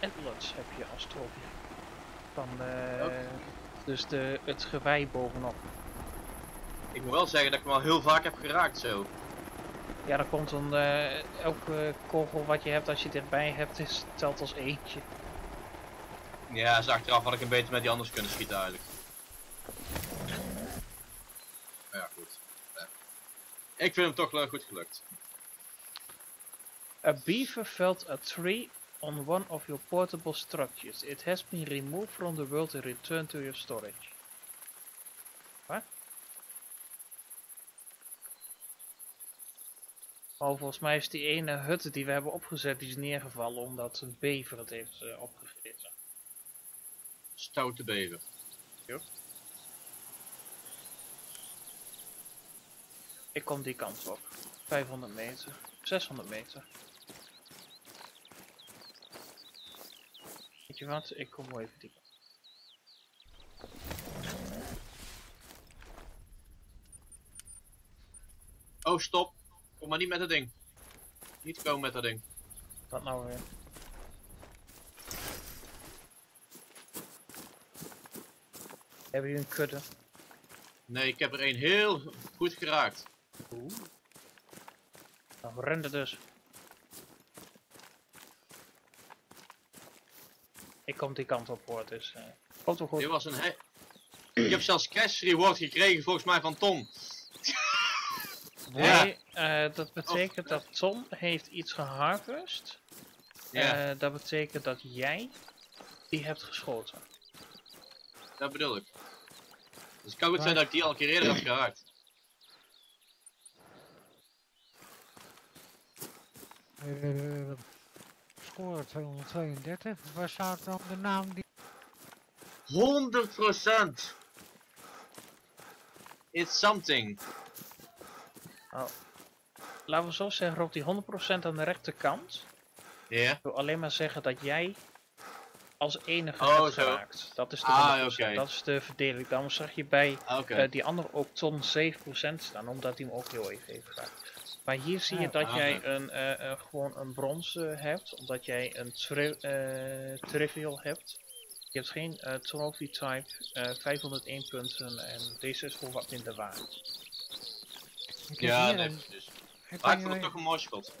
Atlas heb je als trofee. Van dus het gewei bovenop. Ik moet wel zeggen dat ik hem al heel vaak heb geraakt zo. Ja, dat komt dan elke kogel wat je hebt als je dichtbij hebt is telt als eentje. Ja, dus achteraf had ik hem beter met die anders kunnen schieten eigenlijk. Ja, goed. Ja. Ik vind hem toch goed gelukt. A beaver felled a tree on one of your portable structures. It has been removed from the world and returned to your storage. Wat? Oh, volgens mij is die ene hut die we hebben opgezet, die is neergevallen omdat een bever het heeft opgegeten. Stoute bever. Ja. Ik kom die kant op. 500 meter. 600 meter. Weet je wat? Ik kom even die kant. Oh, stop. Kom maar niet met dat ding. Niet komen met dat ding. Wat nou weer? Hebben jullie een kudde? Nee, ik heb er een heel goed geraakt. Oeh. Nou, we rennen dus. Ik kom die kant op hoor, dus... komt wel goed. Dit was een he... Ik heb zelfs cash reward gekregen volgens mij van Tom. Nee, ja. Dat betekent dat Tom heeft iets geharvest. Ja. Dat betekent dat jij die hebt geschoten. Dat bedoel ik. Dus het kan goed zijn dat ik die al een keer eerder heb geraakt. Score 232, waar staat dan de naam die... 100%! It's something. Oh. Laten we zo zeggen, Rob, die 100% aan de rechterkant. Ja. Yeah. Ik wil alleen maar zeggen dat jij als enige hebt geraakt. Dat is de, dat is de verdeling. Daarom zag je bij die andere ook Ton 7% staan, omdat hij hem ook heel even heeft geraakt. Maar hier zie je dat jij een, gewoon een bronzen hebt, omdat jij een trivial hebt. Je hebt geen trophy type, 501 punten en deze is voor wat minder waard. Ja, nee, precies. Maar ik vond het toch een mooi schot.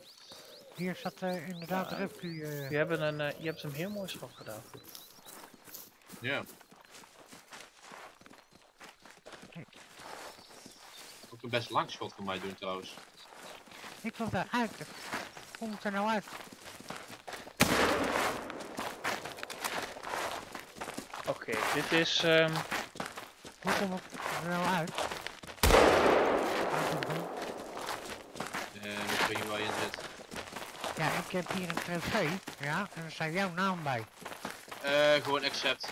Hier zat inderdaad de rupke. Je hebt een heel mooi schot gedaan. Ja. Ook een best lang schot voor mij doen trouwens. Ik vond het uit. Hoe moet er nou uit? Oké, dit is... Hoe komt het er nou uit? Ik weet niet waar je in zit. Ja, ik heb hier een trofee, ja, en er staat jouw naam bij. Gewoon accept.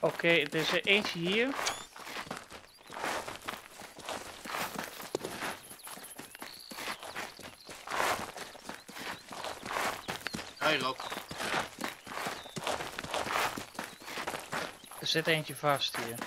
Oké, er is er eentje hier. Hi Rob. Er zit eentje vast hier.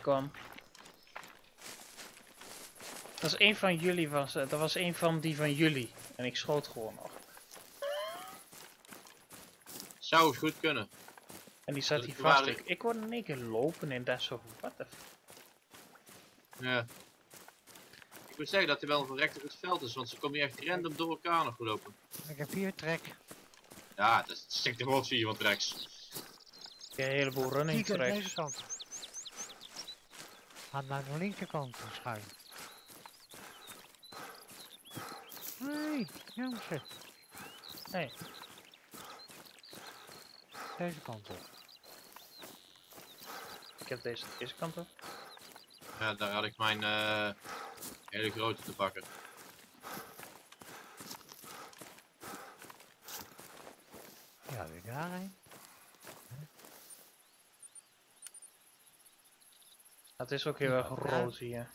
Kwam. Dat was een van jullie, dat was een van die van jullie. En ik schoot gewoon nog. Zou het goed kunnen. En die zat hier vast. Ik word in één keer lopen en daar zo van, what the f. Ja. Ik moet zeggen dat hij wel een verrekte goed veld is, want ze komen hier echt random door elkaar nog lopen. Ik heb hier trek. Ja, dat stikt de rood voor iemand rechts. Ik heb een heleboel running tracks. Aan mijn linkerkant schuin. Nee, jongens. Nee. Deze kant op. Ik heb deze kant op. Ja, daar had ik mijn hele grote te pakken. Ja, weer daarheen. Het is ook heel erg rood hier.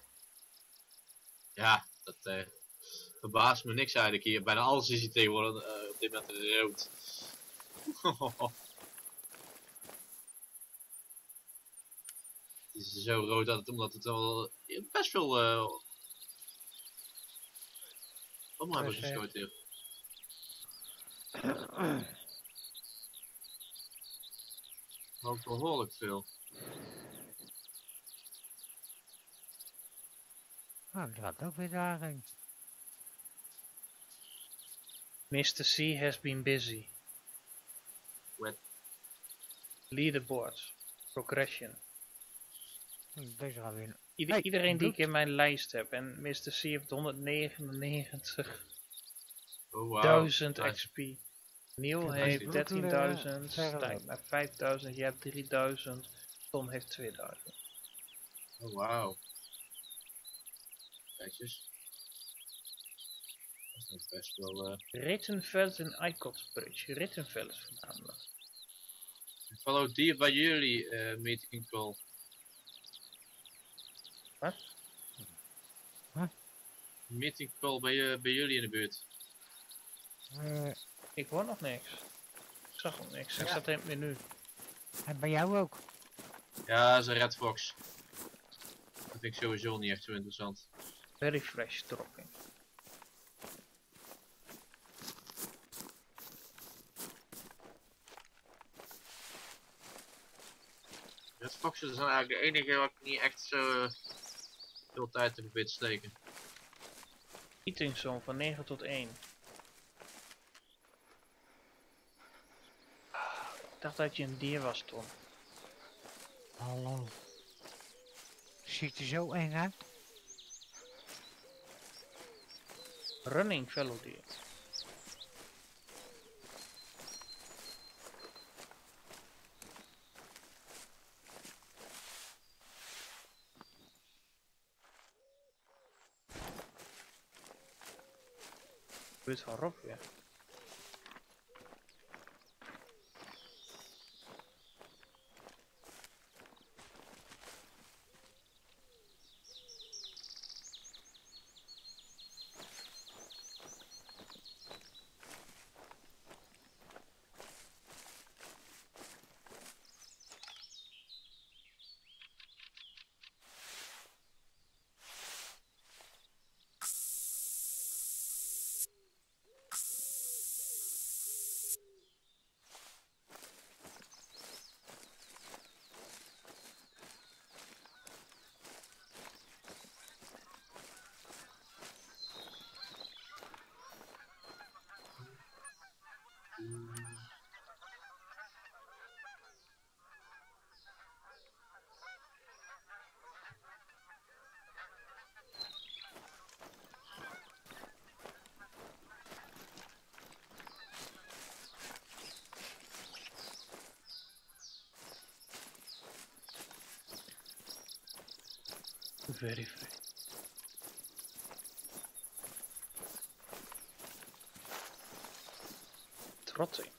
Ja, dat verbaast me niks eigenlijk hier. Bijna alles is hier tegenwoordig op dit moment rood. Het is zo rood dat het, omdat het wel best veel allemaal hebben geschoten hier. Ook behoorlijk veel. Nou, dat gaat ook weer daarheen. Mr. C has been busy. With? Leaderboards. Progression. Deze gaat weer. Iedereen die ik in mijn lijst heb. En Mr. C heeft 199. Oh, wow. 1000 XP. Neil heeft 13.000. Stine heeft 5.000. Jij hebt 3.000. Tom heeft 2.000. Oh, wauw. Kijkjes. Dat is best wel... Rittenveld en Echo's Bridge. Rittenveld voornamelijk. Ik val ook diep bij jullie meeting call. Wat? Huh? Meeting call bij jullie in de buurt. Ik hoor nog niks. Ik zag nog niks. Ik zat in het menu. En bij jou ook? Ja, dat is een Red Fox. Dat vind ik sowieso niet echt zo interessant. Very fresh dropping. Red Foxen zijn eigenlijk de enige wat ik niet echt zo veel tijd in probeer te steken. Eating zone van 9 tot 1. Ik dacht dat je een dier was, Tom. Hallo. Ziet er zo eng uit? Running fellow deer. Buurt van Rob weer. Very free. Trotty.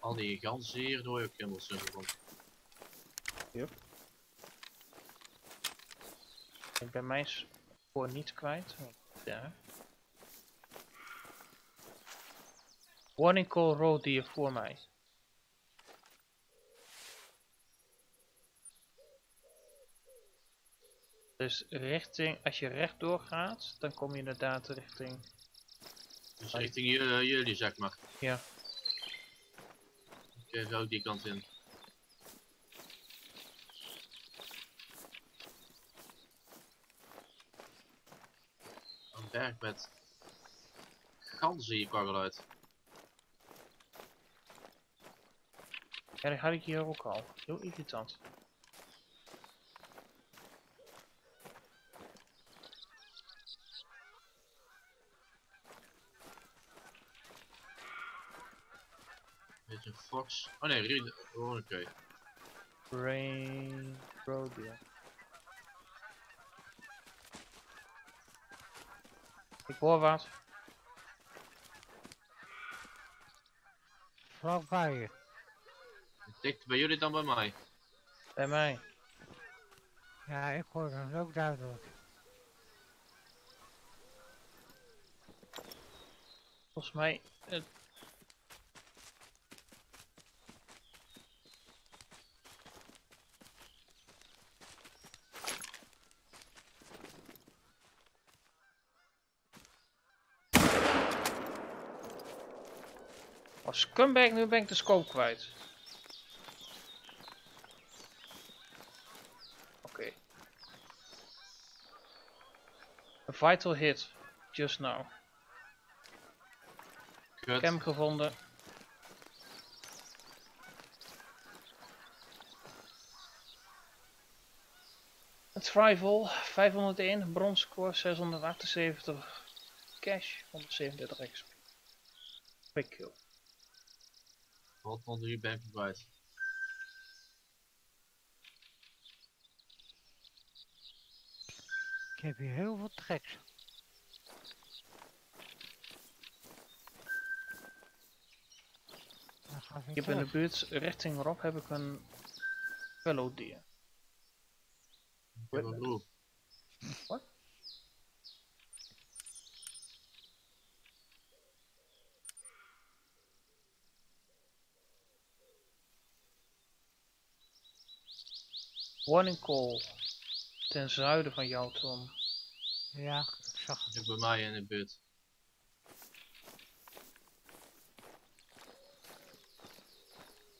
Al die ganzen hier doe je ook helemaal zo van. Yep. Ik ben mijn spoor niet kwijt. Ja. Warning call road hier voor mij. Dus richting, als je rechtdoor gaat, dan kom je inderdaad richting... Dus richting jullie, zeg maar. Ja. Oké, zo die kant in. Een berg met ganzen hier kwam wel uit. Ja, dat had ik hier ook al. Heel irritant. Beetje fox. Oh nee, Rien. Oh, oké. Rain. Probia. Ik hoor wat. Wat ga je? Tikt bij jullie dan bij mij? Bij mij. Ja, ik hoor hem ook duidelijk. Volgens mij... Als comeback nu ben ik de scope kwijt. Vital hit, just now. Kut. Ik heb hem gevonden. Het rival 501, bronscore 678, cash 137 XP. Big kill. Wat vond je bij kwijt? Ik heb hier heel veel trek. Ik heb in de buurt richting Rob heb ik een fellow deer. Wat? Warning call. Ten zuiden van jou, Tom. Ja, ik zag het. Bij mij in de buurt.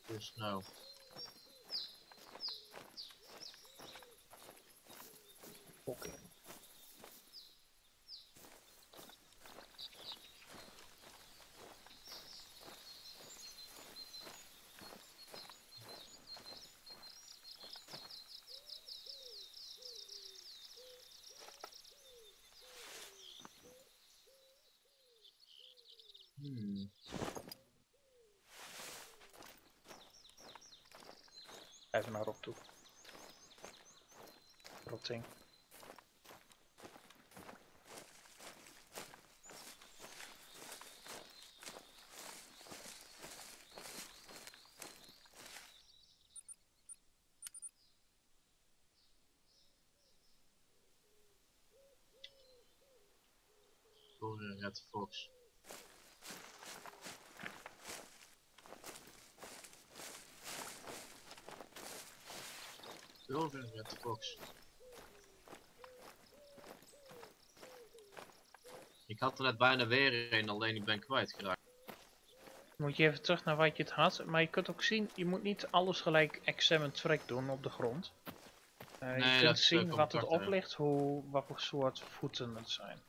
Dus nou. Oké. Even naar Rob toe. Rotting. Voor een red fox. Met de box. Ik had er net bijna weer een, alleen ik ben kwijtgeraakt. Moet je even terug naar waar je het had, maar je kunt ook zien, je moet niet alles gelijk examine track doen op de grond. Nee, je kunt zien wat het op ligt, wat voor soort voeten het zijn.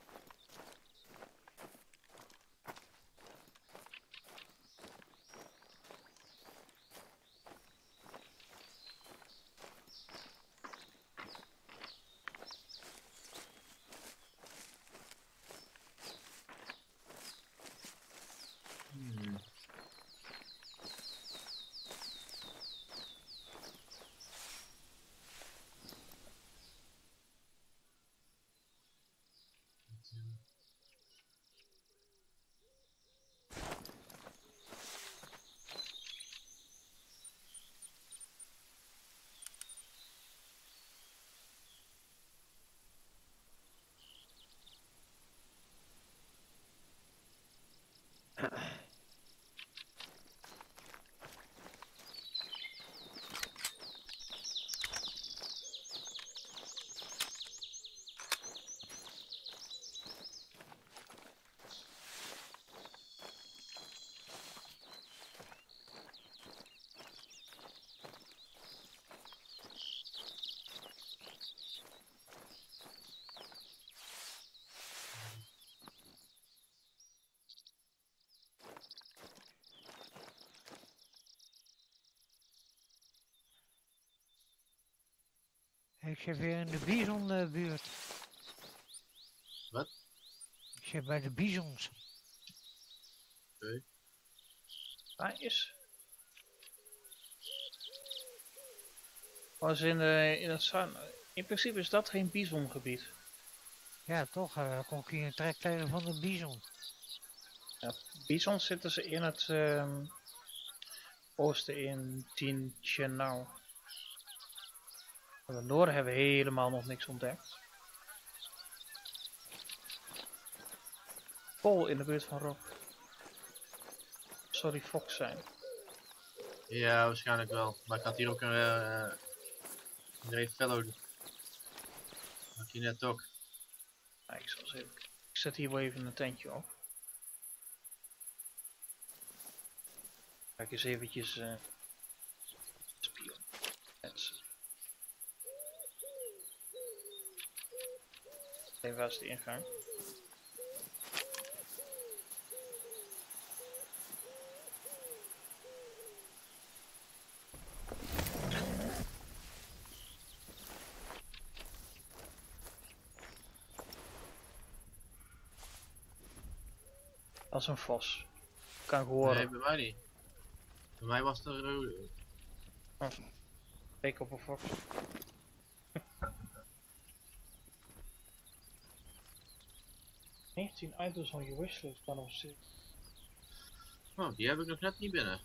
Ik zit weer in de bisonbuurt. Wat? Ik zit bij de bisons. Oké. Okay. Nice. Was in het zuin. In principe is dat geen bisongebied. Ja, toch. Kon ik hier een trektijden van de bison. Ja, bison zitten ze in het oosten in Tienchenau. Van het noorden hebben we helemaal nog niks ontdekt. Pol in de buurt van Rob. Sorry, Fox zijn. Ja, waarschijnlijk wel. Maar ik had hier ook een Rittenveld. Had je net ook. Nou, ik zet hier wel even een tentje op. Kijk eens eventjes spion. Even waar is de ingang? Als een vos. Kan ik horen. Nee, bij mij niet. Bij mij was het een rode. Kijk op een vos. Items van je wishlist dan op zit. Oh, die heb ik nog net niet binnen.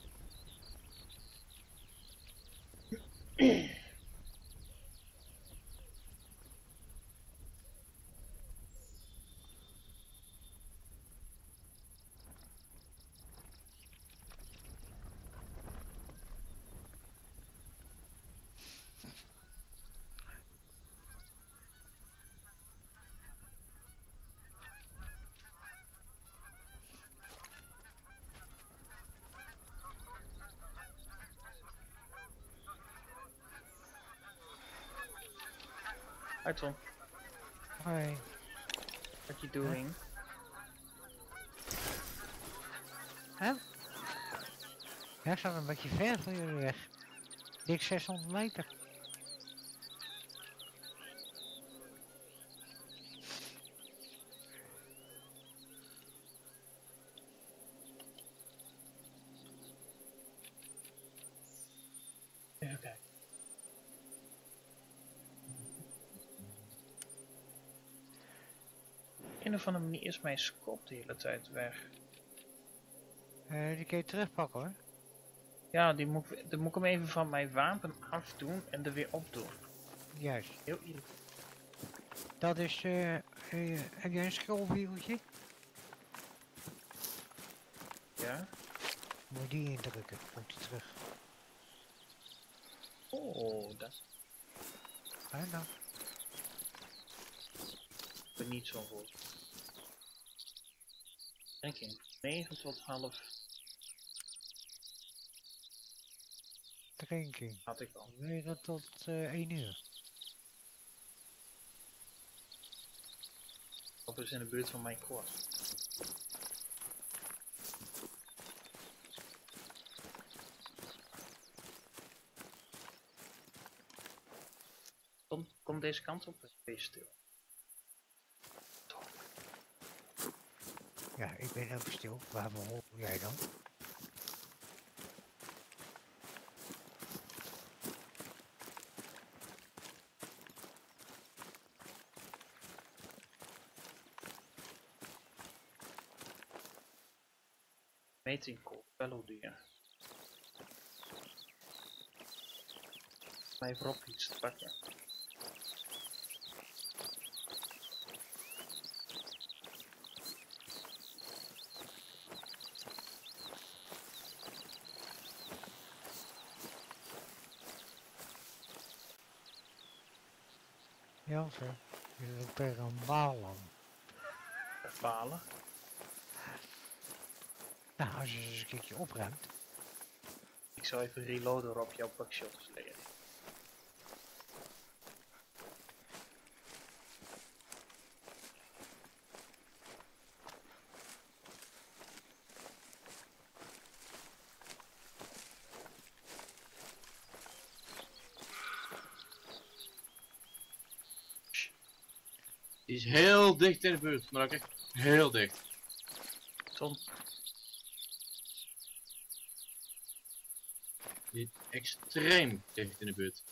Hi Tom. Hi. What you doing? Hè? Ja, ik zat een beetje ver van jullie weg. Dik 600 meter. Van de manier is mijn scope de hele tijd weg. Die kun je terugpakken hoor. Ja, dan moet ik hem even van mijn wapen afdoen en er weer opdoen. Juist. Heel eerlijk. Dat is, heb jij een scrollwieltje? Ja. Moet je die indrukken, komt hij terug. Oh, dat. Fijn dan. Ik ben niet zo goed. Denk ik, 9 tot half. Drinking. Had ik al. 9 tot 1 uur. Dat is in de buurt van mijn koord. Kom deze kant op, wees stil. Ja, ik ben even stil. Waar hoor jij dan? Meting call, fellow deer. Mij Rob iets te pakken. Ja, zo. Je zit ook tegen een baal aan. Balen? Nou, als je ze eens een keertje opruimt. Ik zou even reloaden op jouw backshots leggen. Die is heel dicht in de buurt, maar ook echt heel dicht. Ton. Die is extreem dicht in de buurt.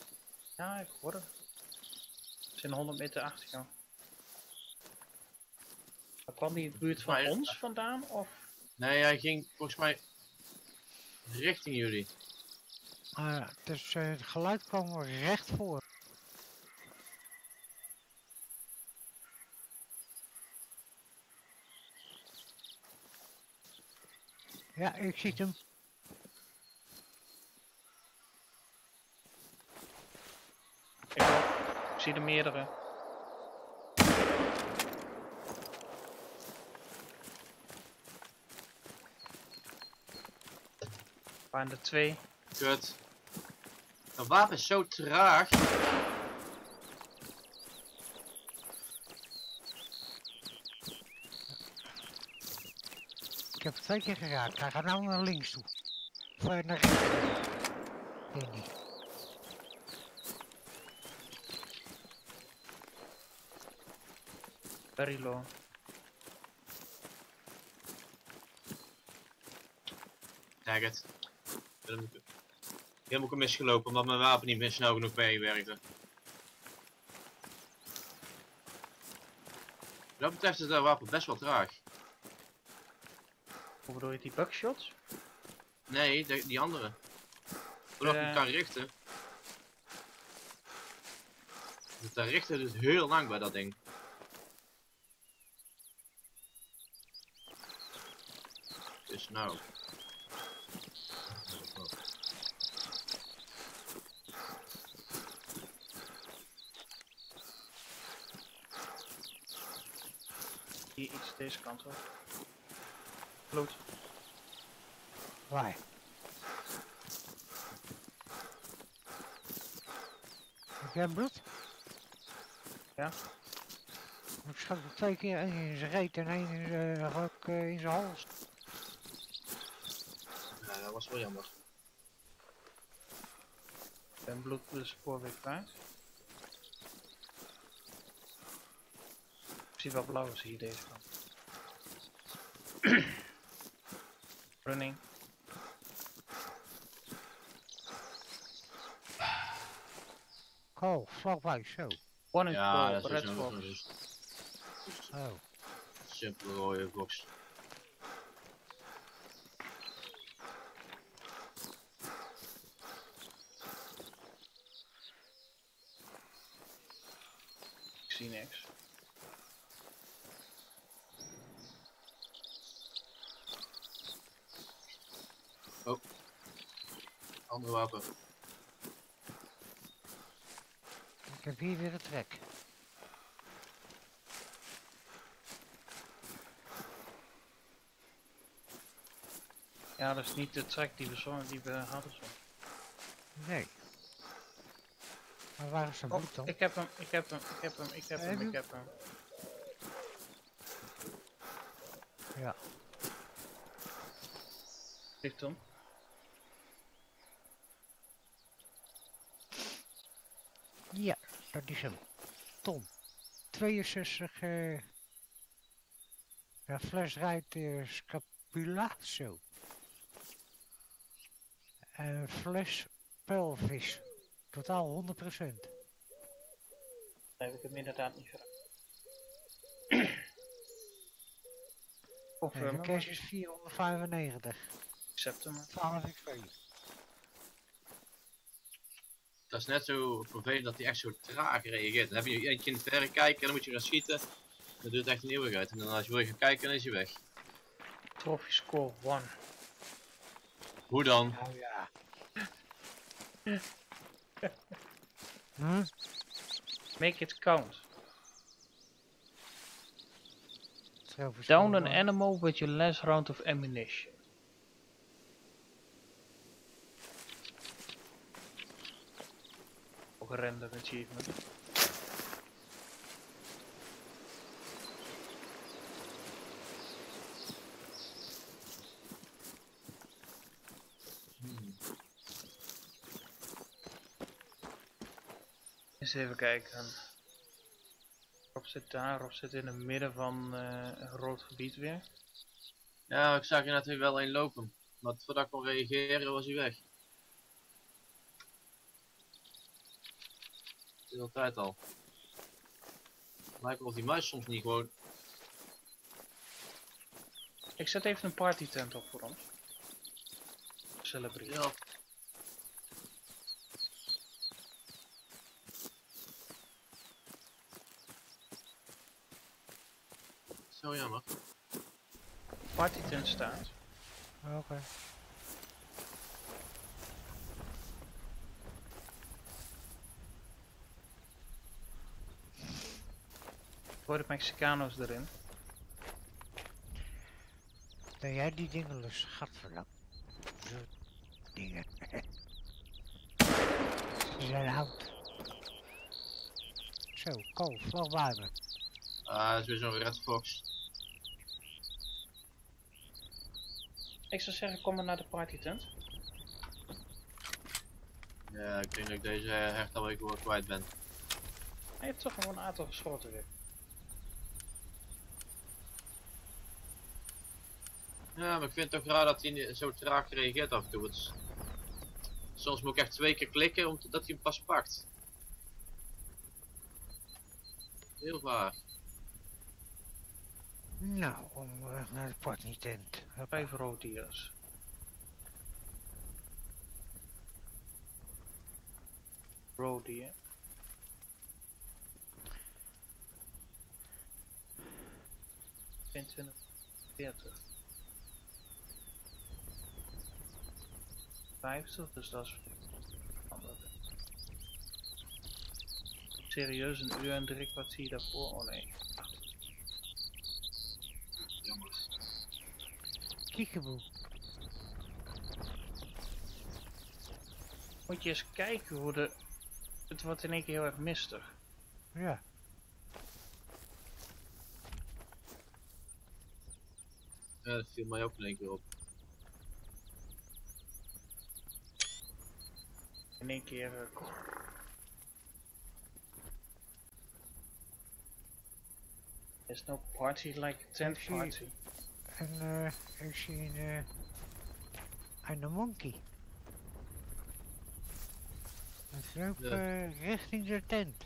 Ja, ik hoor het. We zijn 100 meter achter jou. Kwam die in de buurt van ons vandaan? Of? Nee, hij ging volgens mij richting jullie. Dus het geluid kwam recht voor. Ja, ik zie hem. Ik zie er meerdere. Waren er twee. Kut. Dat wapen is zo traag. Ik heb het twee keer geraakt. Hij gaat nou naar links toe. Of naar rechts toe. Ik weet niet. Very low. Dag het. Helemaal kom misgelopen omdat mijn wapen niet meer snel genoeg meewerkte. Wat dat betreft is dat wapen best wel traag. Hoe bedoel je die buckshots? Nee, die andere. Doordat ik hem kan richten. Het richten dus heel lang bij dat ding. Dus nou. Hier iets deze kant op. Bloed. Waar? Heb jij bloed? Ja. Ik schat er twee keer, één in zijn reet en één in zijn rok, in zijn hals. Ja, dat was wel jammer. En bloed de spoorweg kwijt. Ik zie wel blauw, zie je deze kant. Running. Cool, vlakbij, zo. One is ja, cool, red fox. Oh. Simpel rode box. Ik zie niks. Oh, andere wapen. Ik heb hier weer een trek. Ja, dat is niet de trek die we zongen, die we hadden zo. Nee. Maar waar is zijn bloed dan? Ik heb hem, ik heb hem, ik heb hem, ik heb hem, ik heb hem. Ja. Ligt hem. Ja, dat is hem. Tom. 62. Ja, fles rijdt scapula. Zo. Fles pelvis. Totaal 100%. Heb ik hem inderdaad niet geraakt. De cash is 495. September. 12 XP. Dat is net zo vervelend dat hij echt zo traag reageert. Dan heb je eentje in de verre kijken en dan moet je gaan schieten. Dat duurt echt een eeuwigheid. En dan als je wil gaan kijken, dan is hij weg. Trophy score 1. Hoe dan? Oh ja. Huh? Make it count. Down an animal with your last round of ammunition. Ook een random achievement. Eens even kijken. Rob zit daar, Rob zit in het midden van een rood gebied weer. Ja, ik zag er net weer wel een lopen. Maar voordat ik kon reageren was hij weg. Het is altijd al. Het lijkt wel of die muis soms niet gewoon... Ik zet even een party tent op voor ons. Celebrate. Ja. Zo jammer. Party tent staat. Oké. Okay. Voor de Mexicano's erin. Ben jij die dingen los? Gadverdamme. Zo dingen. Ze zijn hout. Zo, kool, vlog bij me. Ah, dat is weer zo'n red fox. Ik zou zeggen, kom maar naar de party tent. Ja, ik denk dat ik deze hecht alweer gewoon kwijt ben. Hij heeft toch gewoon een aantal geschoten weer. Ja, maar ik vind het toch raar dat hij zo traag reageert af en toe. Soms moet ik echt 2 keer klikken omdat hij hem pas pakt. Heel waar. Nou, onderweg naar de partytent. Even rood hier. Rood hier. €20, €40. 50, dus dat is serieus een uur en 3 kwartier daarvoor. Oh nee. Jongens. Kiekeboe. Moet je eens kijken hoe de... Het wordt in één keer heel erg mistig. Ja. Ja, dat viel mij ook in één keer op. In één keer... There's no party like a tent party. En ik zie een monkey. Het loopt richting de tent.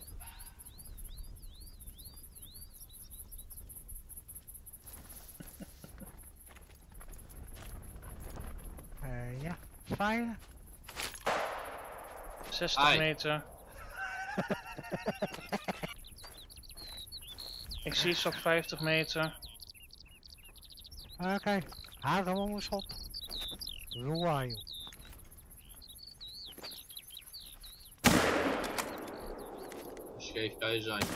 Ja, fire. 60 Hi. Meter. Ik zie ze op 50 meter. Oké, okay. Haal hem om eens op. Roaio. Scheef kan je zijn.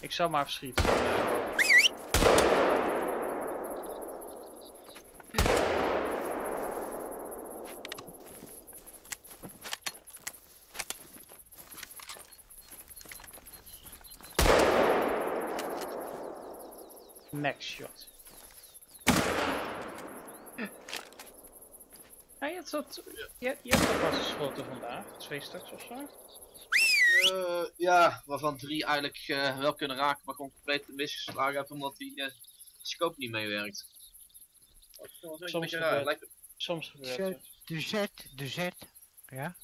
Ik zal maar afschieten. Next shot. Hij had dat... Je hebt dat pas geschoten vandaag. 2 stuks of zo? Ja, waarvan 3 eigenlijk wel kunnen raken, maar gewoon compleet misgeslagen hebben omdat die scope niet meewerkt. Soms gebeurt het. Soms gebeurt het. De Z. Ja.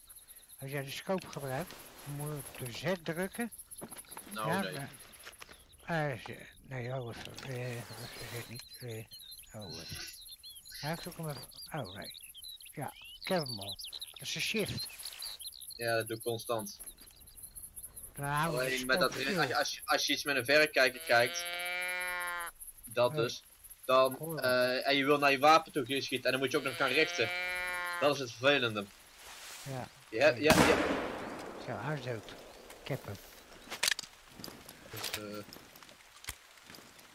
Als jij de scope gebruikt, moet je op de Z drukken. Nou ja, nee. Nee, oh, dat niet. Hij heeft ook een... Oh, nee. Ja, ik heb hem al. Dat is een shift. Ja, dat doe ik constant. Nou, alleen met dat... Als je iets met een verrekijker kijkt... Dat dus. Dan... en je wil naar je wapen toe schieten en dan moet je ook nog gaan richten. Dat is het vervelende. Ja. Ja. Zo, hij is dood. Ik heb hem. Dus,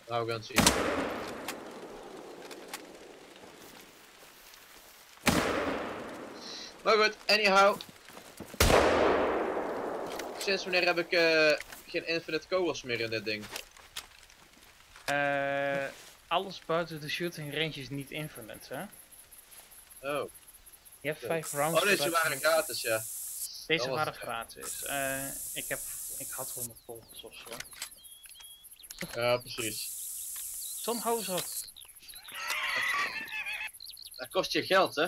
nou, we gaan het zien. Maar goed, anyhow. Sinds wanneer heb ik geen infinite kogels meer in dit ding? Alles buiten de shooting range is niet infinite, hè? Oh. Je hebt 5 rounds. Oh, deze waren gratis, ja. Deze waren gratis. Ik had 100 volgers of zo. Ja, precies. Tom, hou eens op. Dat kost je geld, hè?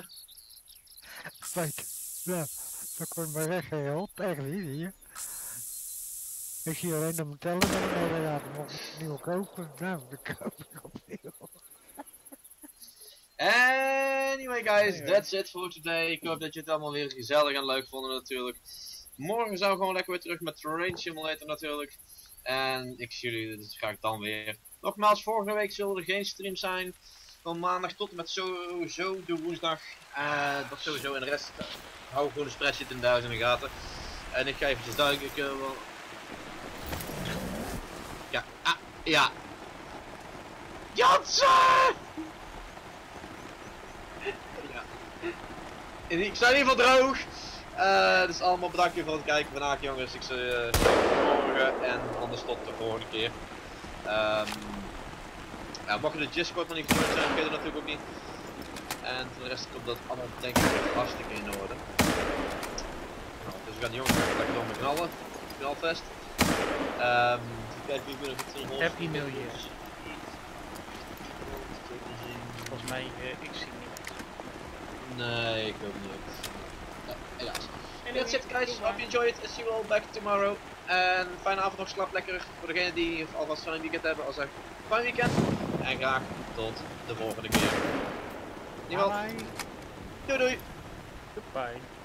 Kijk, ja, dat komt bij weg geld, eigenlijk hier. Ik zie alleen dat mijn telefoon en ja, dan moet ik nieuw kopen. Nou, dan koop ik opnieuw. Anyway guys, that's it for today. Ik hoop dat je het allemaal weer gezellig en leuk vonden natuurlijk. Morgen zijn we gewoon lekker weer terug met Terrain Simulator natuurlijk. En ik zie jullie, dat ga ik dan weer. Nogmaals, vorige week zullen er geen streams zijn. Van maandag tot en met sowieso de woensdag. Dat sowieso en de rest. Hou gewoon de spreadsheet in duizenden gaten. En ik ga eventjes duiken. Ja, ah, ja. Jansen! Ja. Ik sta in ieder geval droog. Dus allemaal bedankt voor het kijken vandaag jongens. Ik zie morgen en anders tot de volgende keer. Nou, mocht je de Discord nog niet gehoord zijn, kun je dat natuurlijk ook niet. En voor de rest komt dat allemaal denk ik hartstikke in orde. Nou, dus we gaan die jongens lekker door me knallen. Knalfest. Kijk wie wil ik Happy New Year. Volgens mij, ik zie niemand. Nee, ik ook niet. Helaas. En dat zit guys, hope you enjoyed it, see you all back tomorrow. En fijne avond nog, slaap lekker. Voor degenen die alvast fijn weekend hebben, als echt fijn weekend. En graag tot de volgende keer. Niemand? Doei doei. Goodbye.